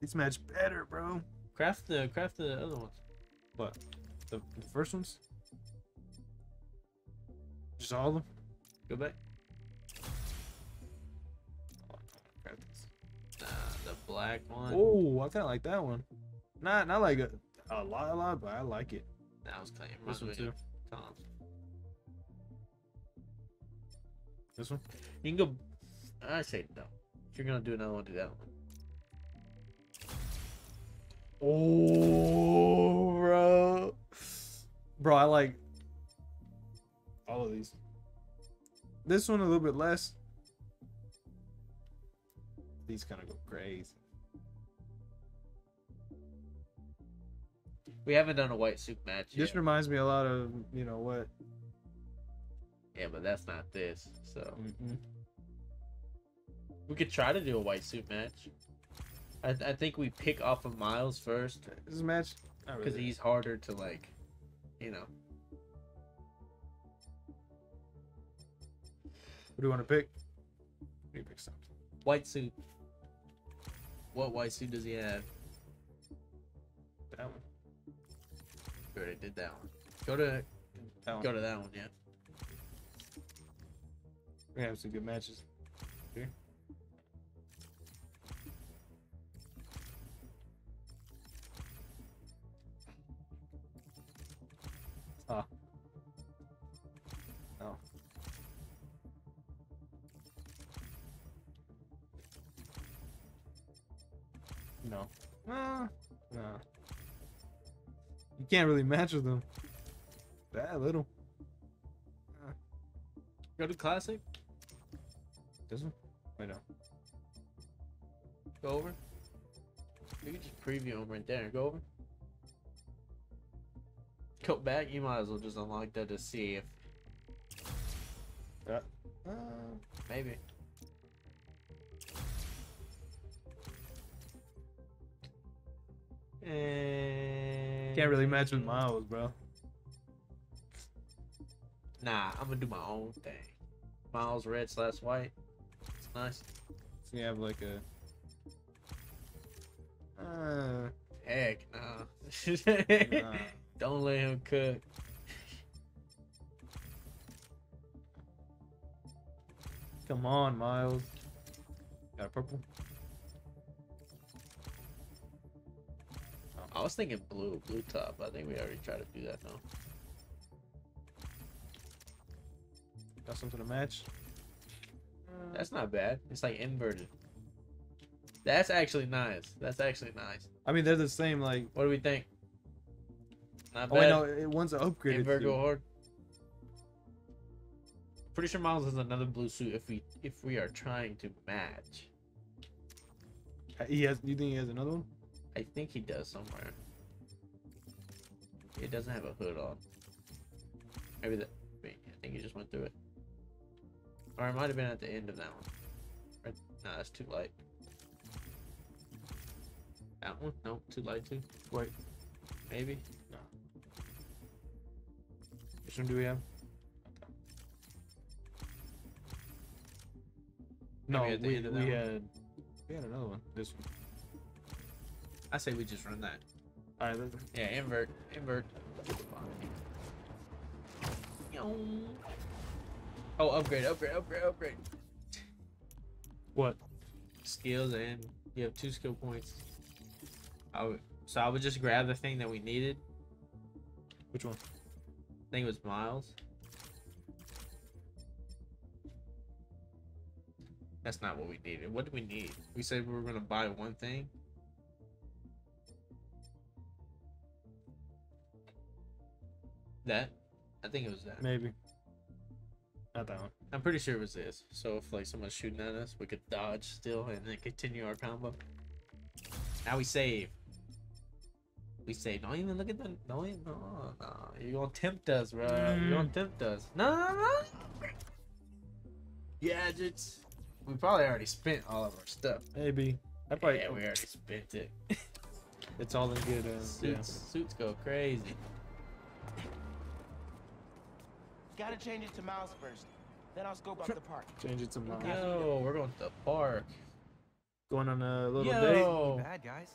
These match better, bro. Craft the other ones. What? The first ones? Just all of them? Go back. The black one. Oh, I kind of like that one. Not like a... A lot, but I like it. That was clean. This one too. Tom's. This one? You can go. I say no. If you're gonna do another one, do that one. Oh, bro. Bro, I like all of these. This one a little bit less. These kind of go crazy. We haven't done a white suit match yet. This reminds me a lot of, you know what? Yeah, but that's not this, so. Mm-mm. We could try to do a white suit match. I think we pick off of Miles first. This match, because really. He's harder to, like, you know. What do you want to pick? What do you pick something? White suit. What white suit does he have? That one. We already did that one. Go to that one, yeah. We have some good matches. Here. Ah. Oh. No. Ah. No. You can't really match with them. That little. Ah. Go to classic. This one? Wait, no. Go over. You can just preview them right there. Go over. Go back. You might as well just unlock that to see if. Maybe. And... Can't really match with Miles, bro. Nah, I'm gonna do my own thing. Miles red / white. Nice. So you have like a. Heck no. Nah. Don't let him cook. Come on, Miles. Got a purple. I was thinking blue top. I think we already tried to do that though. Got something to match. That's not bad. It's like inverted. That's actually nice. That's actually nice. I mean, they're the same. Like, what do we think? Not bad. Oh, wait, no, one's upgraded. Invert go hard. Pretty sure Miles has another blue suit. If we are trying to match, he has. You think he has another one? I think he does somewhere. It doesn't have a hood on. Maybe that. I think he just went through it. Or it might have been at the end of that one. No, that's too light. That one? No, too light too. Wait. Maybe? No. Which one do we have? No, we had another one. This one. I say we just run that. Alright, let's... Yeah, invert. Oh, upgrade. What? Skills, and you have 2 skill points. I would just grab the thing that we needed. Which one? I think it was Miles. That's not what we needed. What do we need? We said we were going to buy one thing. That? I think it was that. Maybe. Not that one. I'm pretty sure it was this. So if like someone's shooting at us, we could dodge still and then continue our combo. Now we save. We save. Don't even look at the. No. You're gonna tempt us, bro. You're gonna tempt us. No. Yeah, just. We probably already spent all of our stuff. Maybe. Yeah, we already spent it. It's all in good. Suits go crazy. Gotta change it to Miles first. Then I'll scope up the park. Change it to Miles. Yo, we're going to the park. Going on a little date. Bad guys.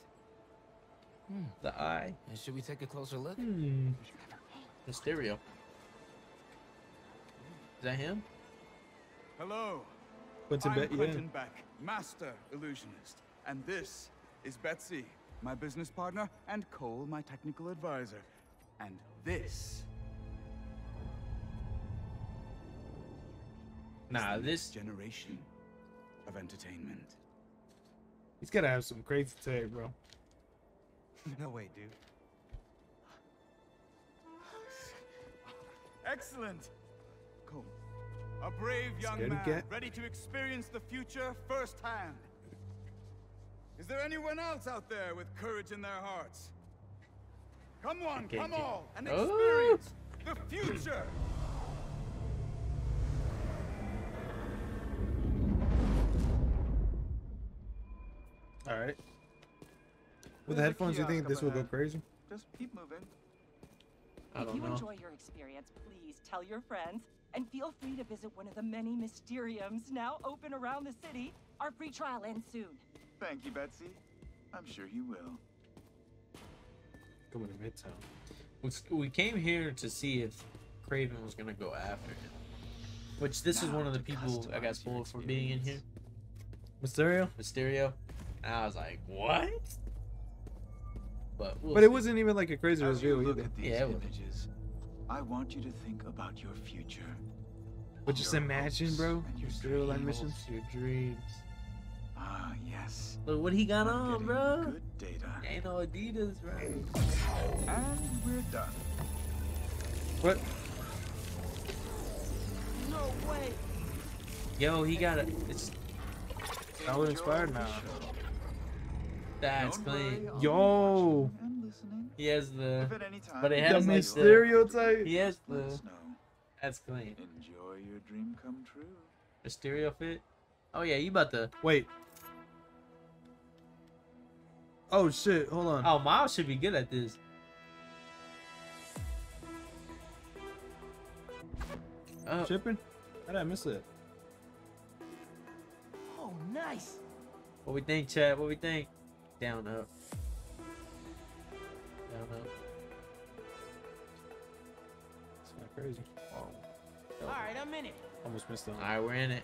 The eye. And should we take a closer look? Mysterio. Is that him? Hello. Quentin Beck, master illusionist. And this is Betsy, my business partner, and Cole, my technical advisor. And this. Nah, this generation of entertainment. He's gotta have some crazy tape, bro. No way, dude. Excellent. Cool. A brave young man, ready to experience the future firsthand. Is there anyone else out there with courage in their hearts? Come on, come all, and experience the future. All right. With the headphones, you think this will go crazy? Just keep moving. If you enjoy your experience, please tell your friends and feel free to visit one of the many mysteriums now open around the city. Our free trial ends soon. Thank you, Betsy. I'm sure you will. Coming to Midtown. We came here to see if Kraven was gonna go after him. Which this now is one of the people I got spoiled for being in here. Mysterio. And I was like, what? But it wasn't even like a crazy reveal either. Yeah, images. I want you to think about your future. But just imagine, bro. Your missions, your dreams. Ah, yes. Look what he got on, bro. Good data. Ain't no Adidas, bro. And we're done. What? No way. Yo, he got it. It's. I was inspired now. That's clean. Yo. He has the. But it has the Mysterio type. He has the. That's clean. Enjoy your dream come true. Mysterio fit. Oh yeah, you about to wait. Oh shit, hold on. Oh, Miles should be good at this. Oh. Chipping? How did I miss it? Oh, nice. What we think, chat? What we think? Down, up. Down, up. It's not crazy. Oh. All right, I'm in it. Almost missed it. All right, we're in it.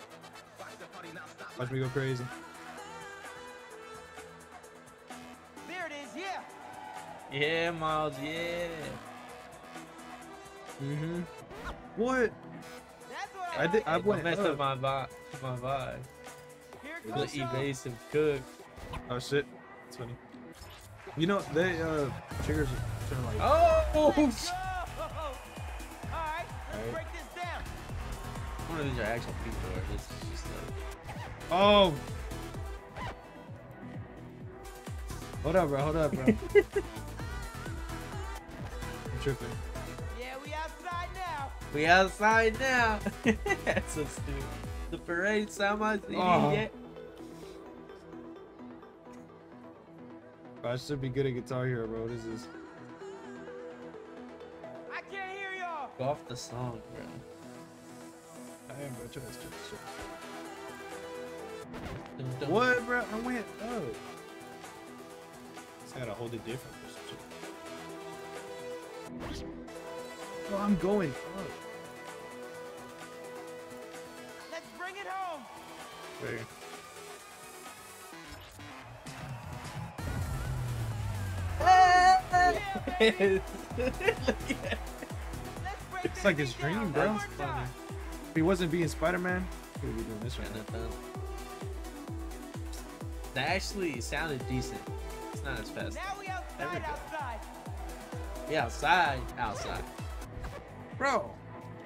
Watch me go crazy. There it is, yeah. Yeah, Miles, yeah. Mm-hmm. What? That's what I went messed up my vibe. The evasive cook. Oh shit, it's funny. You know they triggers turn like. Oh. Let's go. All right, let's break this down. One of these are actual people, or this is just like. Oh. Hold up, bro. I'm tripping. We outside now. That's so stupid. The parade somehow. Oh. I should be good at Guitar Hero, bro. What is this? I can't hear y'all. Go off the song, bro. I am going to try this shit. What, bro? I went. Oh. It's gotta hold it different. Oh, I'm going. Oh. Let's bring it home. There. Hey. It's like his dream, bro. If he wasn't being Spider-Man, he would be doing this right now. That actually sounded decent. It's not as fast. Now we outside, Yeah, outside. Bro!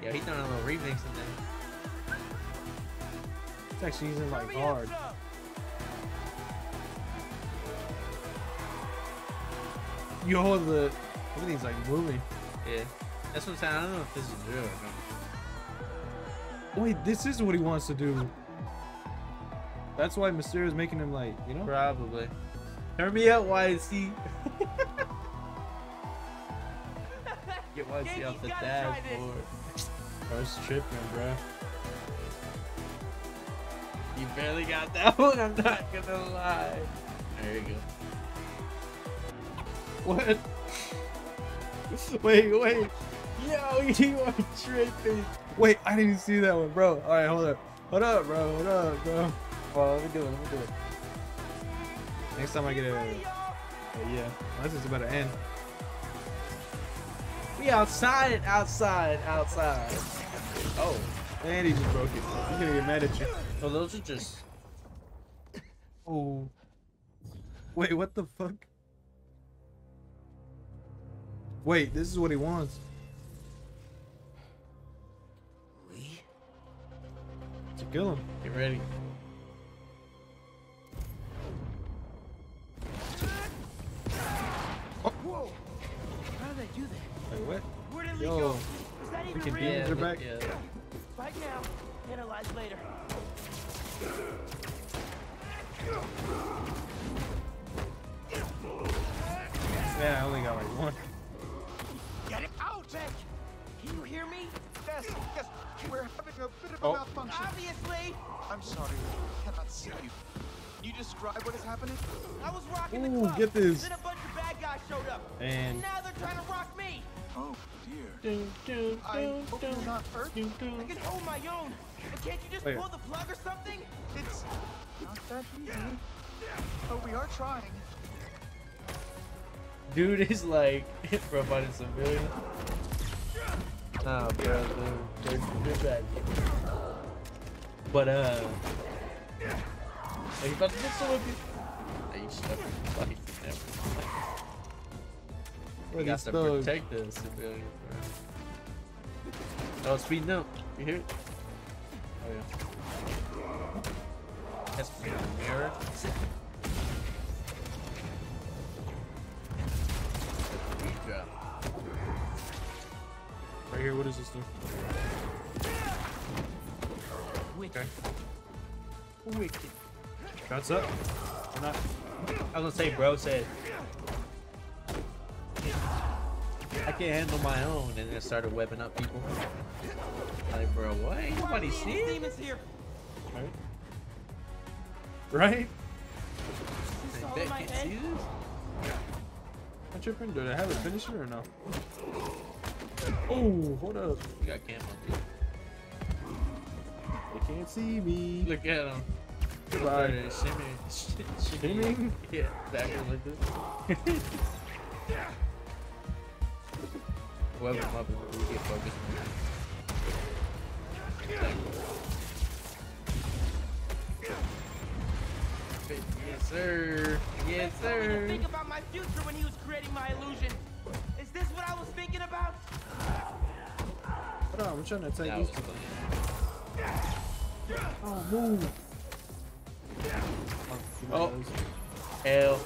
Yeah, he throwing a little remix in there. It's actually using like hard. Yo, the everything's like moving. Yeah. That's what I'm saying. I don't know if this is real or not. Wait, this is what he wants to do. That's why Mysterio's making him like, you know? Probably. Turn me up, YC. Get YC off the dashboard. First tripping, bro. You barely got that one, I'm not gonna lie. There you go. What? Wait. Yo, you are tripping. Wait, I didn't even see that one, bro. All right, hold up. Hold up, bro. Well, let me do it. Next time I get a... yeah, unless it's about to end. We outside. Oh, and he just broke it. He's gonna get mad at you. Oh, those are just... Oh. Wait, what the fuck? Wait, this is what he wants. We? To kill him. Get ready. Oh. Whoa! How did I do that? Wait, what? Where did Lee go? Was that even real? Yeah, back. Yeah. Fight now. Analyze later. Man, I only got like one. Get it out, Jack! Can you hear me? Yes, we're having a bit of a malfunction. Obviously! I'm sorry, I cannot see you. You describe what is happening? I was rocking the club. Get this. Then a bunch of bad guys showed up. And now they're trying to rock me. Oh dear. I hope you're not hurt. I can hold my own. And can't you just pull the plug or something? It's not that easy. But we are trying. Dude is like providing some billion. Oh, bro, they're bad. But are you about to get some of you? Are you stuck in the fight? We got to protect the civilian. Oh, it's speeding up. You hear it? Oh, yeah. That's pretty mirror. Yeah. Right here, what does this do? Wicked. Okay. Wicked. Shots up. I'm not. I was gonna say, bro said, I can't handle my own, and then it started webbing up people. Like, bro, what? Ain't nobody seen demons here. Right? Right? They can't see this? I'm tripping. Did I have a finisher or no? Oh, hold up. You got camera. They can't see me. Look at them. Goodbye. Shimming? Yeah, exactly like this. Whoever up is we get focused on. Yes, sir. Yes, sir. Think about my future when he was creating my illusion. Is this what I was thinking about? Hold on, I'm trying to take these two. Oh, move. Oh, hell.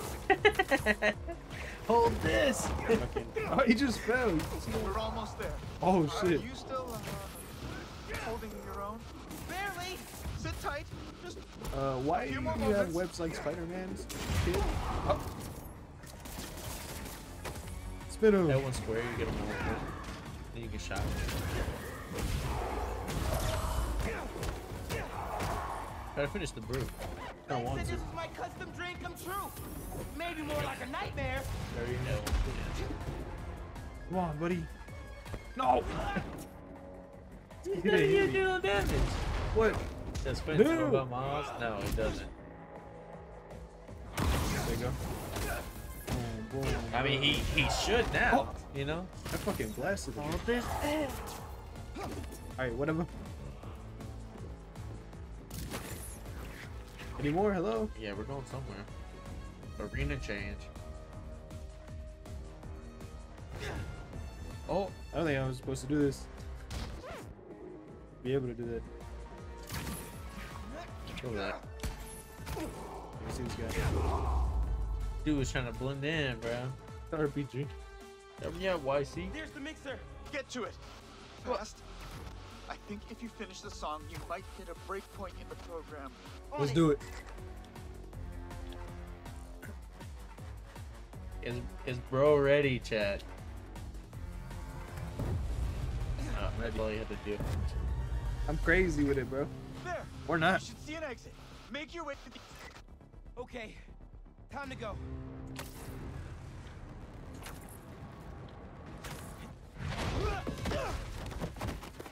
Hold this! Oh, he just fell. We're almost there. Oh, shit. Are you still holding your own? Barely. Sit tight. Just why do you have webs like Spider-Man's? Oh. Spin him. That one's square. You get him over. Then you get shot. Gotta finish the brew. I want to. This is my custom dream come true. Maybe more like a nightmare. There you go. Come on, buddy. No. You doing damage. What? Does Spence know about Miles? No, it doesn't. There you go. Boom, boom, I mean, he should now. Oh. You know. I fucking blasted him. All this. All right, whatever. Any more? Hello? Yeah, we're going somewhere. Arena change. Oh, I don't think I was supposed to do this. Be able to do that. Look at that. Let me see this guy. Dude was trying to blend in, bro. RPG. Yeah, YC. There's the mixer. Get to it. Fast. I think if you finish the song, you might hit a break point in the program. Let's do it. Is bro ready, chat? That's all you have to do. I'm crazy with it, bro. There. Or not. You should see an exit. Make your way to the... Okay. Time to go.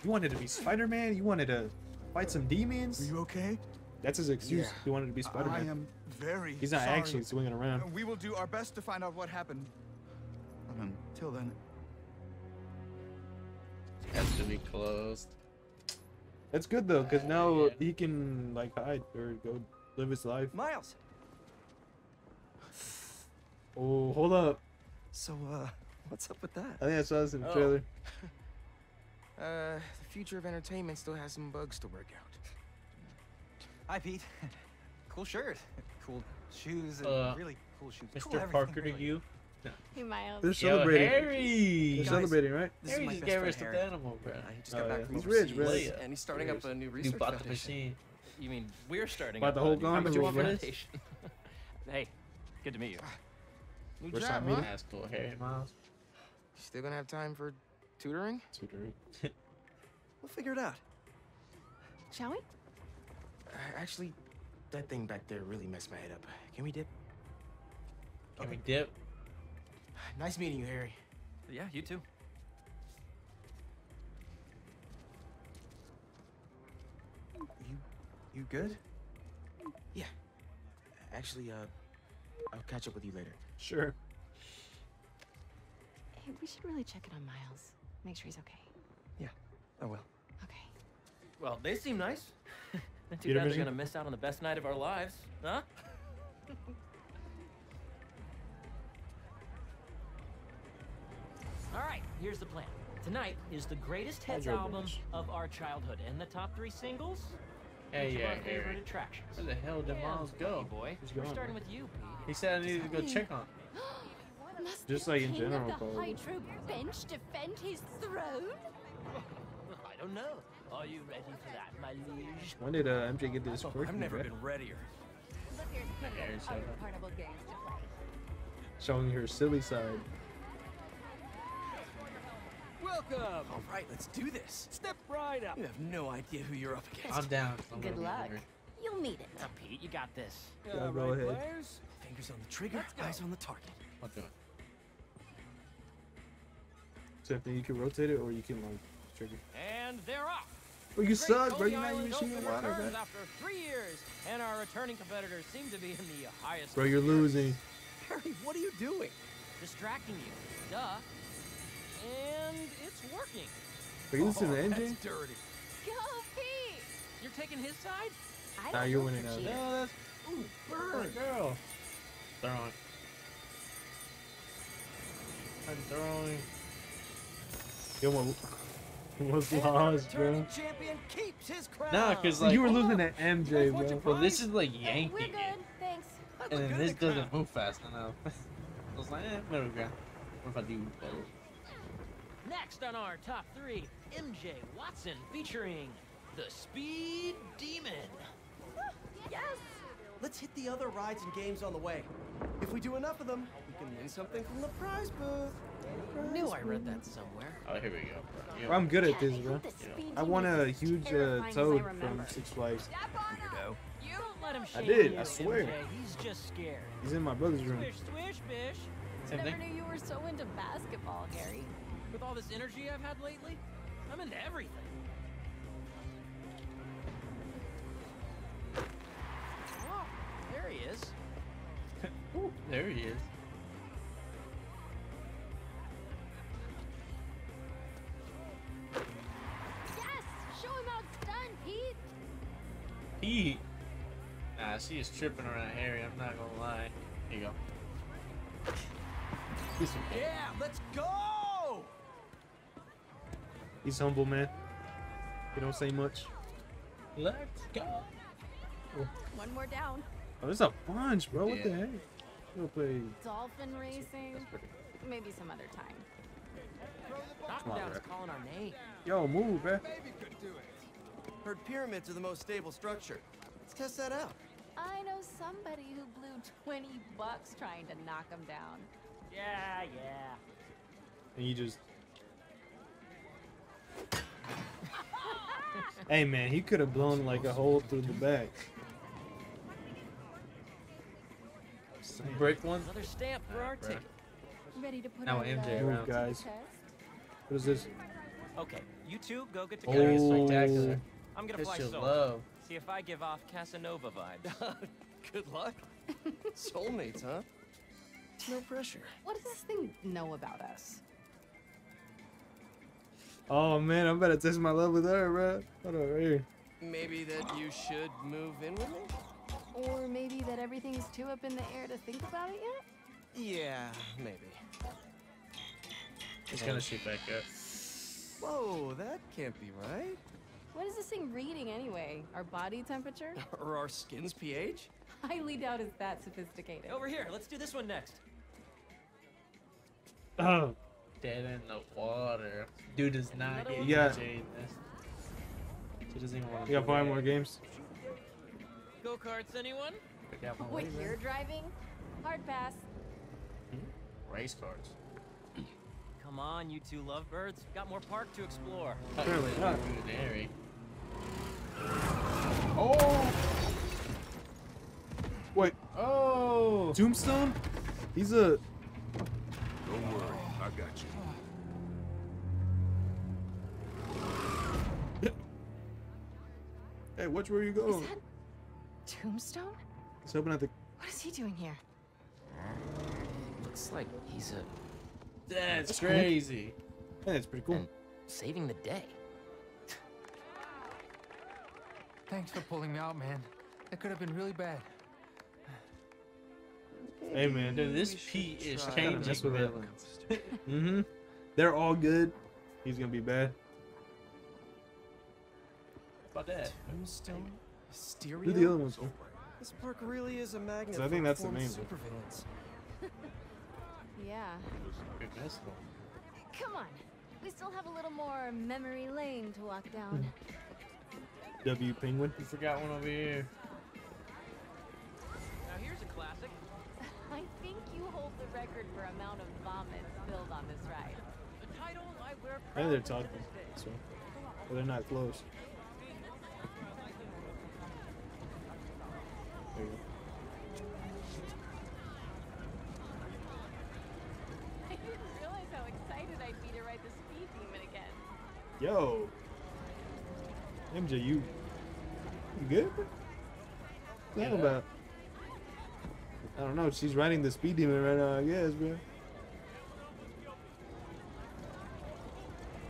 You wanted to be Spider-Man? You wanted to fight some demons? Are you okay? That's his excuse. Yeah. He wanted to be Spider-Man. I am very He's not sorry. Actually swinging around. We will do our best to find out what happened. Until then. Has to be closed. That's good though, because now he can like hide or go live his life. Miles. Oh, hold up. So, what's up with that? I think that's what I was in the trailer. The future of entertainment still has some bugs to work out. Hi, Pete. Cool shirt. Cool shoes. And really cool shoes. Mr. Cool Parker to you. No. Hey, Miles. They're celebrating. Harry. They're celebrating, right? Harry just gave us the animal, bro. He just got back from he's rich, bro. And he's starting up a new research foundation. You mean we're starting up a new research foundation? Hey, good to meet you. First time meeting high school, hey, Miles. Still gonna have time for tutoring? Tutoring. We'll figure it out. Shall we? Actually, that thing back there really messed my head up. Can we dip? Can we dip? Nice meeting you, Harry. Yeah, you too. You good? Yeah. Actually, I'll catch up with you later. Sure. Hey, we should really check in on Miles. Make sure he's okay. Yeah, I will. Okay. Well, they seem nice. Not too bad they're gonna miss out on the best night of our lives, huh? All right, here's the plan. Tonight is the greatest hits album of our childhood, and the top 3 singles. Hey, yeah, favorite attractions. Where the hell did Miles go? Boy, we're starting with you, Pete. He said I needed to go check on him. Just like in general, the hydro bench defend his throne? I don't know. Are you ready for that, my liege? When did MJ get this Scorpion? I've never been readier. Showing her silly side. Welcome. All right, let's do this. Step right up. You have no idea who you're up against. I'm down. Good luck. You'll need it. Now, Pete, you got this. Yeah, right, go ahead. Players. Fingers on the trigger, eyes on the target. What the? So you can rotate it, or you can like trigger. And they're off. Well, you suck, bro. You're not even shooting water, man. After 3 years, and our returning competitors seem to be in the highest. Bro, you're losing. Harry, what are you doing? Distracting you. Duh. And it's working. Are you listening to MJ? That's dirty. Go, Pete! You're taking his side? Nah, you're winning now. No, that's... Ooh, burn! Girl! Throwing. I'm throwing. Yo, what's lost, bro? Nah, because like... You were looking at MJ, bro. Well, this is like yanking it. Thanks. And then this doesn't move fast enough. I was like, eh, middle ground. What if I do both? Next on our top 3, MJ Watson featuring the Speed Demon. Yes! Let's hit the other rides and games on the way. If we do enough of them, we can win something from the prize booth. Knew I read that somewhere. Oh, here we go. Bro, I'm good at this, bro. I won a huge toad from Six Flags. Weirdo. You don't let him shake you, I swear. MJ, he's just scared. He's in my brother's room. Swish, swish, bish. Never knew you were so into basketball, Harry. With all this energy I've had lately, I'm into everything. Oh, there he is. Ooh, there he is. Yes! Show him how it's done, Pete! Pete! Nah, she is tripping around Harry, I'm not gonna lie. Here you go. Yeah, let's go! He's humble, man. He don't say much. Let's go. Oh. One more down. Oh, there's a bunch, bro. What the heck? We'll play dolphin racing. That's pretty good. Maybe some other time. Knockdown's calling our name. Yo, move, man. Heard pyramids are the most stable structure. Let's test that out. I know somebody who blew 20 bucks trying to knock them down. Yeah, yeah. And you just. Hey man, he could have blown like a hole through the back. Break one. Another stamp for our ticket. Ready to put now MJ around, guys. What is this? Okay, you two go get together. Oh, spectacular. I'm gonna fly solo. See if I give off Casanova vibes. Good luck. Soulmates, huh? No pressure. What does this thing know about us? Oh man, I'm about to test my love with her, bro. Hold on, right here. Maybe that you should move in with me? Or maybe that everything's too up in the air to think about it yet? Yeah, maybe. He's gonna shoot back up. Whoa, that can't be right. What is this thing reading anyway? Our body temperature? Or our skin's pH? Highly doubt it's that sophisticated. Over here, let's do this one next. Oh. Dead in the water. Dude does not get Jane this. She doesn't even want to. You got 5 more games. Go karts, anyone? Wait, you're driving? Hard pass. Race cars. Come on, you two lovebirds. Got more park to explore. Clearly not. Oh! Wait. Oh! Tombstone? He's a... Don't worry, I got you. Hey, watch where you go. Is that Tombstone? He's hoping at the... What is he doing here? Looks like he's a... That's crazy. Cool. Yeah, that's pretty cool. And saving the day. Thanks for pulling me out, man. That could have been really bad. Hey, man. Dude, this Pete is changing. Mm-hmm. They're all good. He's gonna be bad. About that. Tombstone. Mysterio. Do the other ones. Oh. This park really is a magnet. So I think that's the name. Yeah. Come on. We still have a little more memory lane to walk down. W Penguin. You forgot one over here. Now here's a classic. I think you hold the record for amount of vomit spilled on this ride. The title I wear. Hey, they're talking. So, well, they're not close. There you go. I didn't realize how excited I'd be to ride the speed demon again. Yo. MJ, you good? What's that about? I don't know. She's riding the speed demon right now, I guess, bro.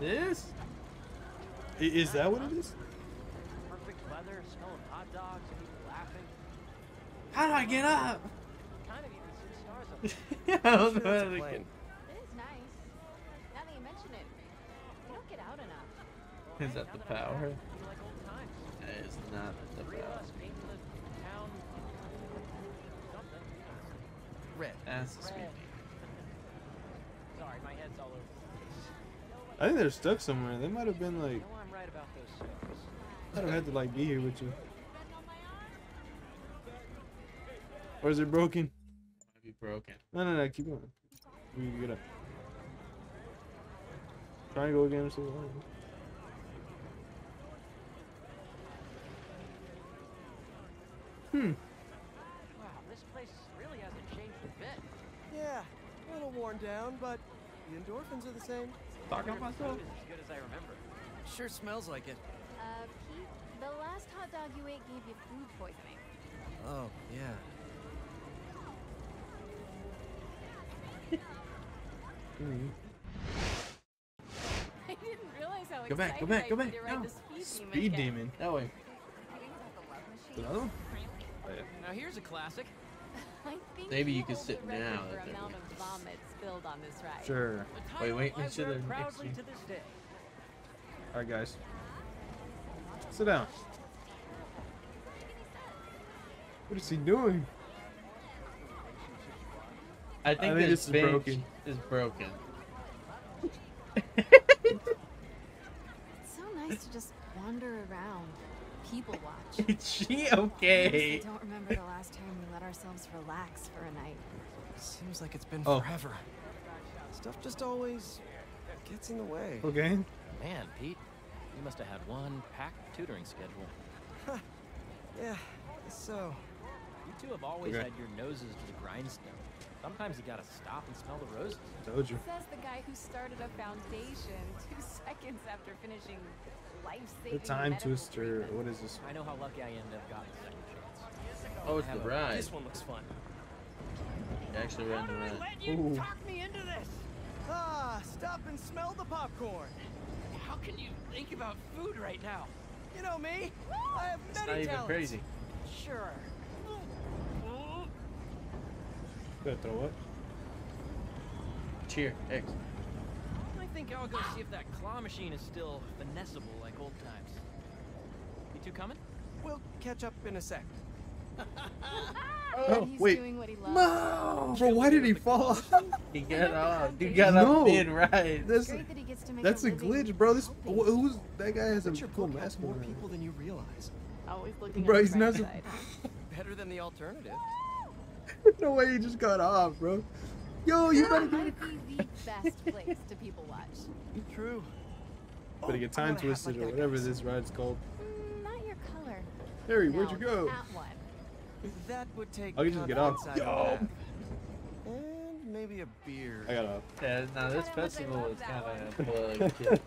This? Is that what it is? Perfect weather, smell of hot dogs, people laughing. How do I get up? Kind of even stars up. I don't know how to get. It is nice. Now that you mention it, we don't get out enough. Is that the power? That is not the power. Red. That's the speed. Sorry, my head's all over the place. I think they're stuck somewhere. They might have been like. I'm right about those things. I don't have to like be here with you. Or is it broken? Might be broken. No, no, no. Keep going. We can get up. Try and go again or something. Hmm. Wow, this place really hasn't changed a bit. Yeah, a little worn down, but the endorphins are the same. Talking about myself. As good as I remember. Sure smells like it. Pete, the last hot dog you ate gave you food poisoning. Oh, yeah. I didn't realize how go back, go back, go back. No. Speed demon. That way. Hello? Oh, yeah. Now here's a classic. I think maybe you can sit now. Sure. Wait, wait. Make sure they're next to you. All right, guys. Sit down. What is he doing? I think this is broken. Is broken. It's so nice to just wander around, people watch. Is she okay? I don't remember the last time we let ourselves relax for a night. Seems like it's been forever. Stuff just always gets in the way. Okay. Man, Pete, you must have had one packed tutoring schedule. Yeah. So. You two have always had your noses to the grindstone. Sometimes you gotta stop and smell the roses. Told you. Says the guy who started a foundation 2 seconds after finishing life-saving the time twister. What is this? I know how lucky I am to have gotten a second chance. Oh, it's the ride. This one looks fun. You actually ran the ride. How did I let you talk me into this? Ah, stop and smell the popcorn. How can you think about food right now? You know me. I have many talents. It's not even crazy. Sure. Gotta throw what? Cheer, X. I think I'll go see if that claw machine is still finessable like old times. You two coming? We'll catch up in a sec. He's wait. Doing what he loves. No! Bro, why did he fall off? He got off. He got off mid ride. That's a glitch, bro. This who's that guy has a cool mask on. More people than you realize. Always looking. Bro, he's not better than the alternative. No way he just got off, bro. Yo, you better might be the best place to people watch. True. Better get time twisted or whatever this ride's called. Not your color. Harry, where'd you go? That would take. Oh, you just get on. Yo. And maybe a beer. I got up. Yeah, no, this festival is kind of a plug.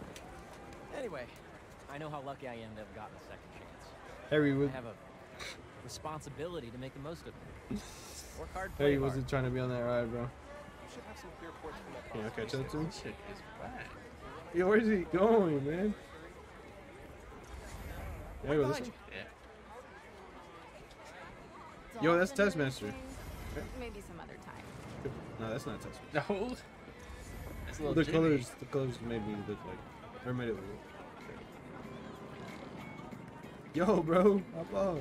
Anyway, I know how lucky I am to have gotten a second chance. Harry would have a responsibility to make the most of it. Work hard. Harry wasn't trying to be on that ride, bro. Yeah, okay, so shit is bad. Yo, where's he going, man? There goes this. Yo, that's Testmaster. Maybe some other time. No, that's not Testmaster. No. That's the jimmy. Colors, the colors made me look like, or made it look. Yo, bro, hop off.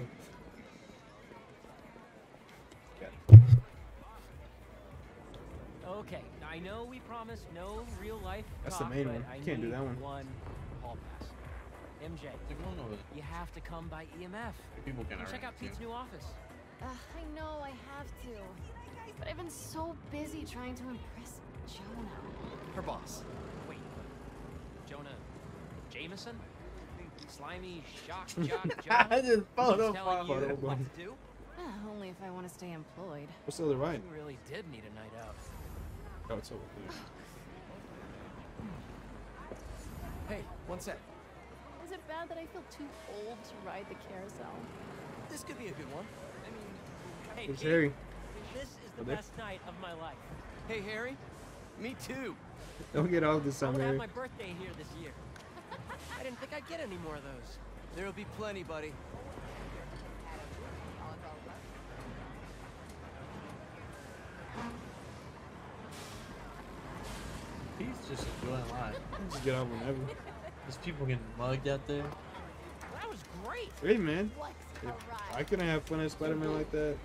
Okay, I know we promised no real life. That's talk, the main one. I can't do that one. Hall pass. MJ, you have to come by EMF. People can check out Pete's new office. I know I have to, but I've been so busy trying to impress Jonah. Her boss. Wait, Jonah Jameson? Slimy shock jock jock. I just photo what to do? Only if I want to stay employed. What's the other ride? You really did need a night out. Oh, it's over here. Hey, one sec. Is it bad that I feel too old to ride the carousel? This could be a good one. I mean, hey, Harry. This is the best night of my life. Hey, Harry. Me too. Don't get off this summer. I have my birthday here this year. I didn't think I'd get any more of those. There'll be plenty, buddy. He's just enjoying life. Just get out whenever. There's people getting mugged out there. That was great. Hey man, if I couldn't have fun as Spider-Man like that,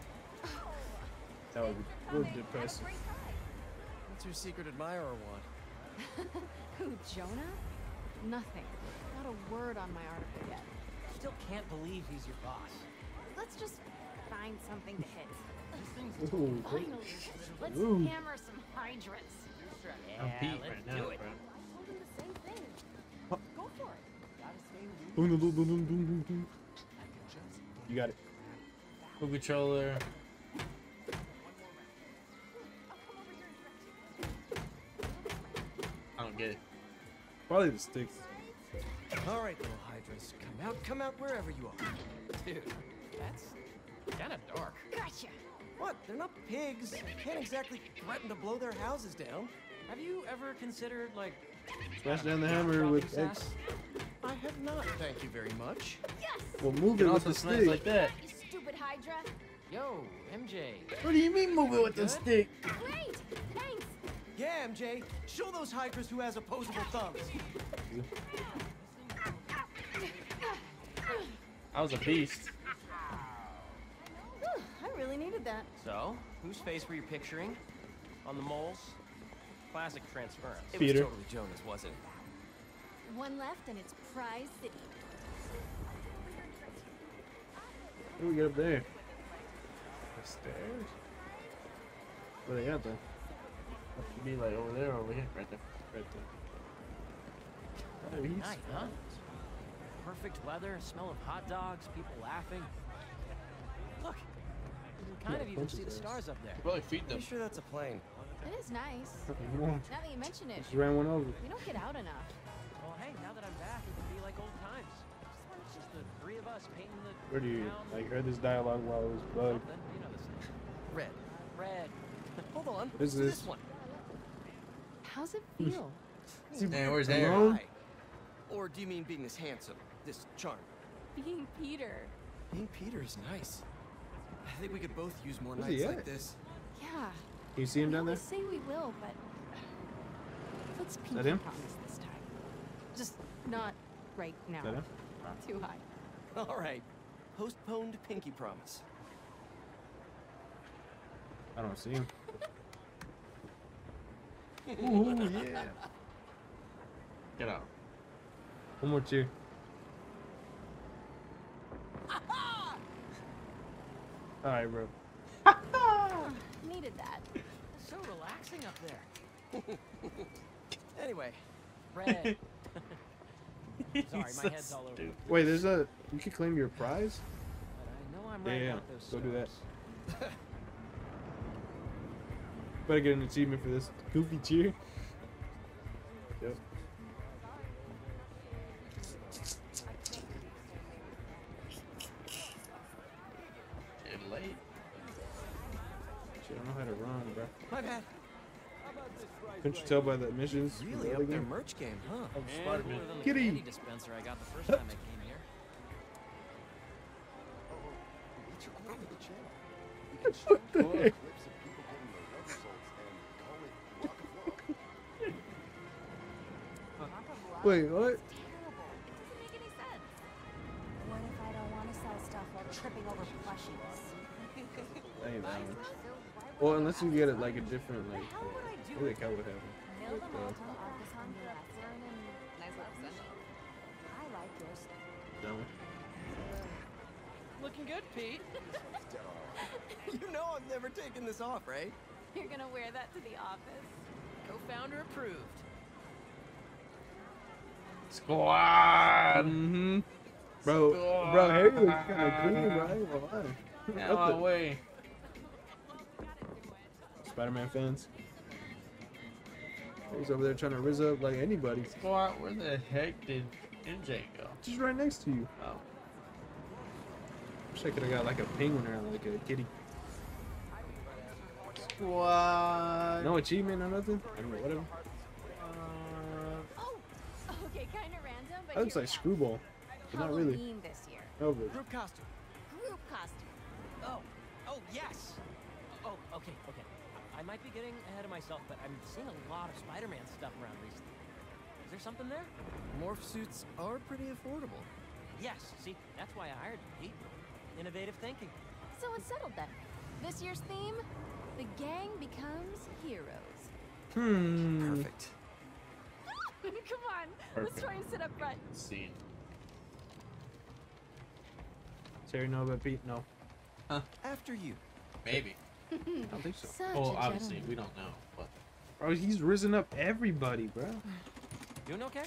that would be real depressing. What's your secret admirer want? Who, Jonah? Nothing. Not a word on my article yet. Still can't believe he's your boss. Let's just find something to hit. Ooh, finally, let's hammer some hydrants. I'm Pete right now, bro. Huh? Go for it. You got it. Who controller? I don't get it. Probably the sticks. All right, little hydrants, come out wherever you are. Dude, that's kind of dark. Gotcha. What? They're not pigs. You can't exactly threaten to blow their houses down. Have you ever considered, like, smash down the hammer with X? I have not, thank you very much. Yes! Well, move it with the stick. Like that. You stupid Hydra. Yo, MJ. What do you mean, move it with the stick? Great! Thanks! Yeah, MJ, show those Hydras who has opposable thumbs. I was a beast. Ooh, I really needed that. So, whose face were you picturing? On the moles? Classic transference. It was totally Jonas, wasn't it? One left and it's Prize City. How do we get up there? The stairs? Where are they at though? That should be like over there or over here. Right there. Right there. Nice, huh? Perfect weather, smell of hot dogs, people laughing. Look! You can kind of even see the stars up there. Probably feed them. I'm sure that's a plane. It is nice. Now that you mention it, just ran one over. You don't get out enough. Well, hey, now that I'm back, it could be like old times. It's just the three of us painting the. Where do you like heard this dialogue while I was bugged? You know this thing. Red. Hold on. What's this one? How's it feel? Man, where's Aaron? Or do you mean being this handsome, this charming? Being Peter. Being Peter is nice. I think we could both use more nights like this. Yeah. You see him down there? I say we will, but let's promise this time. Just not right now. That him? Too high. All right. Postponed pinky promise. I don't see him. Ooh, yeah. Get out. One more cheer. All right, bro. Needed that. So relaxing there. Anyway, Brad. Sorry, my head's all over. Wait, there's a. You can claim your prize. But I know I'm right about those stars. Go do that. Better get an achievement for this goofy cheer. Yep. You're late. Shit, I don't know how to run, bro. My bad. Couldn't you tell by the missions? Really up their merch game, huh? Oh, Spider-Man. Kitty dispenser I got the first time I came here. What the heck? Wait, what? What if I don't want to sell stuff while tripping over plushies? Well, unless you get it like a different, like, I think I would have it. No. Looking good, Pete. You know I'm never taking this off, right? You're gonna wear that to the office. Co-founder approved. Squad. Mm-hmm. Bro, squad. Bro, Harry looks kind of green, right? Out of the way. Spider-Man fans. He's over there trying to rizz up like anybody. Squad, where the heck did MJ go? She's right next to you. Oh. Wish I could have got like a penguin or like a kitty. Squad. No achievement or nothing? I don't know, whatever. That looks like Screwball, but not really. This year. No, really. Group costume. Group costume. Oh, oh yes. Oh, okay, okay. I might be getting ahead of myself, but I'm seeing a lot of Spider-Man stuff around recently. Is there something there? Morph suits are pretty affordable. Yes. See, that's why I hired Pete. Innovative thinking. So it's settled then. This year's theme: the gang becomes heroes. Hmm. Perfect. Come on, perfect. Let's try and sit up front. Scene. Terry, no, but Pete, no. Huh? After you. Maybe. I don't think so. Well, obviously, gentleman. We don't know. But... Bro, he's risen up everybody, bro. Doing okay?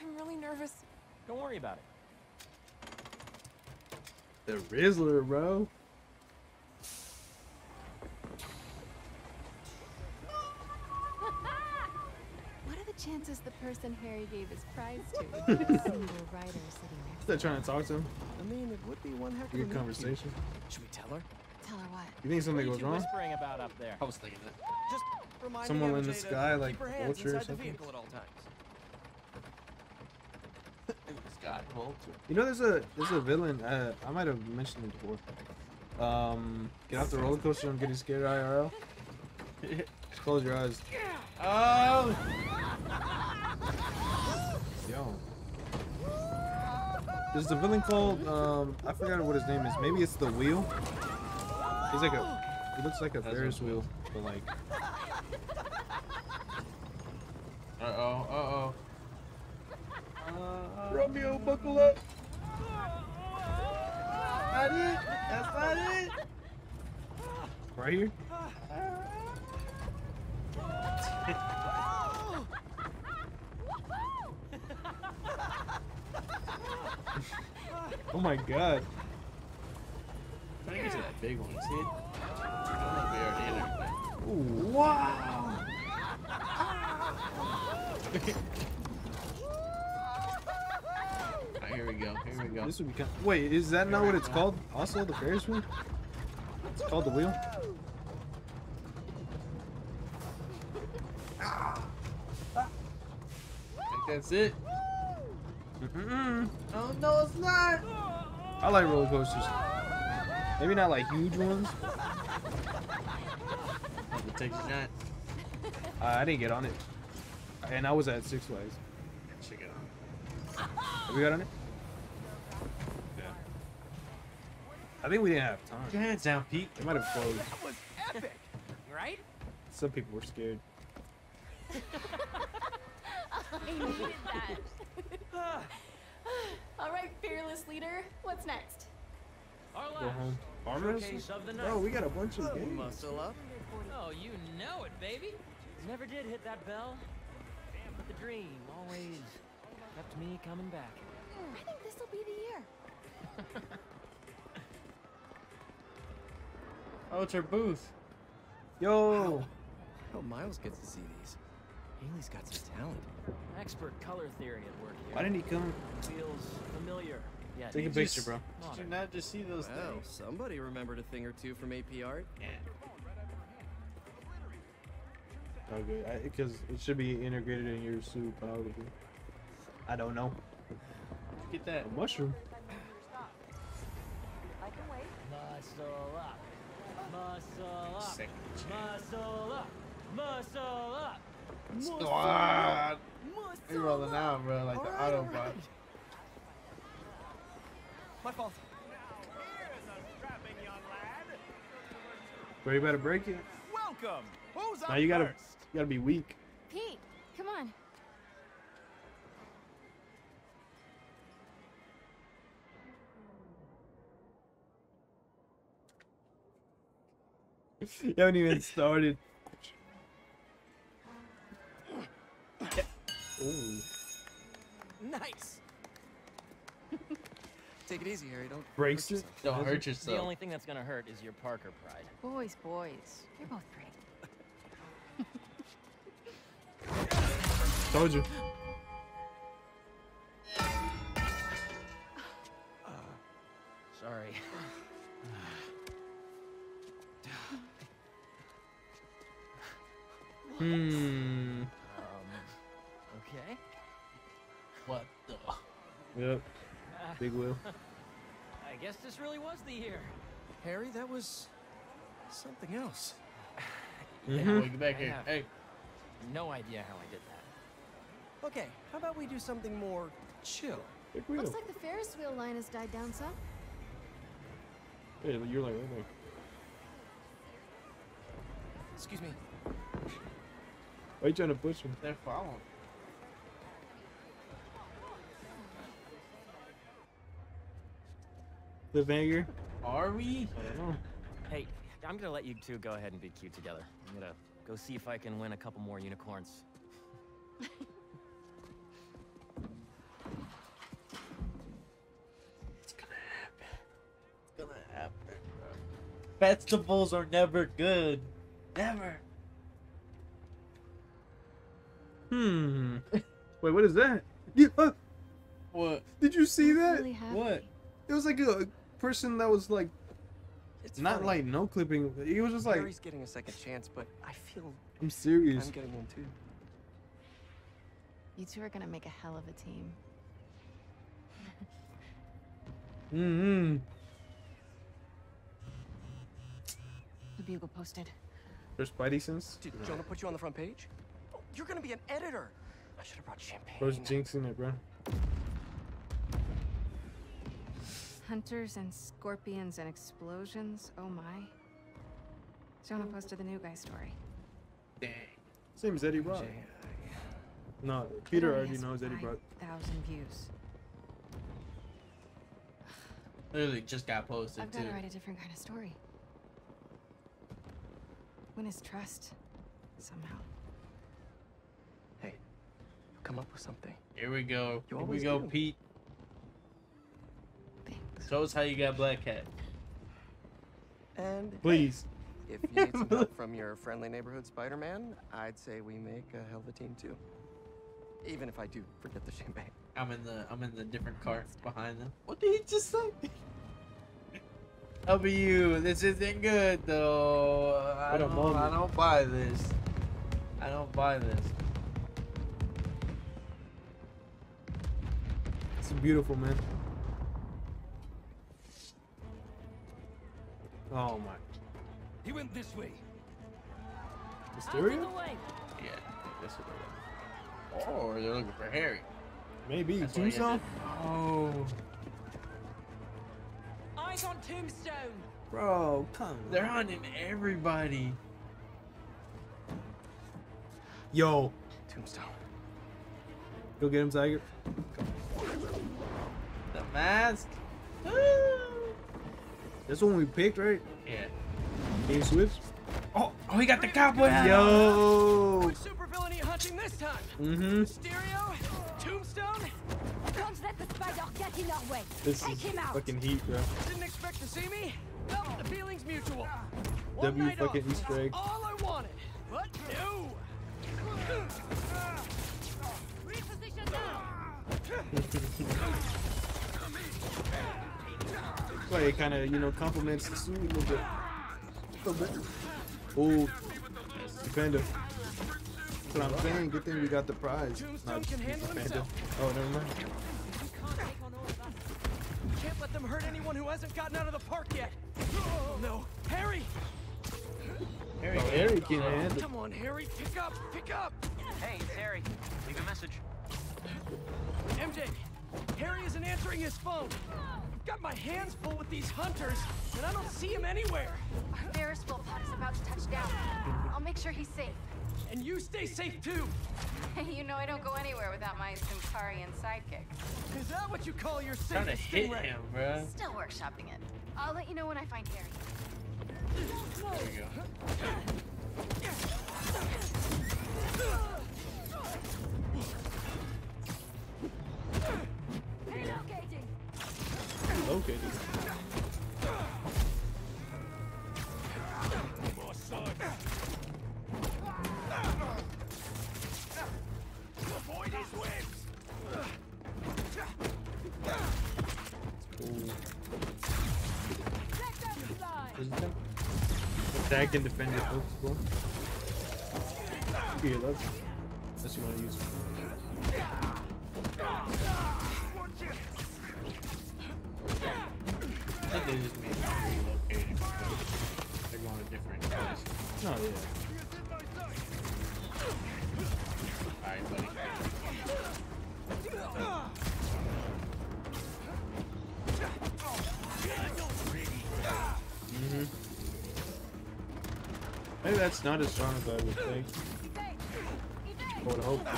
I'm really nervous. Don't worry about it. The Rizzler, bro. Chances the person Harry gave his prize to is a single writer sitting next. They're trying to talk to him. I mean, it would be one heck of a good conversation. Should we tell her? Tell her what? You think something goes wrong? Whispering about up there. I was thinking that. Just someone in the sky, like Vulture or something. Sky Vulture. You know, there's a villain. I might have mentioned it before. Get off the roller coaster. I'm getting scared. IRL. Just close your eyes. Oh. Yo. There's a villain called I forgot what his name is. Maybe it's the Wheel. He's like a. He looks like a Ferris wheel, but like. Uh oh. Uh oh. Romeo, buckle up. That's not it. That's not it. Right here. Oh my god. Try to get to that big one, see it? I don't know if we already in there. Wow! Alright, here we go, here we go. This would be kind of... Wait, is that not what it's called? Also, the Ferris wheel? It's called the Wheel? That's it. Mm-mm. Oh no, it's not. I like roller coasters. Maybe not like huge ones. I didn't get on it, and I was at Six Flags. Should get on. Have we got on it? Yeah. I think we didn't have time. Get your hands down, Pete. It might have closed. That was epic, right? Some people were scared. I needed that. All right, fearless leader. What's next? Armors? Oh, we got a bunch of games. Muscle up. Oh, you know it, baby. Never did hit that bell, but the dream always kept me coming back. I think this will be the year. Oh, it's her booth. Yo. Wow. Oh, Miles gets to see these. Haley's got some talent. Expert color theory at work here. Why didn't he come? Feels familiar. Yeah, take a picture, bro. Did you not just see those things? Somebody remembered a thing or two from AP Art. Yeah. Oh, good. Because it should be integrated in your soup. Probably. I don't know. Get that a mushroom. I can wait. Muscle up. Muscle up. Sick. Muscle up. Muscle up. Squad. You're rolling out, bro, like all the right, Autobot. Right. My fault. Bro, you better break it. Welcome. Who's now you gotta be weak. Pete, come on. You haven't even started. Ooh. Nice. Take it easy, Harry. Don't hurt yourself. The only thing that's gonna hurt is your Parker pride. Boys, boys, you're both great. Told you. Sorry. Hmm. Okay. What the? Yep. Big wheel. I guess this really was the year. Harry, that was something else. Yeah, get back here. Hey. No idea how I did that. Okay, how about we do something more chill? Looks like the Ferris wheel line has died down some. Yeah, you're like right there. Excuse me. Why are you trying to push him? They're following. Cliffhanger? Are we? I don't know. Hey, I'm gonna let you two go ahead and be cute together. I'm gonna go see if I can win a couple more unicorns. It's gonna happen. It's gonna happen, bro. Festivals are never good. Never. Hmm. Wait, what is that? What? Did you see that? Really what? It was like a person that was like, it's not funny. Like no clipping. He was just like. Harry's getting a second chance, but I feel. I'm serious. I'm getting one too. You two are gonna make a hell of a team. Mm-hmm. The bugle posted. There's Spidey sense. Did Jonah put you on the front page? Oh, you're gonna be an editor. I should have brought champagne. Bro's jinxing it, bro. Hunters and scorpions and explosions. Oh my. Jonah posted the new guy story. Dang. Same as Eddie Brock. No, Peter already knows Eddie Brock. 1,000 views. Literally just got posted. I've got to write a different kind of story. Win his trust. Somehow. Hey, come up with something. Here we go. Here we go, Pete. Show us how you got Black Cat. And please, hey, if you need some help from your friendly neighborhood Spider-Man, I'd say we make a hell of a team too. Even if I do forget the champagne. I'm in the different car behind them. What did he just say? W, this isn't good though. I don't buy this. I don't buy this. It's beautiful, man. Oh my! He went this way. Mysterio? Yeah, that's what they're looking for. Or they're looking for Harry. Maybe that's Tombstone. Oh. Eyes on Tombstone. Bro, come. They're hunting everybody. Yo. Tombstone. Go get him, Tiger. The mask. That's the one we picked, right? Yeah. Game switch. Oh, Oh, he got the cowboy. Yo. Super villainy hunting this time. Mm-hmm. Stereo, Tombstone. Don't let the spider get in our way. This is fucking heat, bro. Didn't expect to see me. Well, the feeling's mutual. W fucking Easter egg. All I wanted, but no. Reposition now. Play it kind of, you know, compliments the suit a little bit. Oh, defender. That's what I'm saying. Good thing we got the prize. Nah, oh, never mind. Can't let them hurt anyone who hasn't gotten out of the park yet. No, Harry. Harry can handle. Come on, Harry, pick up, pick up. Hey, it's Harry. Leave a message. MJ, Harry isn't answering his phone. I've got my hands full with these hunters, and I don't see him anywhere. Our Ferris wheel pod is about to touch down. I'll make sure he's safe. And you stay safe, too. You know I don't go anywhere without my Simkarian sidekick. Is that what you call your safety? I'm trying to hit him, bruh. Still workshopping it. I'll let you know when I find Harry. There you go. Okay. Avoid his webs. Attack and defend your football. Yeah, that's you want to use. I think they just made them relocated. They're going to different places. Oh, yeah. Alright, buddy. Mm-hmm. Maybe that's not as strong as I would think. I would hope. Yeah.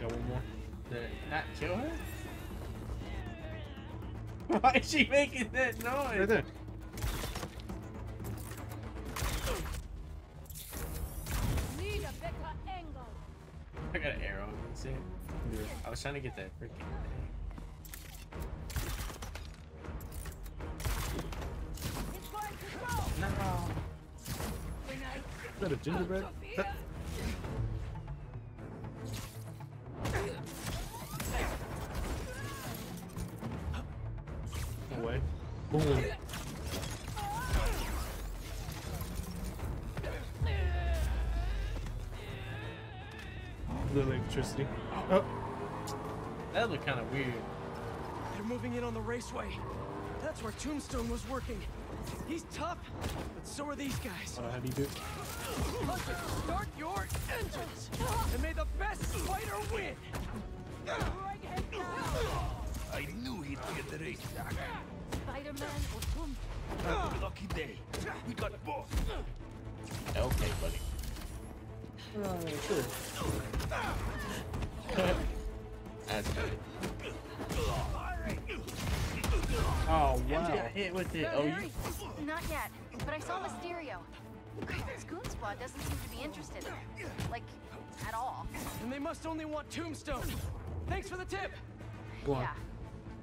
Got one more. Did it not kill her? Why is she making that noise? Right there. Need a better angle. I got an arrow. That's it. Yeah. I was trying to get that freaking thing. It's going to roll. No. Is that a gingerbread? Boom. The electricity. Oh. That looked kind of weird. They're moving in on the raceway. That's where Tombstone was working. He's tough, but so are these guys. How do you do? Hunters, start your engines. And may the best fighter win. I knew he'd get the race back. Spider-Man or Tomb. Lucky day. We got both. Okay, buddy. Sure. That's good. Oh, wow. Got hit with it. Oh, you... Not yet, but I saw Mysterio. Kraven's goon squad doesn't seem to be interested in it. Like, at all. And they must only want Tombstone. Thanks for the tip. Go on. Yeah.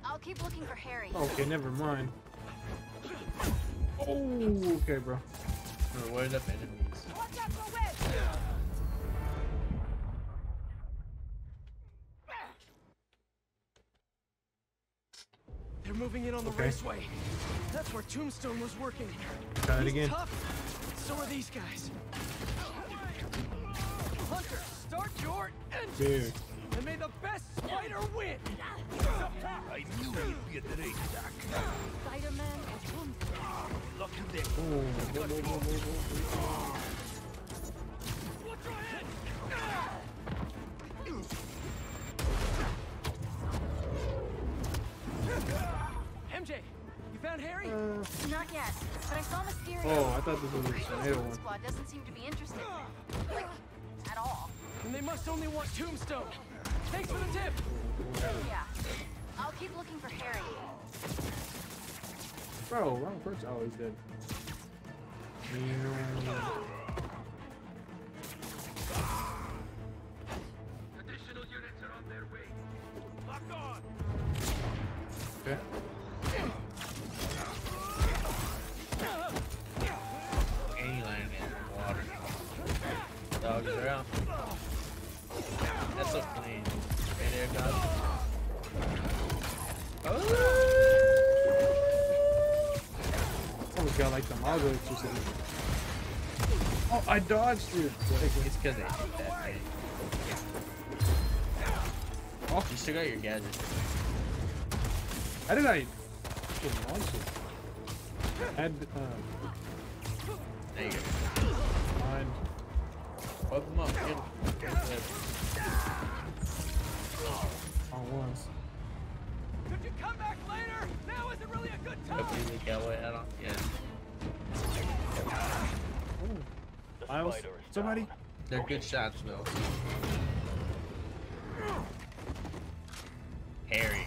I'll keep looking for Harry. Okay, never mind. Oh, okay, bro. Where's that enemies? Watch out for webs! They're moving in on the raceway. That's where Tombstone was working. Try it again. Tough. So are these guys. Hunter, start your engines. Dude. And may the best spider win! I knew he'd get the egg back. Spider-Man has won. Look at this. Watch your head! MJ, you found Harry? Not yet, but I saw Mysterio. Oh, I thought this was a hail one. The squad doesn't seem to be interested. Like, at all. And they must only want Tombstone. Thanks for the tip. Yeah, I'll keep looking for Harry. Bro, wrong person. Oh, he's dead. Additional units are on their way. Lock on. Okay. He landed in the water. Dogs are out. That's so clean. Right there, guys. Oh! Always got like the Magos or something. Oh, I dodged you. It's because they hit that thing. Oh. You still got your gadget. How did I just launch it? I had, there you go. Fine. Bump them up. Get him. Oh, once. Could you come back later? Now isn't really a good time. Hope you leak out way out on. Yeah. Ooh. Miles, somebody. They're good shots, though. Harry.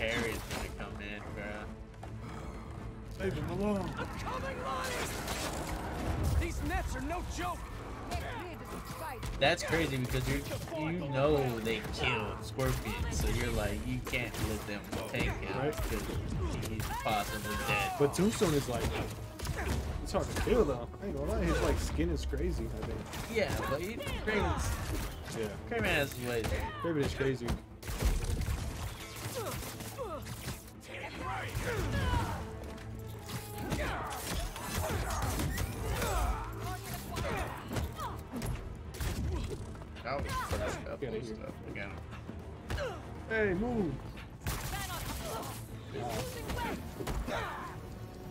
Harry's gonna come in, bro. Leave him alone. I'm coming, Lonnie. These nets are no joke. That's crazy because you know they killed Scorpion, so you're like, you can't let them take him because he's possibly dead. But Tombstone is like, it's hard to kill though. I ain't gonna lie, his like skin is crazy, I think. Yeah, but he, Kraven's, yeah. Kraven has some ways. Kraven is crazy. Stuff again. Hey, move!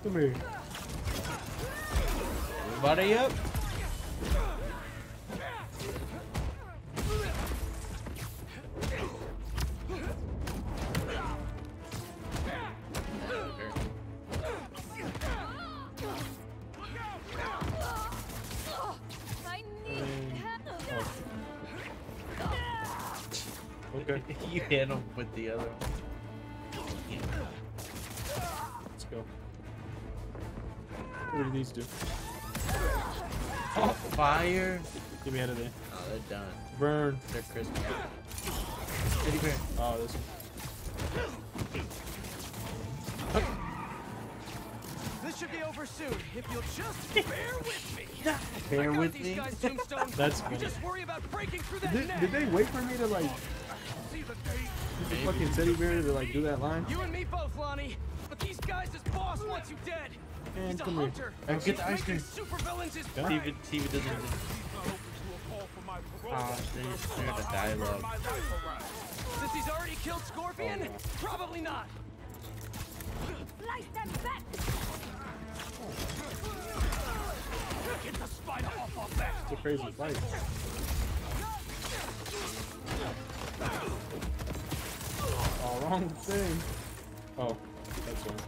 Come here. Everybody up! You hit him with the other one. Let's go. What do these do? Oh, fire! Get me out of there. Oh, they're done. Burn. They're crispy. Teddy bear. Oh, this one. This should be over soon. If you'll just bear with me. Bear with me? That's good. Just worry about breaking through that net. Did they wait for me to like... The fucking teddy bear to like do that line. You and me both, Lonnie. But these guys is boss once you dead. And he's a hunter. And get the ice cream. Steven doesn't. They're gonna die low. Since he's already killed Scorpion, probably not. Light them back. Get the spider off our back. It's a crazy fight. Oh, wrong thing. Oh, that's one.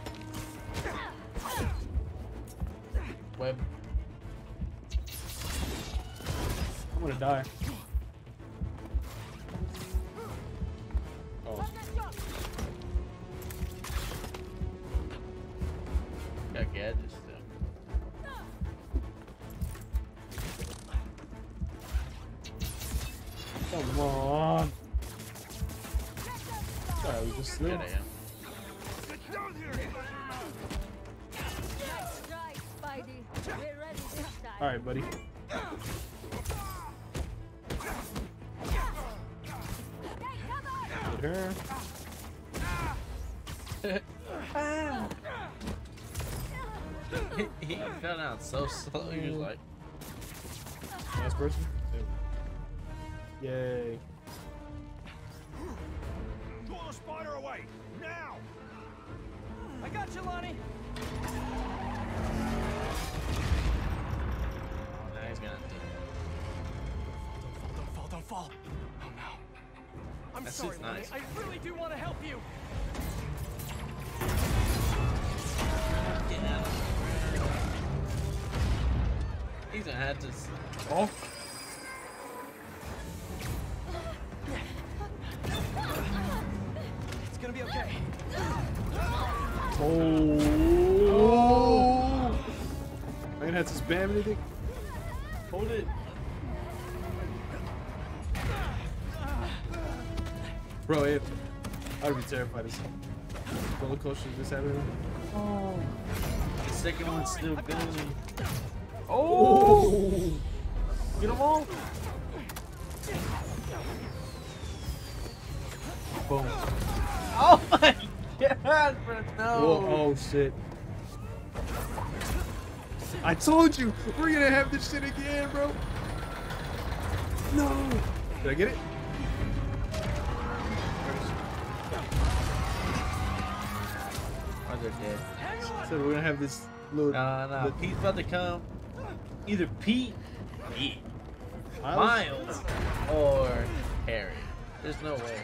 Web. I'm gonna die. Oh. Got gadgets still. Come on. Sorry, we just slid. All right, buddy. Get her. He got out so slow. He was like, last person. Yay. Pull the spider away, now! I got you, Lonnie! Now he's gonna don't fall. Oh no. I'm sorry, Lonnie. I really do want to help you. Get out of here. He's gonna have to... Oh! Oh, spam anything? Hold it. Bro, if I would be terrified of something. Roller coaster is this happening? Oh. The second one's still going. Oh! Get them all! Boom. Oh my god, bro, no! Whoa, oh shit. I told you! We're gonna have this shit again, bro! No! Did I get it? They're dead. So we're gonna have this little. No. Pete's about to come. Either Pete, Miles, or Harry. There's no way.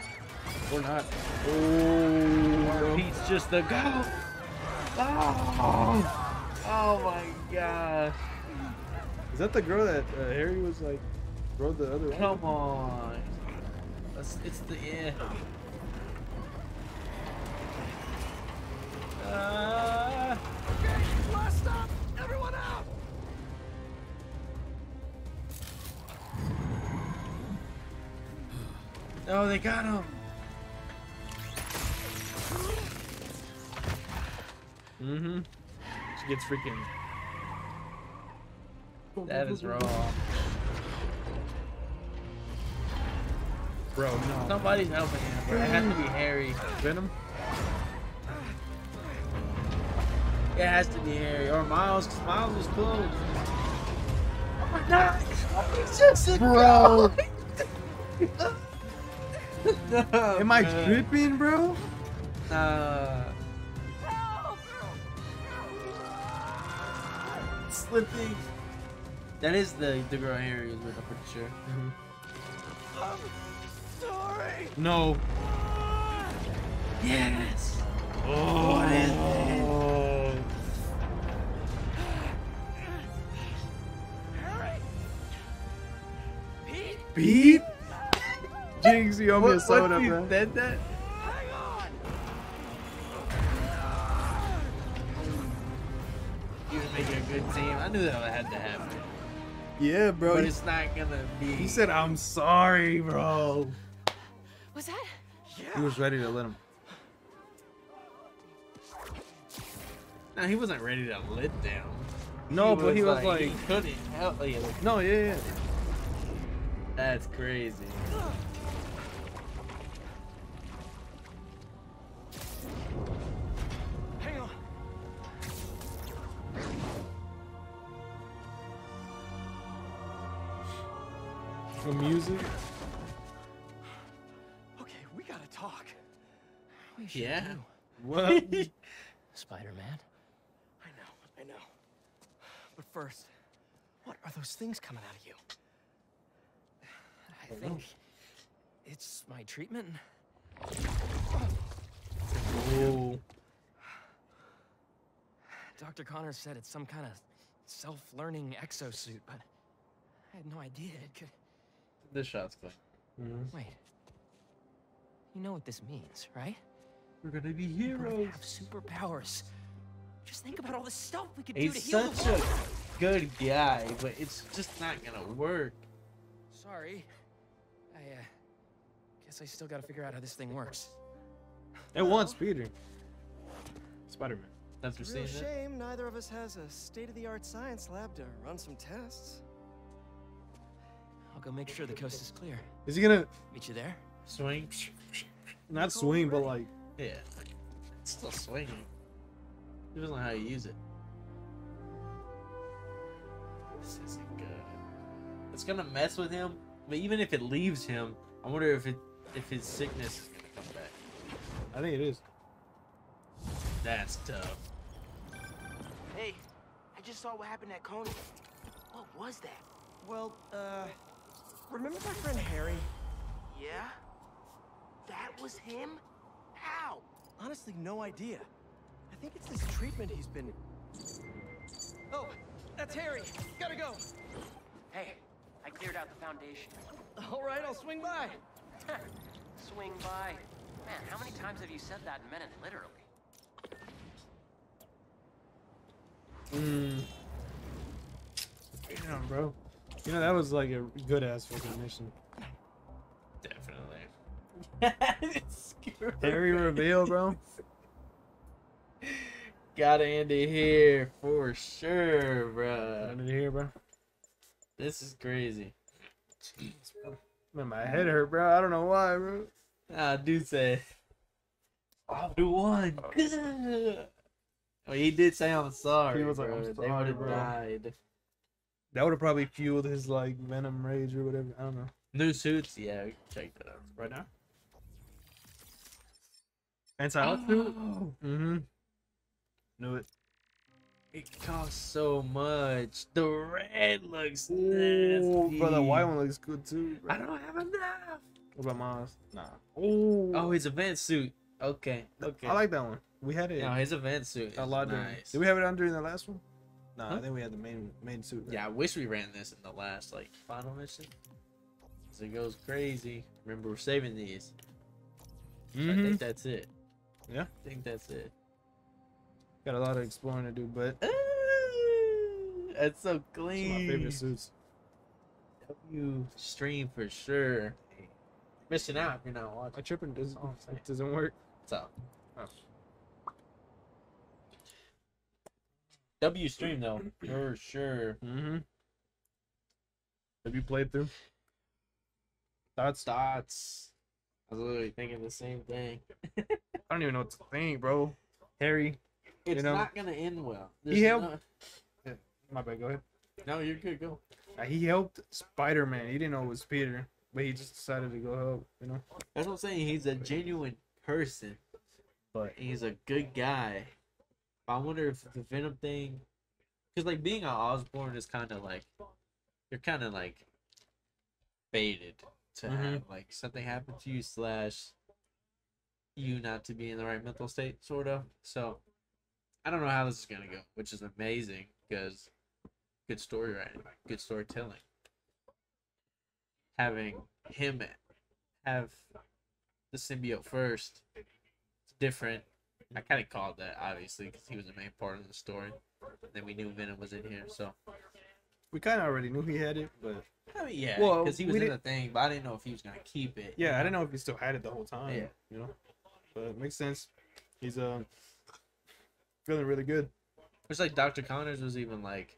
We're not. Oh. Pete's just the go. Oh. Oh my gosh. Is that the girl that Harry was like? Rode the other one. Come on. It's the end. Okay, blast up! Everyone out! Oh, they got him! Mm-hmm. She gets freaking... That is raw. Bro, no. Somebody's helping him, bro. It has to be Harry. Venom? It has to be Harry or Miles, because Miles was close. Oh my god! It's just a bro! No, am I tripping, bro? Help! Slipping. That is the girl Harry was with, I'm pretty sure. Mm-hmm. I'm sorry! No. Yes! Oh, what is this? Pete? Jinx, you owe me a soda, man. Once you said that? Hang on! You would make a good team. I knew that would have to happen. Yeah, bro. But it's not gonna be. He said, I'm sorry, bro. Was that? Yeah. He was ready to let him. Nah, he wasn't ready to let down. No, but he was like. He couldn't help you. No, yeah. That's crazy. Hang on. The music. Okay, we gotta talk. We should. Yeah. Do. What? Spider-Man. I know. But first, what are those things coming out of you? I think it's my treatment. Whoa. Dr. Connors said it's some kind of self-learning exosuit, but I had no idea it could. This shot's good. Mm-hmm. Wait. You know what this means, right? We're gonna be heroes. We're gonna have superpowers. Just think about all the stuff we could do to heal the world. He's such a good guy, but it's just not gonna work. Sorry. I guess I still gotta figure out how this thing works. It wants Peter. Spider-Man. That's your saying. Shame neither of us has a state-of-the-art science lab to run some tests. I'll go make sure the coast is clear. Is he gonna meet you there? Swing? Not swing, but like yeah, it's still swinging. It doesn't know how you use it. This isn't good. It's gonna mess with him. But even if it leaves him, I wonder if his sickness is gonna come back. I think it is. That's tough. Hey, I just saw what happened at Coney. What was that? Well, remember my friend Harry? Yeah? That was him? How? Honestly, no idea. I think it's this treatment he's been... Oh, that's Harry. Gotta go. Hey. I cleared out the foundation. All right, I'll swing by. Swing by? Man, how many times have you said that in minutes, literally? bro. You know, that was like a good-ass fucking mission. Definitely. Harry reveal, bro. Gotta end it here for sure, bro. End it here, bro. This is crazy. Jeez, bro. Man, my head hurt, bro. I don't know why, bro. Ah, dude said, I'll do one. Oh. Well, he did say I'm sorry. He was like, bro. I'm sorry, they would have died. That would have probably fueled his like venom rage or whatever. I don't know. New suits, yeah. We can check that out right now. Anti-hot suit. Oh. Mm-hmm. Knew it. It costs so much. The red looks nasty. But the white one looks good too. Bro. I don't have enough. What about Miles? Nah. Ooh. Oh, his event suit. Okay. Okay. I like that one. We had it. No, his event suit. A lot nice. Did we have it on during the last one? Nah, huh? I think we had the main suit. Right? Yeah, I wish we ran this in the last like final mission. Cause it goes crazy. Remember, we're saving these. Mm-hmm. So I think that's it. Yeah. I think that's it. Got a lot of exploring to do, but that's so clean. It's my favorite suits. W stream for sure. Hey, missing out if you're not watching. My tripping doesn't work. So. Oh. W stream though, for sure. Mm-hmm. W playthrough. Thoughts. I was literally thinking the same thing. I don't even know what to think, bro. Harry. It's not gonna end well. There's yeah, my bad. Go ahead. No, you're good. Go. He helped Spider-Man. He didn't know it was Peter, but he just decided to go help. You know. That's what I'm saying. He's a genuine person, but he's a good guy. I wonder if the Venom thing, because like being an Osborn is kind of like you're kind of like baited to have like something happen to you slash you not to be in the right mental state, sort of. So. I don't know how this is gonna go, which is amazing because good story writing, good storytelling. Having him have the symbiote first, it's different. I kind of called that obviously because he was the main part of the story. And then we knew Venom was in here, so we kind of already knew he had it, but I mean, yeah, because he was in the thing, but I didn't know if he was gonna keep it. Yeah, I didn't know if he still had it the whole time. Yeah, you know, but it makes sense. He's feeling really good. It's like Dr. Connors was even like,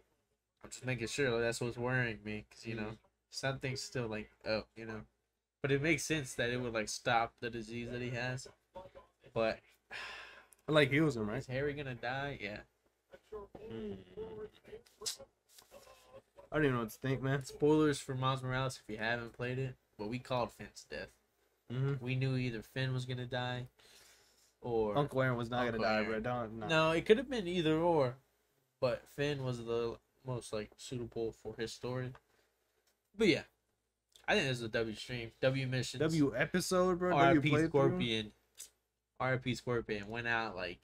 I'm just making sure like, that's what's worrying me, because you know something's still like up, you know. But it makes sense that it would like stop the disease that he has. But like heals him, right? Is Harry gonna die? Yeah. I don't even know what to think, man. Spoilers for Miles Morales if you haven't played it, but we called Finn's death. Mm-hmm. We knew either Finn was gonna die. Or Uncle Aaron was not going to die, bro. No, it could have been either or. But Finn was the most, like, suitable for his story. But, yeah. I think this is a W stream. W missions. W episode, bro. R.I.P. Scorpion. R.I.P. Scorpion went out, like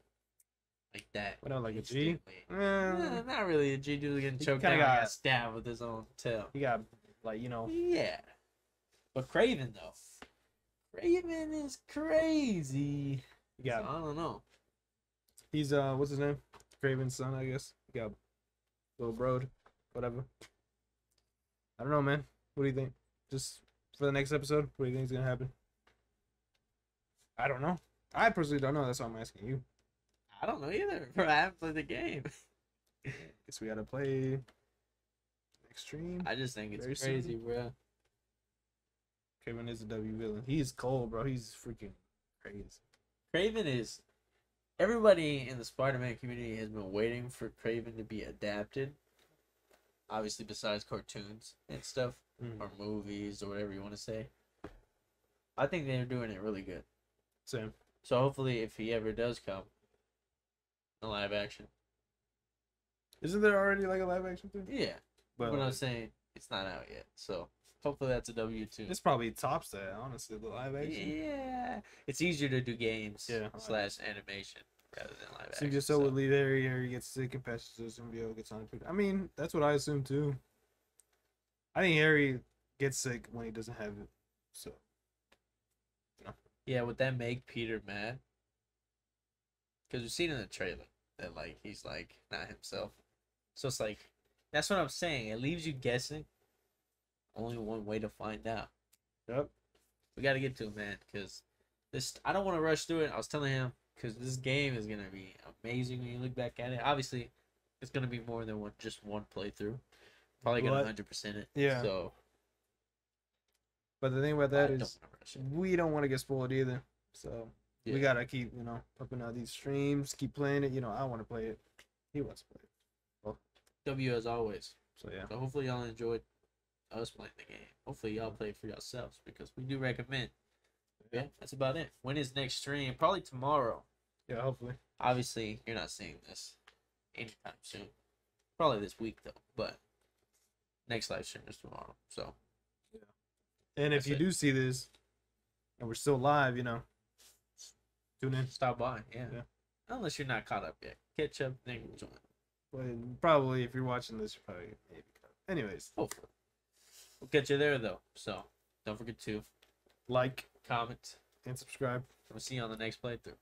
that. Went out like a G? Yeah, not really a G. Dude was getting choked down. He got stabbed with his own tail. He got, like, you know. Yeah. But Kraven, though. Kraven is crazy. Yeah, so, I don't know. He's what's his name? Kraven's son, I guess. Yeah, little broad, whatever. I don't know, man. What do you think? Just for the next episode, what do you think is gonna happen? I don't know. I personally don't know. That's why I'm asking you. I don't know either. Bro, I haven't played the game. Guess we gotta play next stream. I just think it's crazy, bro. Kraven is a W villain. He's cold, bro. He's freaking crazy. Kraven is, everybody in the Spider-Man community has been waiting for Kraven to be adapted. Obviously, besides cartoons and stuff, or movies, or whatever you want to say. I think they're doing it really good. Same. So hopefully, if he ever does come, a live action. Isn't there already like a live action thing? Yeah. But what I'm saying, it's not out yet, so. Hopefully that's a W2. This probably tops that, honestly, the live action. Yeah. It's easier to do games slash animation rather than live action. So would leave Harry gets sick and passes through symbiote, gets on. I mean, that's what I assume too. I think Harry gets sick when he doesn't have it. So yeah, would that make Peter mad? Because we've seen in the trailer that like he's like not himself. So it's like That's what I'm saying. It leaves you guessing. Only one way to find out. Yep. We got to get to it, man, because this, I don't want to rush through it. I was telling him, because this game is going to be amazing when you look back at it. Obviously, it's going to be more than just one playthrough. Probably going to 100% it. Yeah. So. But the thing about that is we don't want to get spoiled either. So we got to keep, upping out these streams, keep playing it. I want to play it. He wants to play it. Well, W as always. So, yeah. So hopefully y'all enjoyed us playing the game. Hopefully y'all play it for yourselves, because we do recommend. Yeah, that's about it. When is next stream? Probably tomorrow. Yeah, hopefully. Obviously, you're not seeing this anytime soon. Probably this week, though. But next live stream is tomorrow. So, yeah. And if you do see this and we're still live, tune in. Stop by. Yeah. Unless you're not caught up yet. Catch up, then join. Well, probably if you're watching this, you're probably maybe caught up. Anyways. Hopefully. We'll catch you there, though. So, don't forget to like, comment, and subscribe. We'll see you on the next playthrough.